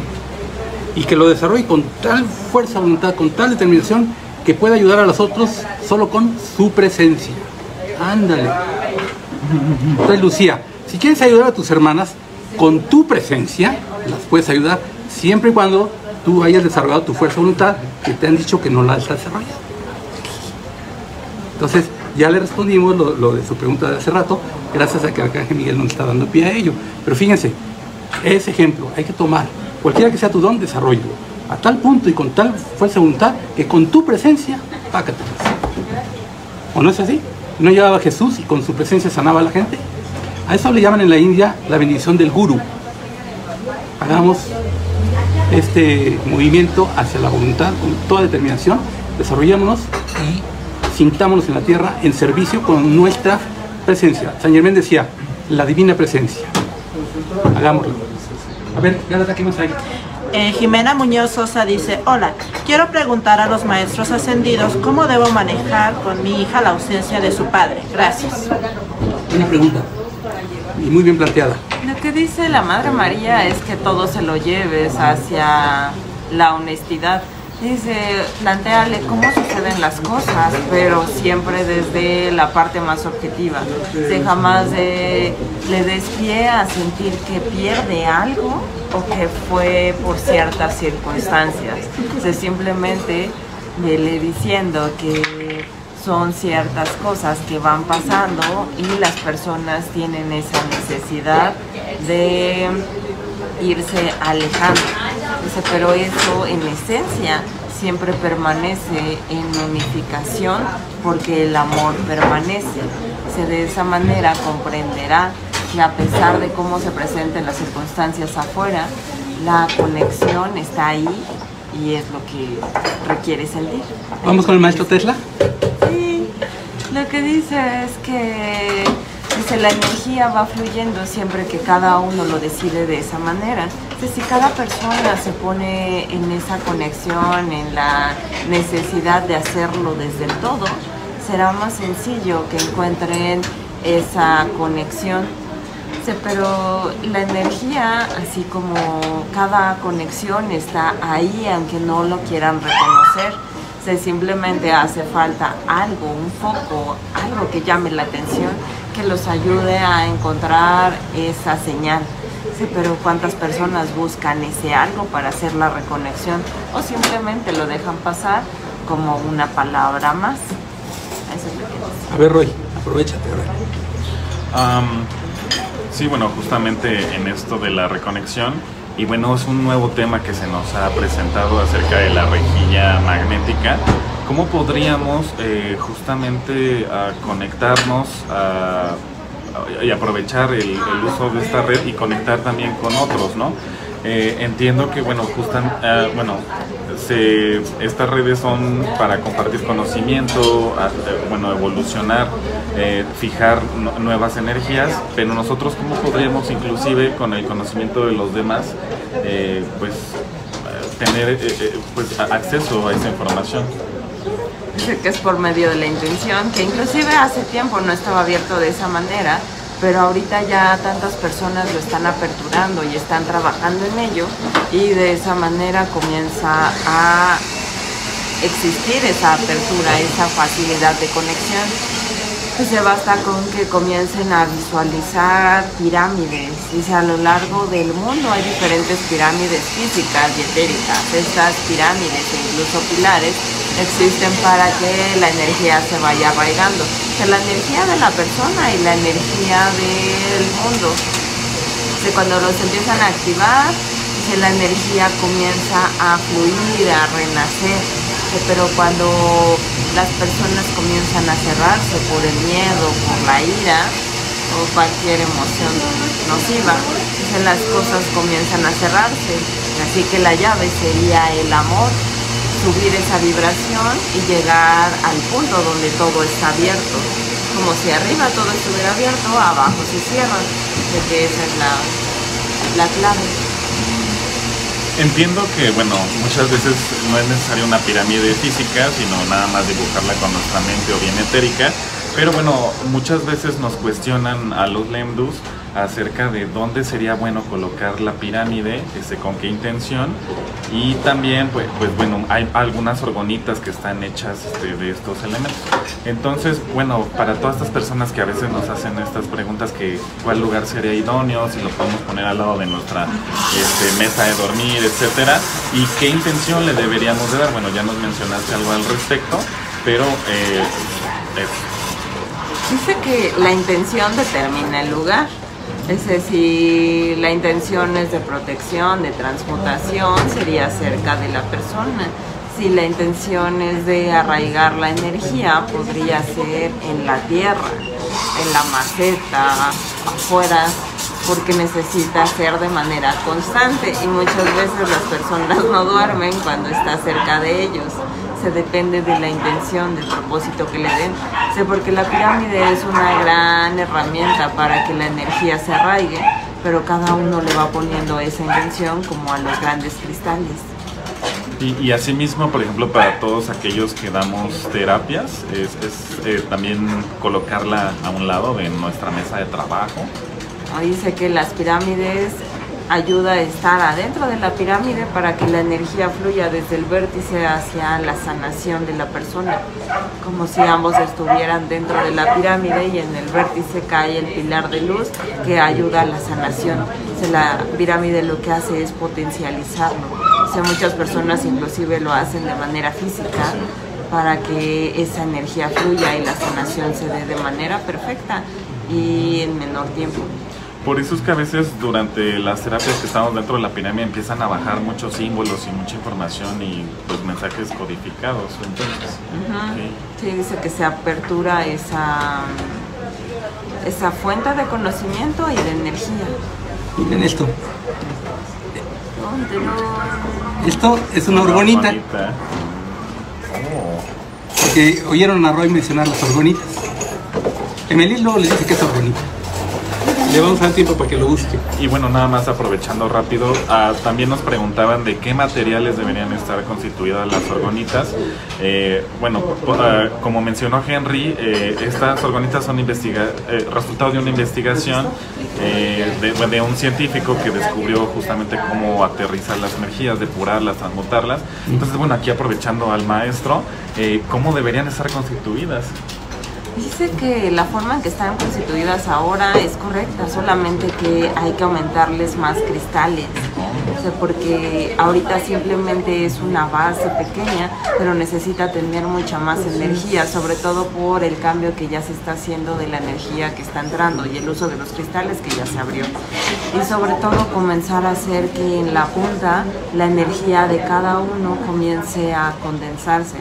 y que lo desarrolle con tal fuerza de voluntad, con tal determinación, que pueda ayudar a los otros solo con su presencia. Ándale. Entonces, Lucía, si quieres ayudar a tus hermanas, con tu presencia las puedes ayudar, siempre y cuando tú hayas desarrollado tu fuerza de voluntad, que te han dicho que no la has desarrollado. Entonces, ya le respondimos lo de su pregunta de hace rato, gracias a que Arcángel Miguel nos está dando pie a ello. Pero fíjense, ese ejemplo hay que tomar. Cualquiera que sea tu don, desarrollo a tal punto y con tal fuerza de voluntad que con tu presencia, pácate. ¿O no es así? ¿No llevaba a Jesús y con su presencia sanaba a la gente? A eso le llaman en la India la bendición del guru. Hagamos este movimiento hacia la voluntad con toda determinación, desarrollémonos y sintámonos en la tierra en servicio con nuestra presencia. San Germán decía, la divina presencia. Hagámoslo. A ver, Gálata, ¿qué más hay? Jimena Muñoz Sosa dice, hola, quiero preguntar a los maestros ascendidos cómo debo manejar con mi hija la ausencia de su padre. Gracias. Buena pregunta y muy bien planteada. Lo que dice la Madre María es que todo se lo lleves hacia la honestidad. Dice, plantearle cómo suceden las cosas, pero siempre desde la parte más objetiva. Dice, jamás le des pie a sentir que pierde algo o que fue por ciertas circunstancias. Dice, simplemente vele diciendo que son ciertas cosas que van pasando y las personas tienen esa necesidad de irse alejando. Dice, pero eso en esencia siempre permanece en unificación porque el amor permanece. Dice, de esa manera comprenderá que a pesar de cómo se presenten las circunstancias afuera, la conexión está ahí y es lo que requiere sentir. ¿Vamos con el maestro Tesla? Sí, lo que dice es que dice, la energía va fluyendo siempre que cada uno lo decide de esa manera. Dice, si cada persona se pone en esa conexión, en la necesidad de hacerlo desde el todo, será más sencillo que encuentren esa conexión. Dice, pero la energía, así como cada conexión está ahí, aunque no lo quieran reconocer, se simplemente hace falta algo, un foco, algo que llame la atención, que los ayude a encontrar esa señal. Sí, pero ¿cuántas personas buscan ese algo para hacer la reconexión? O simplemente lo dejan pasar como una palabra más. Eso es lo que... A ver, Roy, aprovechate. Sí, bueno, justamente en esto de la reconexión, y bueno, es un nuevo tema que se nos ha presentado acerca de la rejilla magnética. ¿Cómo podríamos justamente conectarnos y aprovechar el uso de esta red y conectar también con otros, ¿no? Entiendo que, bueno, estas redes son para compartir conocimiento, bueno, evolucionar, fijar nuevas energías, pero nosotros cómo podríamos, inclusive con el conocimiento de los demás, pues tener acceso a esa información. Dice que es por medio de la intención, que inclusive hace tiempo no estaba abierto de esa manera, pero ahorita ya tantas personas lo están aperturando y están trabajando en ello, y de esa manera comienza a existir esa apertura, esa facilidad de conexión. Se basta con que comiencen a visualizar pirámides. Dice, a lo largo del mundo hay diferentes pirámides físicas y etéricas. Estas pirámides e incluso pilares existen para que la energía se vaya arraigando, o sea, la energía de la persona y la energía del mundo. O sea, cuando los empiezan a activar, o sea, la energía comienza a fluir, a renacer. O sea, pero cuando las personas comienzan a cerrarse por el miedo, por la ira o cualquier emoción nociva, o sea, las cosas comienzan a cerrarse. Así que la llave sería el amor, subir esa vibración y llegar al punto donde todo está abierto. Como si arriba todo estuviera abierto, abajo se cierra. Así que esa es la clave. Entiendo que, bueno, muchas veces no es necesaria una pirámide física, sino nada más dibujarla con nuestra mente o bien etérica. Pero bueno, muchas veces nos cuestionan a los Lemdus acerca de dónde sería bueno colocar la pirámide, con qué intención, y también, pues bueno, hay algunas orgonitas que están hechas de estos elementos. Entonces, bueno, para todas estas personas que a veces nos hacen estas preguntas, que cuál lugar sería idóneo, si lo podemos poner al lado de nuestra mesa de dormir, etcétera, y qué intención le deberíamos de dar. Bueno, ya nos mencionaste algo al respecto, pero dice que la intención determina el lugar. Es decir, la intención es de protección, de transmutación, sería cerca de la persona. Si la intención es de arraigar la energía, podría ser en la tierra, en la maceta, afuera, porque necesita ser de manera constante, y muchas veces las personas no duermen cuando está cerca de ellos. Se depende de la intención, del propósito que le den. Sé porque la pirámide es una gran herramienta para que la energía se arraigue, pero cada uno le va poniendo esa intención, como a los grandes cristales. Y asimismo, por ejemplo, para todos aquellos que damos terapias, es también colocarla a un lado de nuestra mesa de trabajo. Dice que las pirámides ayuda a estar adentro de la pirámide para que la energía fluya desde el vértice hacia la sanación de la persona, como si ambos estuvieran dentro de la pirámide, y en el vértice cae el pilar de luz que ayuda a la sanación. O sea, la pirámide lo que hace es potencializarlo. O sea, muchas personas inclusive lo hacen de manera física para que esa energía fluya y la sanación se dé de manera perfecta y en menor tiempo. Por eso es que a veces durante las terapias que estamos dentro de la pirámide empiezan a bajar muchos símbolos y mucha información y pues mensajes codificados. Entonces, sí, dice que se apertura esa fuente de conocimiento y de energía. Miren esto. Esto es una orgonita. Porque oyeron a Roy mencionar las orgonitas. Emelisse luego les dice que es orgonita. Le vamos a dar tiempo para que lo busque. Y bueno, nada más aprovechando rápido, también nos preguntaban de qué materiales deberían estar constituidas las orgonitas. Bueno, como mencionó Henry, estas orgonitas son resultado de una investigación de un científico que descubrió justamente cómo aterrizar las energías, depurarlas, transmutarlas. Entonces, bueno, aquí aprovechando al maestro, ¿cómo deberían estar constituidas? Dice que la forma en que están constituidas ahora es correcta, solamente que hay que aumentarles más cristales. O sea, porque ahorita simplemente es una base pequeña, pero necesita tener mucha más energía, sobre todo por el cambio que ya se está haciendo de la energía que está entrando y el uso de los cristales que ya se abrió. Y sobre todo comenzar a hacer que en la punta la energía de cada uno comience a condensarse.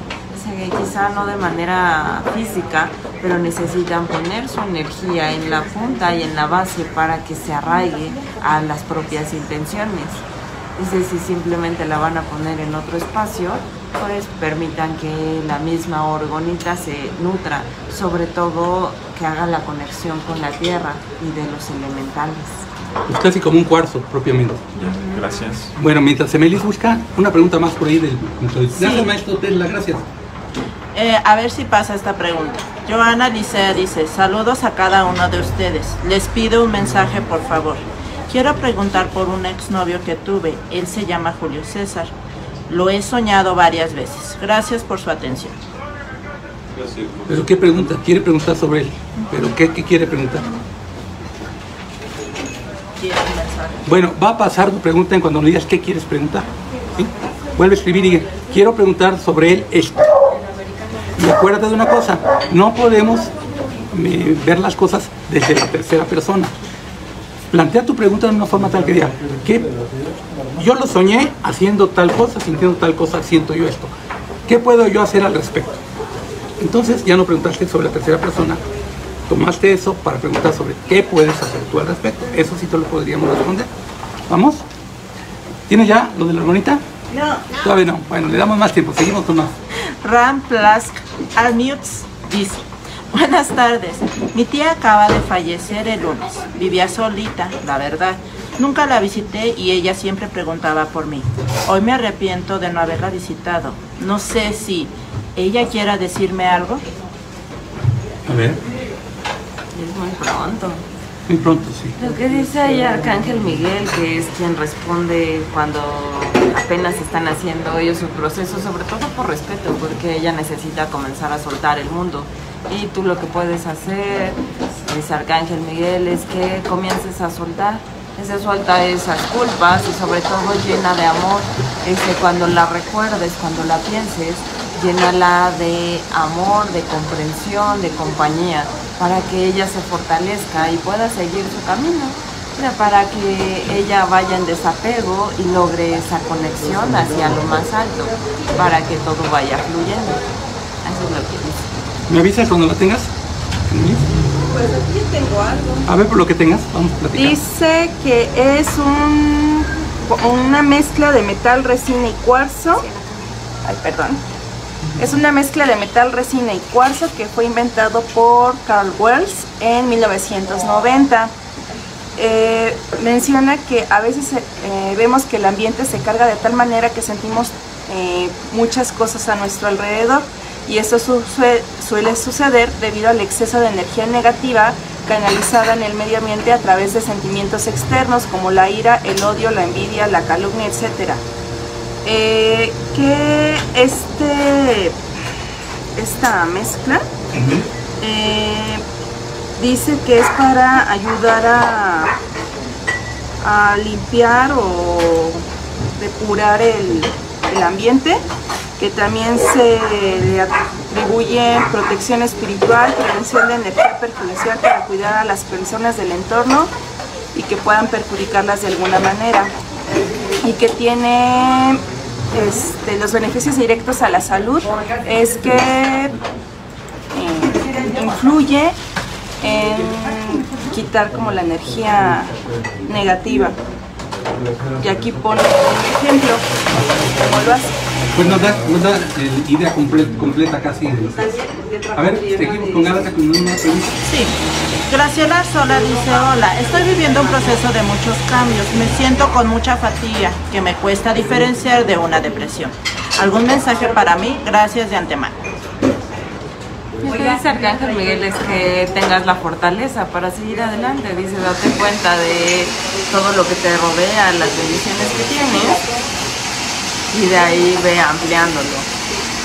quizá no de manera física, pero necesitan poner su energía en la punta y en la base para que se arraigue a las propias intenciones. Entonces, si simplemente la van a poner en otro espacio, pues permitan que la misma orgonita se nutra, sobre todo que haga la conexión con la tierra y de los elementales. Es casi como un cuarzo, propiamente. Ya, gracias. Bueno, mientras Emelisse busca, una pregunta más por ahí del... Gracias, maestro Tesla, gracias. A ver si pasa esta pregunta. Joana Licea dice, saludos a cada uno de ustedes. Les pido un mensaje, por favor. Quiero preguntar por un exnovio que tuve. Él se llama Julio César. Lo he soñado varias veces. Gracias por su atención. Gracias. ¿Pero qué pregunta? Quiere preguntar sobre él. ¿Pero qué quiere preguntar? Quiere un mensaje. Bueno, va a pasar tu pregunta en cuando le digas qué quieres preguntar. ¿Sí? Vuelve a escribir y quiero preguntar sobre él esto. Y acuérdate de una cosa, no podemos ver las cosas desde la tercera persona. Plantea tu pregunta de una forma tal que diga, ¿qué? Yo lo soñé haciendo tal cosa, sintiendo tal cosa, siento yo esto. ¿Qué puedo yo hacer al respecto? Entonces ya no preguntaste sobre la tercera persona, tomaste eso para preguntar sobre qué puedes hacer tú al respecto. Eso sí te lo podríamos responder. ¿Vamos? ¿Tienes ya lo de la hermanita? No. Todavía no. Bueno, le damos más tiempo, seguimos con más. Ram Plask Almutes dice, buenas tardes, mi tía acaba de fallecer el lunes, vivía solita, la verdad, nunca la visité y ella siempre preguntaba por mí. Hoy me arrepiento de no haberla visitado, no sé si ella quiera decirme algo. A ver. Es muy pronto. Muy pronto, sí. Lo que dice ahí Arcángel Miguel, que es quien responde cuando apenas están haciendo ellos su proceso, sobre todo por respeto, porque ella necesita comenzar a soltar el mundo. Y tú lo que puedes hacer, dice Arcángel Miguel, es que comiences a soltar. Se suelta esas culpas y sobre todo llena de amor. Cuando la recuerdes, cuando la pienses, llénala de amor, de comprensión, de compañía, para que ella se fortalezca y pueda seguir su camino, para que ella vaya en desapego y logre esa conexión hacia lo más alto, para que todo vaya fluyendo. Eso es lo que dice. ¿Me avisas cuando la tengas? Pues aquí tengo algo. A ver, por lo que tengas, vamos a platicar. Dice que es una mezcla de metal, resina y cuarzo. Ay, perdón. Es una mezcla de metal, resina y cuarzo que fue inventado por Carl Wells en 1990. Menciona que a veces vemos que el ambiente se carga de tal manera que sentimos muchas cosas a nuestro alrededor. Y eso suele suceder debido al exceso de energía negativa canalizada en el medio ambiente a través de sentimientos externos como la ira, el odio, la envidia, la calumnia, etc. Que esta mezcla dice que es para ayudar a limpiar o depurar el ambiente. Que también se le atribuye protección espiritual, prevención de energía perjudicial para cuidar a las personas del entorno y que puedan perjudicarlas de alguna manera. Y que tiene los beneficios directos a la salud, es que influye en quitar como la energía negativa. Y aquí pone un ejemplo, ¿cómo lo hace? Pues nos da idea completa casi. A ver, seguimos con Gálata con una pregunta. Sí. Graciela Sola dice, hola, estoy viviendo un proceso de muchos cambios. Me siento con mucha fatiga, que me cuesta diferenciar de una depresión. ¿Algún mensaje para mí? Gracias de antemano. Lo que dice Arcángel Miguel es que tengas la fortaleza para seguir adelante. Dice, date cuenta de todo lo que te rodea, las bendiciones que tienes. Y de ahí ve ampliándolo.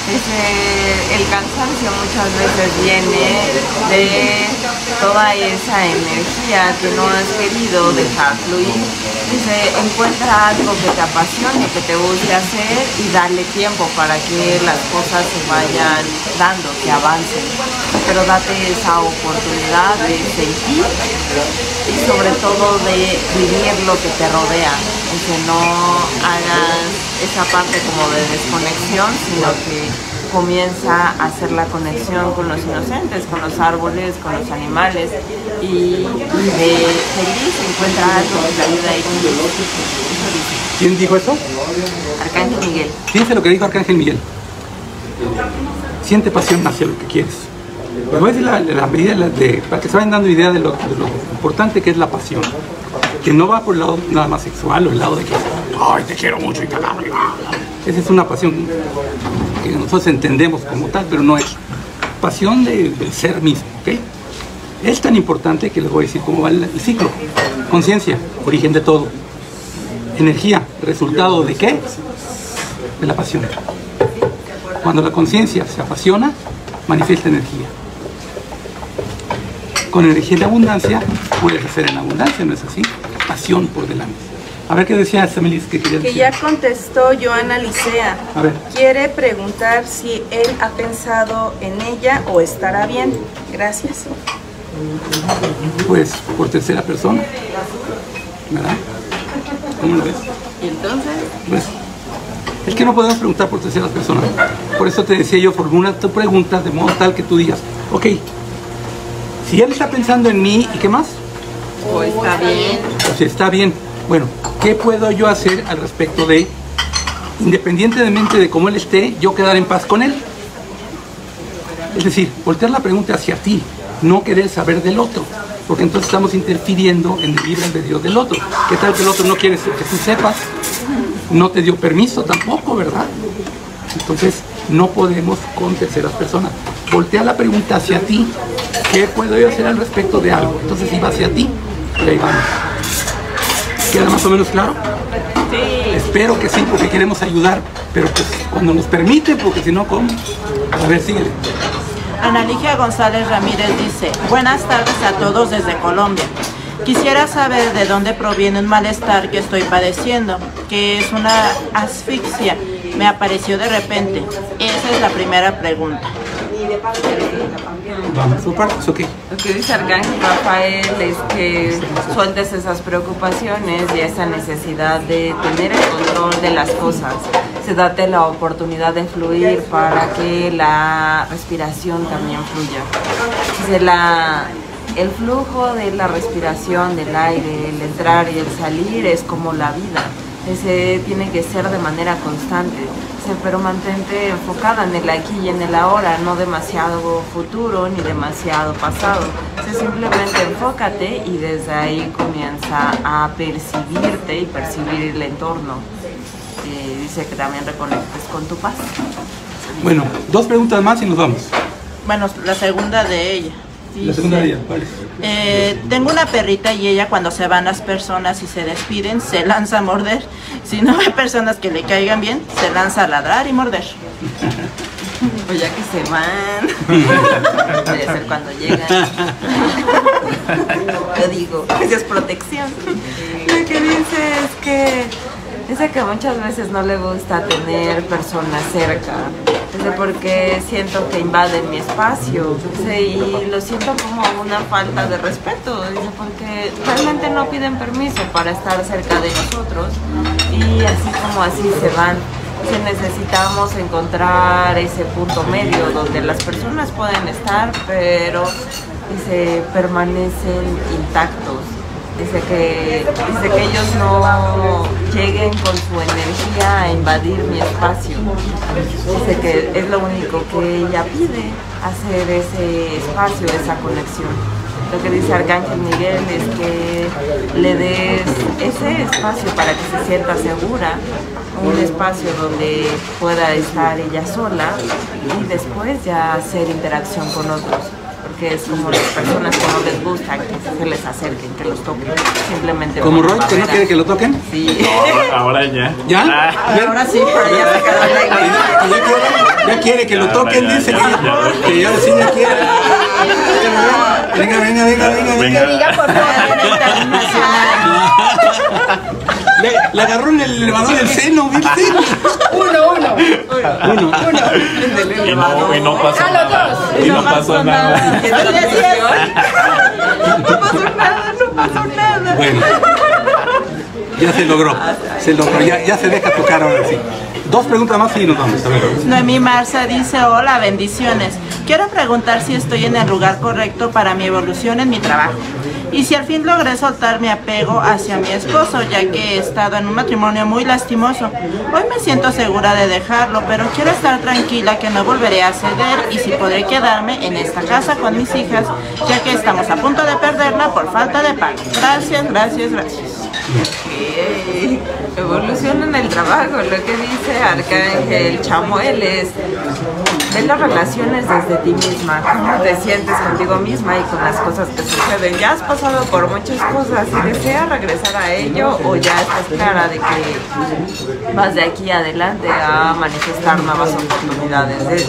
El cansancio muchas veces viene de toda esa energía que no has querido dejar fluir. Encuentra algo que te apasione, que te guste hacer y darle tiempo para que las cosas se vayan dando, que avancen. Pero date esa oportunidad de sentir y sobre todo de vivir lo que te rodea. No hagas esa parte como de desconexión, sino que comienza a hacer la conexión con los inocentes, con los árboles, con los animales, y de feliz encuentra algo que la ayuda a ir. ¿Quién dijo eso? Arcángel Miguel. Piensa lo que dijo Arcángel Miguel. Siente pasión hacia lo que quieres. Les voy a decir las medidas para que se vayan dando idea de lo importante que es la pasión. Que no va por el lado nada más sexual o el lado de que ¡ay, te quiero mucho! Y tal. Esa es una pasión que nosotros entendemos como tal, pero no es pasión del ser mismo, ¿ok? Es tan importante que les voy a decir cómo va el ciclo. Conciencia, origen de todo. Energía, resultado ¿de qué? De la pasión. Cuando la conciencia se apasiona, manifiesta energía. Con energía en abundancia, puedes hacer en abundancia, ¿no es así? Pasión por delante. A ver qué decía Emelisse, que quería decir. Que ya contestó Joana Licea. A ver. Quiere preguntar si él ha pensado en ella o estará bien. Gracias. Pues por tercera persona, ¿verdad? ¿Cómo lo ves? ¿Y entonces? Pues, es que no podemos preguntar por terceras personas. Por eso te decía yo, formula tu pregunta de modo tal que tú digas, ok, si él está pensando en mí, ¿y qué más? O está bien. O si está bien. Bueno, ¿qué puedo yo hacer al respecto de, independientemente de cómo él esté, yo quedar en paz con él? Es decir, voltear la pregunta hacia ti, no querer saber del otro, porque entonces estamos interfiriendo en el libre albedrío del otro. ¿Qué tal que el otro no quiere que tú sepas? No te dio permiso tampoco, ¿verdad? Entonces, no podemos con terceras personas. Voltea la pregunta hacia ti. ¿Qué puedo yo hacer al respecto de algo? Entonces, si va hacia ti, y ahí vamos. ¿Queda más o menos claro? Sí. Espero que sí, porque queremos ayudar. Pero pues, cuando nos permiten, porque si no, ¿cómo? A ver, síguele. Analigia González Ramírez dice, buenas tardes a todos desde Colombia. Quisiera saber de dónde proviene un malestar que estoy padeciendo, que es una asfixia. Me apareció de repente. Esa es la primera pregunta. Vamos por partes, ¿ok? Lo que dice Arcángel Rafael es que sueltes esas preocupaciones y esa necesidad de tener el control de las cosas. Se date la oportunidad de fluir para que la respiración también fluya. El flujo de la respiración, del aire, el entrar y el salir es como la vida. Ese tiene que ser de manera constante, pero mantente enfocada en el aquí y en el ahora, no demasiado futuro ni demasiado pasado. Simplemente enfócate y desde ahí comienza a percibirte y percibir el entorno. Dice que también reconectes con tu paz. Bueno, dos preguntas más y nos vamos. Bueno, la segunda de ella. La segunda día, vale. Tengo una perrita y ella cuando se van las personas y se despiden, se lanza a morder. Si no hay personas que le caigan bien, se lanza a ladrar y morder. Pues ya que se van, puede ser cuando llegan. Yo digo, eso es protección. Lo que dice es que muchas veces no le gusta tener personas cerca. Porque siento que invaden mi espacio, y lo siento como una falta de respeto, porque realmente no piden permiso para estar cerca de nosotros y así como así se van. Necesitamos encontrar ese punto medio donde las personas pueden estar, pero se permanecen intactos. Dice que ellos no lleguen con su energía a invadir mi espacio. Dice que es lo único que ella pide, hacer ese espacio, esa conexión. Lo que dice Arcángel Miguel es que le des ese espacio para que se sienta segura, un espacio donde pueda estar ella sola y después ya hacer interacción con otros. Que es como las personas que no les gusta que se les acerquen, que los toquen, simplemente... ¿Como Roy, que no quiere que lo toquen? Sí. No, ahora ya. ¿Ya? Ahora sí, pero ya se quedó en la iglesia. Ya quiere que lo toquen, dice. Que ya sí ya quiere. Venga. Diga, por favor. Le agarró en el elevador del seno, ¿viste? Uno. Y no pasó nada. Y no pasó nada. No pasó nada. Bueno. Ya se logró, ya se deja tocar ahora sí. Dos preguntas más y nos vamos. A ver. Noemí Marza dice, hola, bendiciones. Quiero preguntar si estoy en el lugar correcto para mi evolución en mi trabajo. Y si al fin logré soltar mi apego hacia mi esposo, ya que he estado en un matrimonio muy lastimoso. Hoy me siento segura de dejarlo, pero quiero estar tranquila que no volveré a ceder y si podré quedarme en esta casa con mis hijas, ya que estamos a punto de perderla por falta de pago. Gracias, gracias, gracias. Okay. Evolución en el trabajo, lo que dice Arcángel Chamuel es ver las relaciones desde ti misma, cómo te sientes contigo misma y con las cosas que suceden. Ya has pasado por muchas cosas y deseas regresar a ello o ya estás clara de que vas de aquí adelante a manifestar nuevas oportunidades.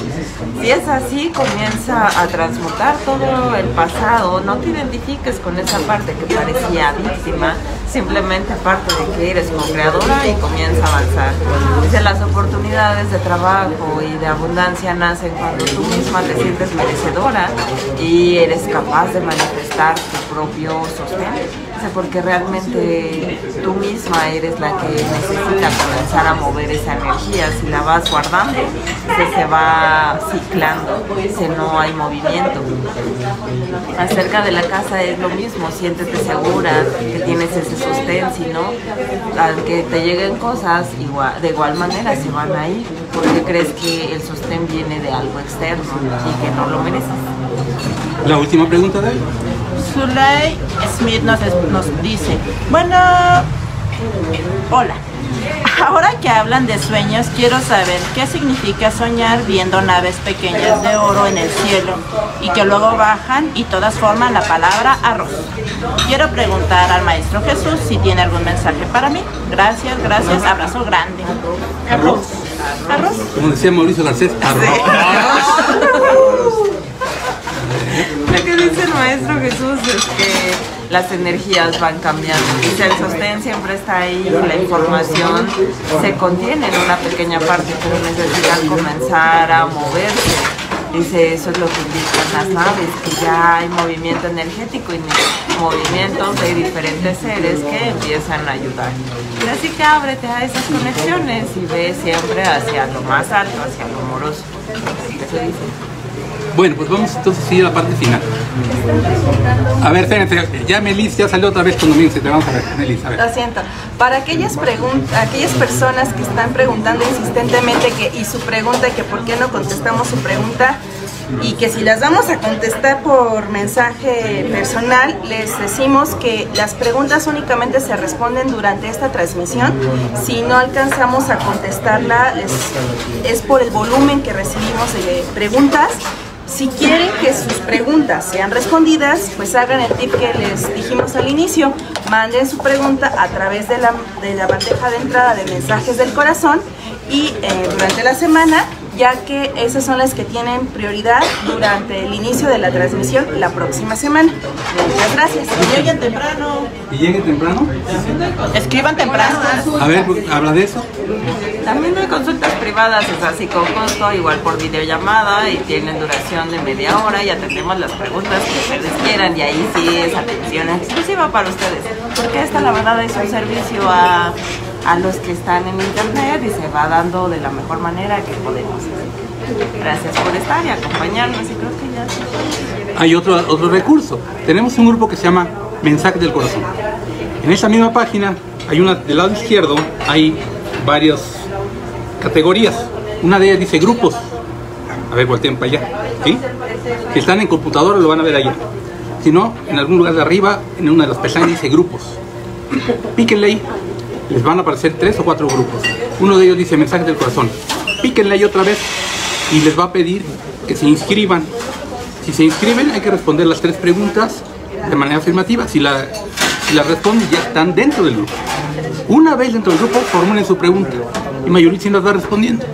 Si es así, comienza a transmutar todo el pasado, no te identifiques con esa parte que parecía víctima, simplemente parte de que eres co-creadora y comienza a avanzar. Dice, las oportunidades de trabajo y de abundancia nacen cuando tú misma te sientes merecedora y eres capaz de manifestar tu propio sostén. Porque realmente tú misma eres la que necesita comenzar a mover esa energía. Si la vas guardando, se va ciclando, si no hay movimiento. Acerca de la casa es lo mismo, siéntete segura que tienes ese sostén, si no, al que te lleguen cosas, igual, de igual manera se van a ir, porque crees que el sostén viene de algo externo y que no lo mereces. La última pregunta de él. Zulay Smith nos dice, bueno, hola, ahora que hablan de sueños quiero saber qué significa soñar viendo naves pequeñas de oro en el cielo y que luego bajan y todas forman la palabra arroz. Quiero preguntar al Maestro Jesús si tiene algún mensaje para mí. Gracias, gracias, abrazo grande. Arroz. Arroz. Como decía Mauricio Garcés, arroz. Sí. Lo que dice el Maestro Jesús es que las energías van cambiando. Dice, el sostén siempre está ahí, la información se contiene en una pequeña parte, pero necesitan comenzar a moverse. Dice, eso es lo que indican las naves, que ya hay movimiento energético y movimientos de diferentes seres que empiezan a ayudar. Así que ábrete a esas conexiones y ve siempre hacia lo más alto, hacia lo amoroso. Eso dice. Bueno, pues vamos entonces a la parte final. A ver, espérate, ya Emelisse ya salió otra vez con domingo, te vamos a ver, Emelisse, a ver. Lo siento. Para aquellas personas que están preguntando insistentemente que, que por qué no contestamos su pregunta, y que si las vamos a contestar por mensaje personal, les decimos que las preguntas únicamente se responden durante esta transmisión. Si no alcanzamos a contestarla, es por el volumen que recibimos de preguntas. Si quieren que sus preguntas sean respondidas, pues hagan el tip que les dijimos al inicio. Manden su pregunta a través de la bandeja de entrada de Mensajes del Corazón y durante la semana, ya que esas son las que tienen prioridad durante el inicio de la transmisión la próxima semana. Muchas gracias. Y lleguen temprano. ¿Y lleguen temprano? Escriban temprano. A ver, habla de eso. También hay consultas privadas, o sea, así con costo, igual por videollamada, y tienen duración de media hora y atendemos las preguntas que ustedes quieran, y ahí sí es atención exclusiva para ustedes, porque esta la verdad es un servicio a los que están en internet y se va dando de la mejor manera que podemos. Gracias por estar y acompañarnos, y creo que ya se... Hay otro recurso. Tenemos un grupo que se llama Mensajes del Corazón. En esa misma página hay una del lado izquierdo, hay varias categorías. Una de ellas dice grupos. A ver, volteen para allá. ¿Sí? Si están en computadora lo van a ver allá. Si no, en algún lugar de arriba, en una de las pestañas dice grupos. Píquenle ahí. Les van a aparecer 3 o 4 grupos. Uno de ellos dice Mensajes del Corazón. Píquenle ahí otra vez y les va a pedir que se inscriban. Si se inscriben hay que responder las 3 preguntas de manera afirmativa. Si la responden ya están dentro del grupo. Una vez dentro del grupo formulen su pregunta y Mayritsin las va respondiendo.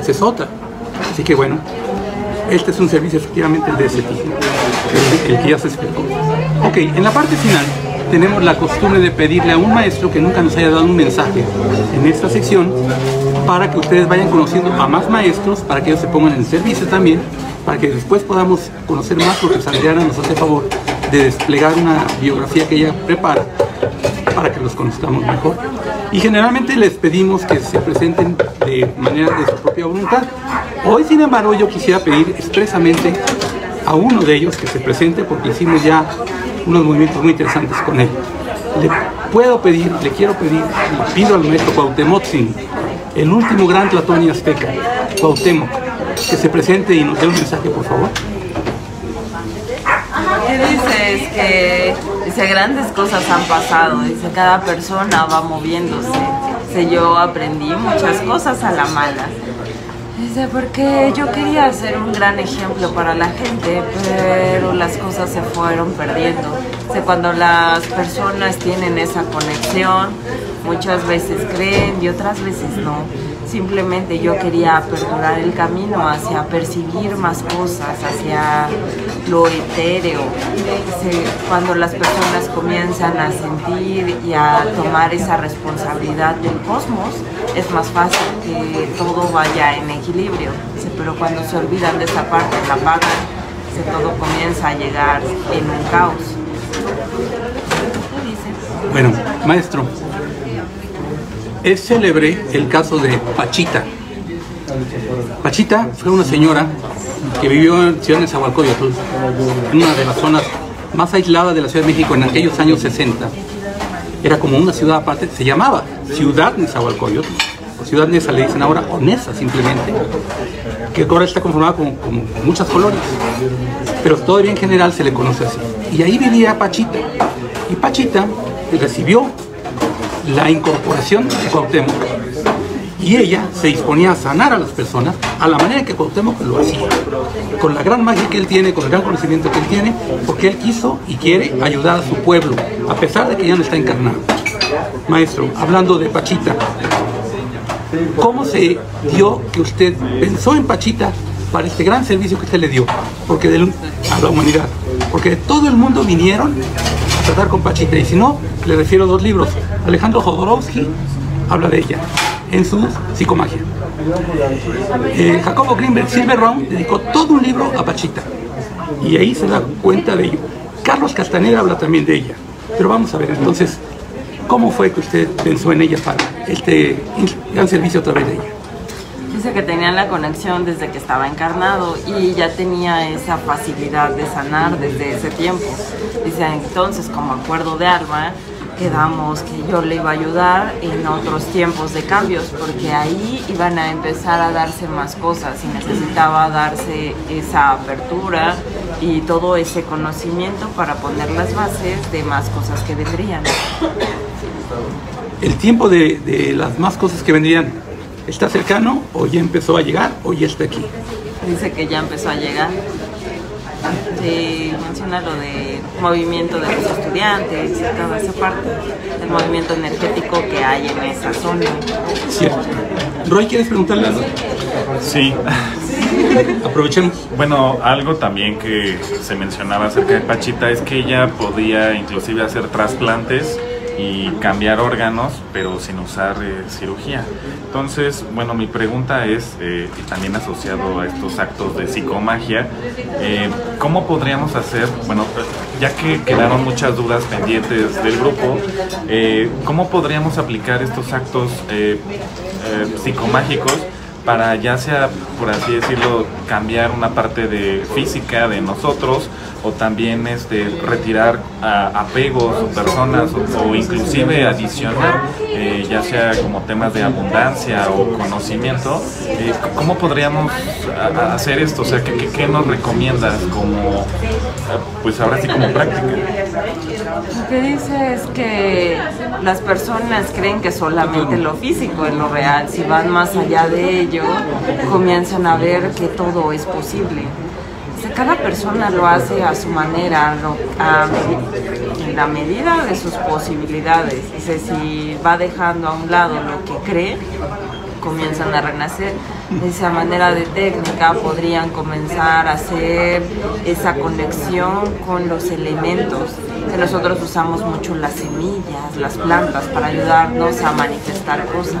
Esa es otra. Así que bueno, este es un servicio efectivamente el de ese tipo, el que ya se explicó. Ok, en la parte final tenemos la costumbre de pedirle a un maestro que nunca nos haya dado un mensaje en esta sección, para que ustedes vayan conociendo a más maestros, para que ellos se pongan en servicio también, para que después podamos conocer más, porque Sandriana nos hace favor de desplegar una biografía que ella prepara para que los conozcamos mejor. Y generalmente les pedimos que se presenten de manera de su propia voluntad. Hoy, sin embargo, yo quisiera pedir expresamente a uno de ellos que se presente, porque hicimos ya unos movimientos muy interesantes con él. Le puedo pedir, le quiero pedir, le pido al maestro Cuauhtémoctzin, el último gran platón y azteca, Cuauhtémoc, que se presente y nos dé un mensaje, por favor. ¿Qué dices? Que dice, grandes cosas han pasado, dice, cada persona va moviéndose. Dice, yo aprendí muchas cosas a la mala. Dice, porque yo quería ser un gran ejemplo para la gente, pero las cosas se fueron perdiendo. Dice, cuando las personas tienen esa conexión, muchas veces creen y otras veces no. Simplemente yo quería aperturar el camino hacia percibir más cosas, hacia lo etéreo. Cuando las personas comienzan a sentir y a tomar esa responsabilidad del cosmos, es más fácil que todo vaya en equilibrio. Pero cuando se olvidan de esa parte, la pagan, todo comienza a llegar en un caos. Bueno, maestro, es célebre el caso de Pachita. Pachita fue una señora que vivió en Ciudad de Nezahualcóyotl, en una de las zonas más aisladas de la Ciudad de México en aquellos años 60. Era como una ciudad aparte, se llamaba Ciudad Nezahualcóyotl, o Ciudad Neza le dicen ahora, o Neza simplemente, que ahora está conformada con muchas colonias, pero todavía en general se le conoce así. Y ahí vivía Pachita, y Pachita recibió la incorporación de Cuauhtémoc, y ella se disponía a sanar a las personas a la manera que Cuauhtémoc lo hacía, con la gran magia que él tiene, con el gran conocimiento que él tiene, porque él quiso y quiere ayudar a su pueblo, a pesar de que ya no está encarnado. Maestro, hablando de Pachita, ¿cómo se dio que usted pensó en Pachita para este gran servicio que usted le dio a la humanidad? Porque de todo el mundo vinieron a tratar con Pachita, y si no, le refiero a dos libros. Alejandro Jodorowsky habla de ella en su psicomagia. Jacobo Greenberg Silver Round dedicó todo un libro a Pachita, y ahí se da cuenta de ello. Carlos Castaneda habla también de ella. Pero vamos a ver entonces, ¿cómo fue que usted pensó en ella para este gran servicio a través de ella? Dice que tenía la conexión desde que estaba encarnado y ya tenía esa facilidad de sanar desde ese tiempo. Dice, entonces, como acuerdo de alma, quedamos que yo le iba a ayudar en otros tiempos de cambios, porque ahí iban a empezar a darse más cosas y necesitaba darse esa apertura y todo ese conocimiento para poner las bases de más cosas que vendrían. El tiempo de las más cosas que vendrían, ¿está cercano o ya empezó a llegar o ya está aquí? Dice que ya empezó a llegar. Menciona lo de movimiento de los estudiantes y toda esa parte, el movimiento energético que hay en esa zona. Cierto. Roy, ¿quieres preguntarle algo? Sí. Aprovechemos. Bueno, algo también que se mencionaba acerca de Pachita es que ella podía inclusive hacer trasplantes y cambiar órganos, pero sin usar cirugía. Entonces, bueno, mi pregunta es, y también asociado a estos actos de psicomagia, ¿cómo podríamos hacer, bueno, ya que quedaron muchas dudas pendientes del grupo, ¿cómo podríamos aplicar estos actos psicomágicos para, ya sea, por así decirlo, cambiar una parte de física de nosotros, o también retirar apegos o personas, o inclusive adicionar, ya sea como temas de abundancia o conocimiento? ¿Cómo podríamos hacer esto? O sea, ¿qué nos recomiendas como, pues ahora sí, como práctica? Lo que dice es que las personas creen que solamente lo físico es lo real. Si van más allá de ello, comienzan a ver que todo es posible. Cada persona lo hace a su manera, en la medida de sus posibilidades. Dice, si va dejando a un lado lo que cree, comienzan a renacer. De esa manera de técnica podrían comenzar a hacer esa conexión con los elementos. Nosotros usamos mucho las semillas, las plantas, para ayudarnos a manifestar cosas.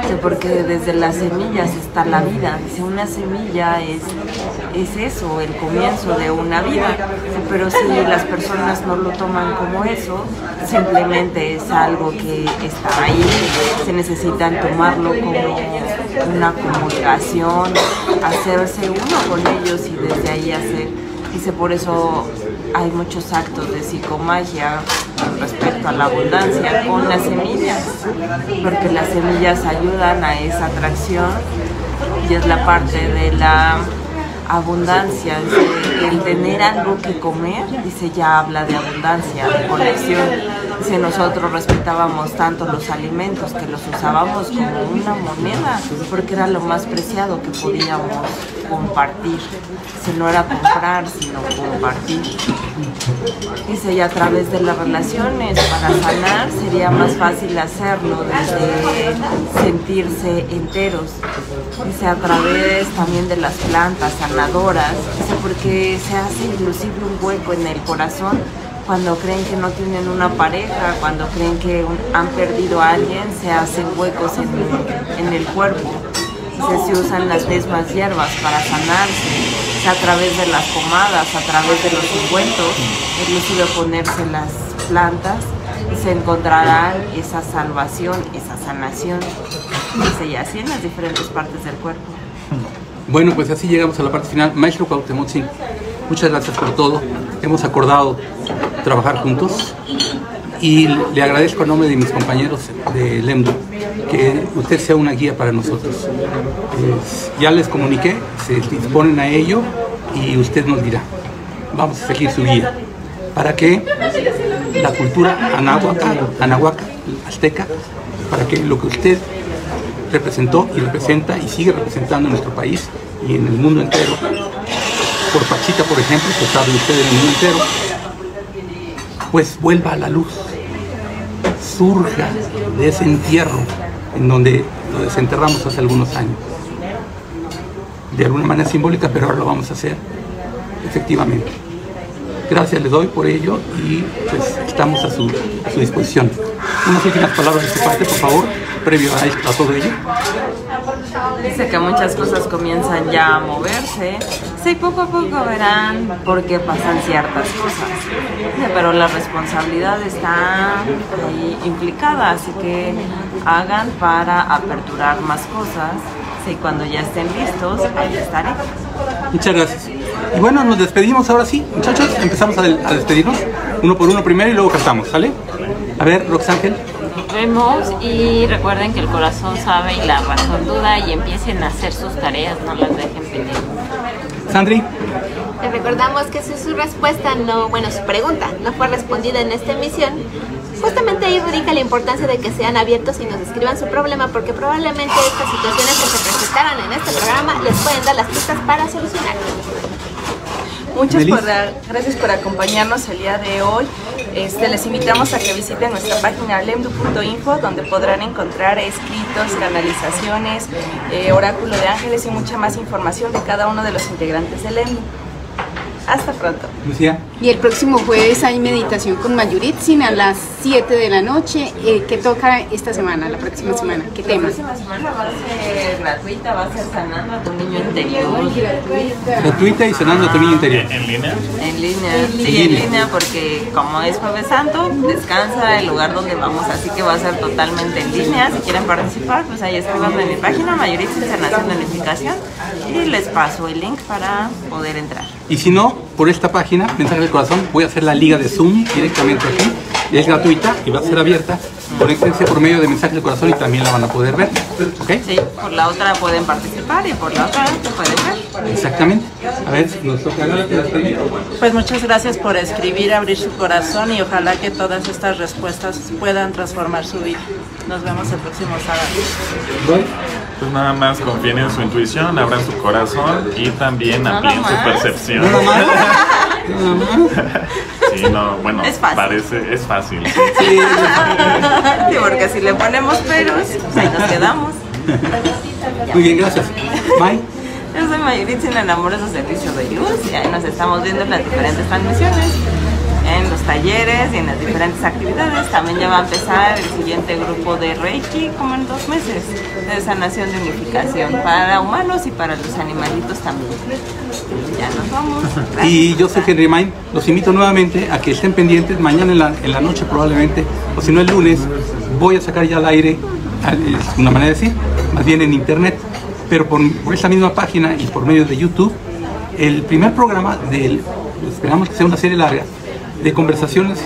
Dice, porque desde las semillas está la vida. Dice, una semilla es eso, el comienzo de una vida. Pero si las personas no lo toman como eso, simplemente es algo que está ahí. Se necesitan tomarlo como una comunicación, hacerse uno con ellos y desde ahí hacer. Dice, por eso hay muchos actos de psicomagia con respecto a la abundancia con las semillas, porque las semillas ayudan a esa atracción y es la parte de la abundancia. Dice, el tener algo que comer, dice, ya habla de abundancia, de conexión. Dice, nosotros respetábamos tanto los alimentos que los usábamos como una moneda, porque era lo más preciado que podíamos compartir. Dice, no era comprar, sino compartir. Dice, y a través de las relaciones, para sanar, sería más fácil hacerlo desde sentirse enteros. Dice, a través también de las plantas sanadoras, dice, porque se hace inclusive un hueco en el corazón cuando creen que no tienen una pareja, cuando creen que han perdido a alguien, se hacen huecos en el cuerpo. Dice, se usan las mismas hierbas para sanarse, dice, a través de las pomadas, a través de los encuentros, inclusive ponerse las plantas, se encontrarán esa salvación, esa sanación. Dice, y así en las diferentes partes del cuerpo. Bueno, pues así llegamos a la parte final. Maestro Cuauhtémoc, sí, muchas gracias por todo. Hemos acordado trabajar juntos y le agradezco en nombre de mis compañeros de LEMDU que usted sea una guía para nosotros. Ya les comuniqué, se disponen a ello y usted nos dirá. Vamos a seguir su guía para que la cultura anahuaca, azteca, para que lo que usted representó y representa y sigue representando en nuestro país y en el mundo entero, por Pachita, por ejemplo, que sabe usted en el mundo entero, pues vuelva a la luz, surja de ese entierro en donde lo desenterramos hace algunos años, de alguna manera simbólica, pero ahora lo vamos a hacer efectivamente. Gracias les doy por ello y pues estamos a su disposición. Unas últimas palabras de su parte, por favor, previo a todo ello. Dice que muchas cosas comienzan ya a moverse. Sí, poco a poco verán por qué pasan ciertas cosas. Dice, pero la responsabilidad está ahí implicada, así que hagan para aperturar más cosas. Sí, cuando ya estén listos, ahí estaré. Muchas gracias. Y bueno, nos despedimos ahora sí, muchachos. Empezamos a despedirnos, uno por uno primero y luego cantamos, ¿sale? A ver, Roxángel. Nos vemos y recuerden que el corazón sabe y la razón duda, y empiecen a hacer sus tareas, no las dejen pendientes. Sandri. Les recordamos que si su respuesta no, bueno, su pregunta no fue respondida en esta emisión, justamente ahí radica la importancia de que sean abiertos y nos escriban su problema, porque probablemente estas situaciones que se presentaron en este programa les pueden dar las pistas para solucionarlo. Muchas gracias por acompañarnos el día de hoy. Les invitamos a que visiten nuestra página lemdu.info, donde podrán encontrar escritos, canalizaciones, oráculo de ángeles y mucha más información de cada uno de los integrantes de LEMDU. Hasta pronto. Lucía. Y el próximo jueves hay meditación con Mayritsin a las 7 de la noche. ¿Qué toca esta semana, la próxima semana? ¿Qué tema? La próxima semana va a ser gratuita, va a ser sanando a tu niño interior. Gratuita y sanando a tu niño interior. ¿En línea? En línea, sí, en línea, porque como es Jueves Santo, descansa el lugar donde vamos, así que va a ser totalmente en línea. Si quieren participar, pues ahí escríbanme en mi página, Mayritsin Sanación Unificación, y les paso el link para poder entrar. Y si no, por esta página, Mensajes del Corazón, voy a hacer la liga de Zoom directamente aquí. Es gratuita y va a ser abierta. Conéctense por medio de Mensajes del Corazón y también la van a poder ver. ¿Okay? Sí, por la otra pueden participar y por la otra se pueden ver. Exactamente. A ver, nos toca. Pues muchas gracias por escribir, abrir su corazón y ojalá que todas estas respuestas puedan transformar su vida. Nos vemos el próximo sábado. Pues nada más confíen en su intuición, abran su corazón y también amplíen su percepción. ¿Nada más? Sí, no, bueno, es fácil. Parece, es fácil. Sí, sí, porque si le ponemos peros, ahí nos quedamos. Muy bien, gracias. May. Yo soy Mayritsin en Amoroso Servicio de Luz y ahí nos estamos viendo en las diferentes transmisiones en los talleres y en las diferentes actividades. También ya va a empezar el siguiente grupo de Reiki, como en 2 meses, de sanación de unificación para humanos y para los animalitos también. Ya nos vamos. Gracias. Y yo soy Henry Mann. Los invito nuevamente a que estén pendientes. Mañana en la noche probablemente, o si no el lunes, voy a sacar ya al aire, es una manera de decir, más bien en internet, pero por esta misma página y por medio de YouTube, el primer programa del, esperamos que sea una serie larga, de conversaciones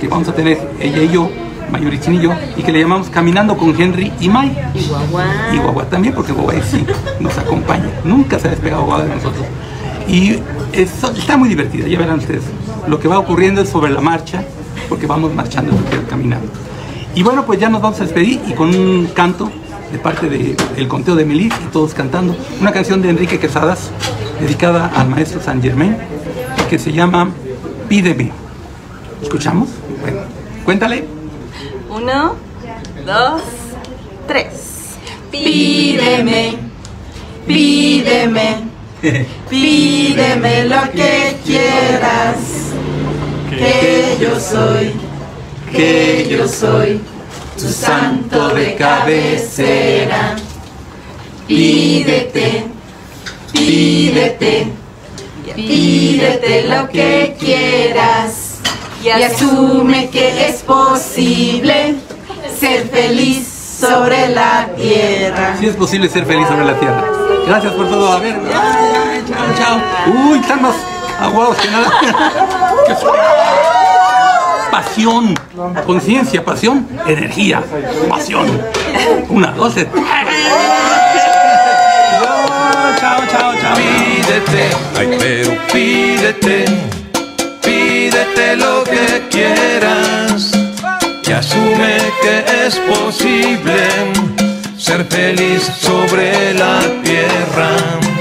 que vamos a tener ella y yo, Mayritsin y yo, y que le llamamos Caminando con Henry y May. Y Guagua. Y Guagua también, porque Guagua sí nos acompaña. Nunca se ha despegado Guagua de nosotros. Y está muy divertida, ya verán ustedes. Lo que va ocurriendo es sobre la marcha, porque vamos marchando, caminando. Y bueno, pues ya nos vamos a despedir y con un canto de parte del conteo de Emelisse y todos cantando una canción de Enrique Quesadas dedicada al maestro Saint Germain que se llama Pídeme. ¿Escuchamos? Bueno, cuéntale. 1, 2, 3. Pídeme, pídeme, pídeme lo que quieras, que yo soy tu santo de cabecera. Pídete, pídete, pídete lo que quieras y asume que es posible ser feliz sobre la tierra. Sí es posible ser feliz sobre la tierra. Gracias por todo. A ver, ay, chao, chao. Uy, están más aguados que nada. Pasión, conciencia, pasión, energía, pasión. 1, 2, 3. Chao, chao, chao. Pídete, ay, pero pídete, pídete lo que quieras y asume que es posible ser feliz sobre la tierra.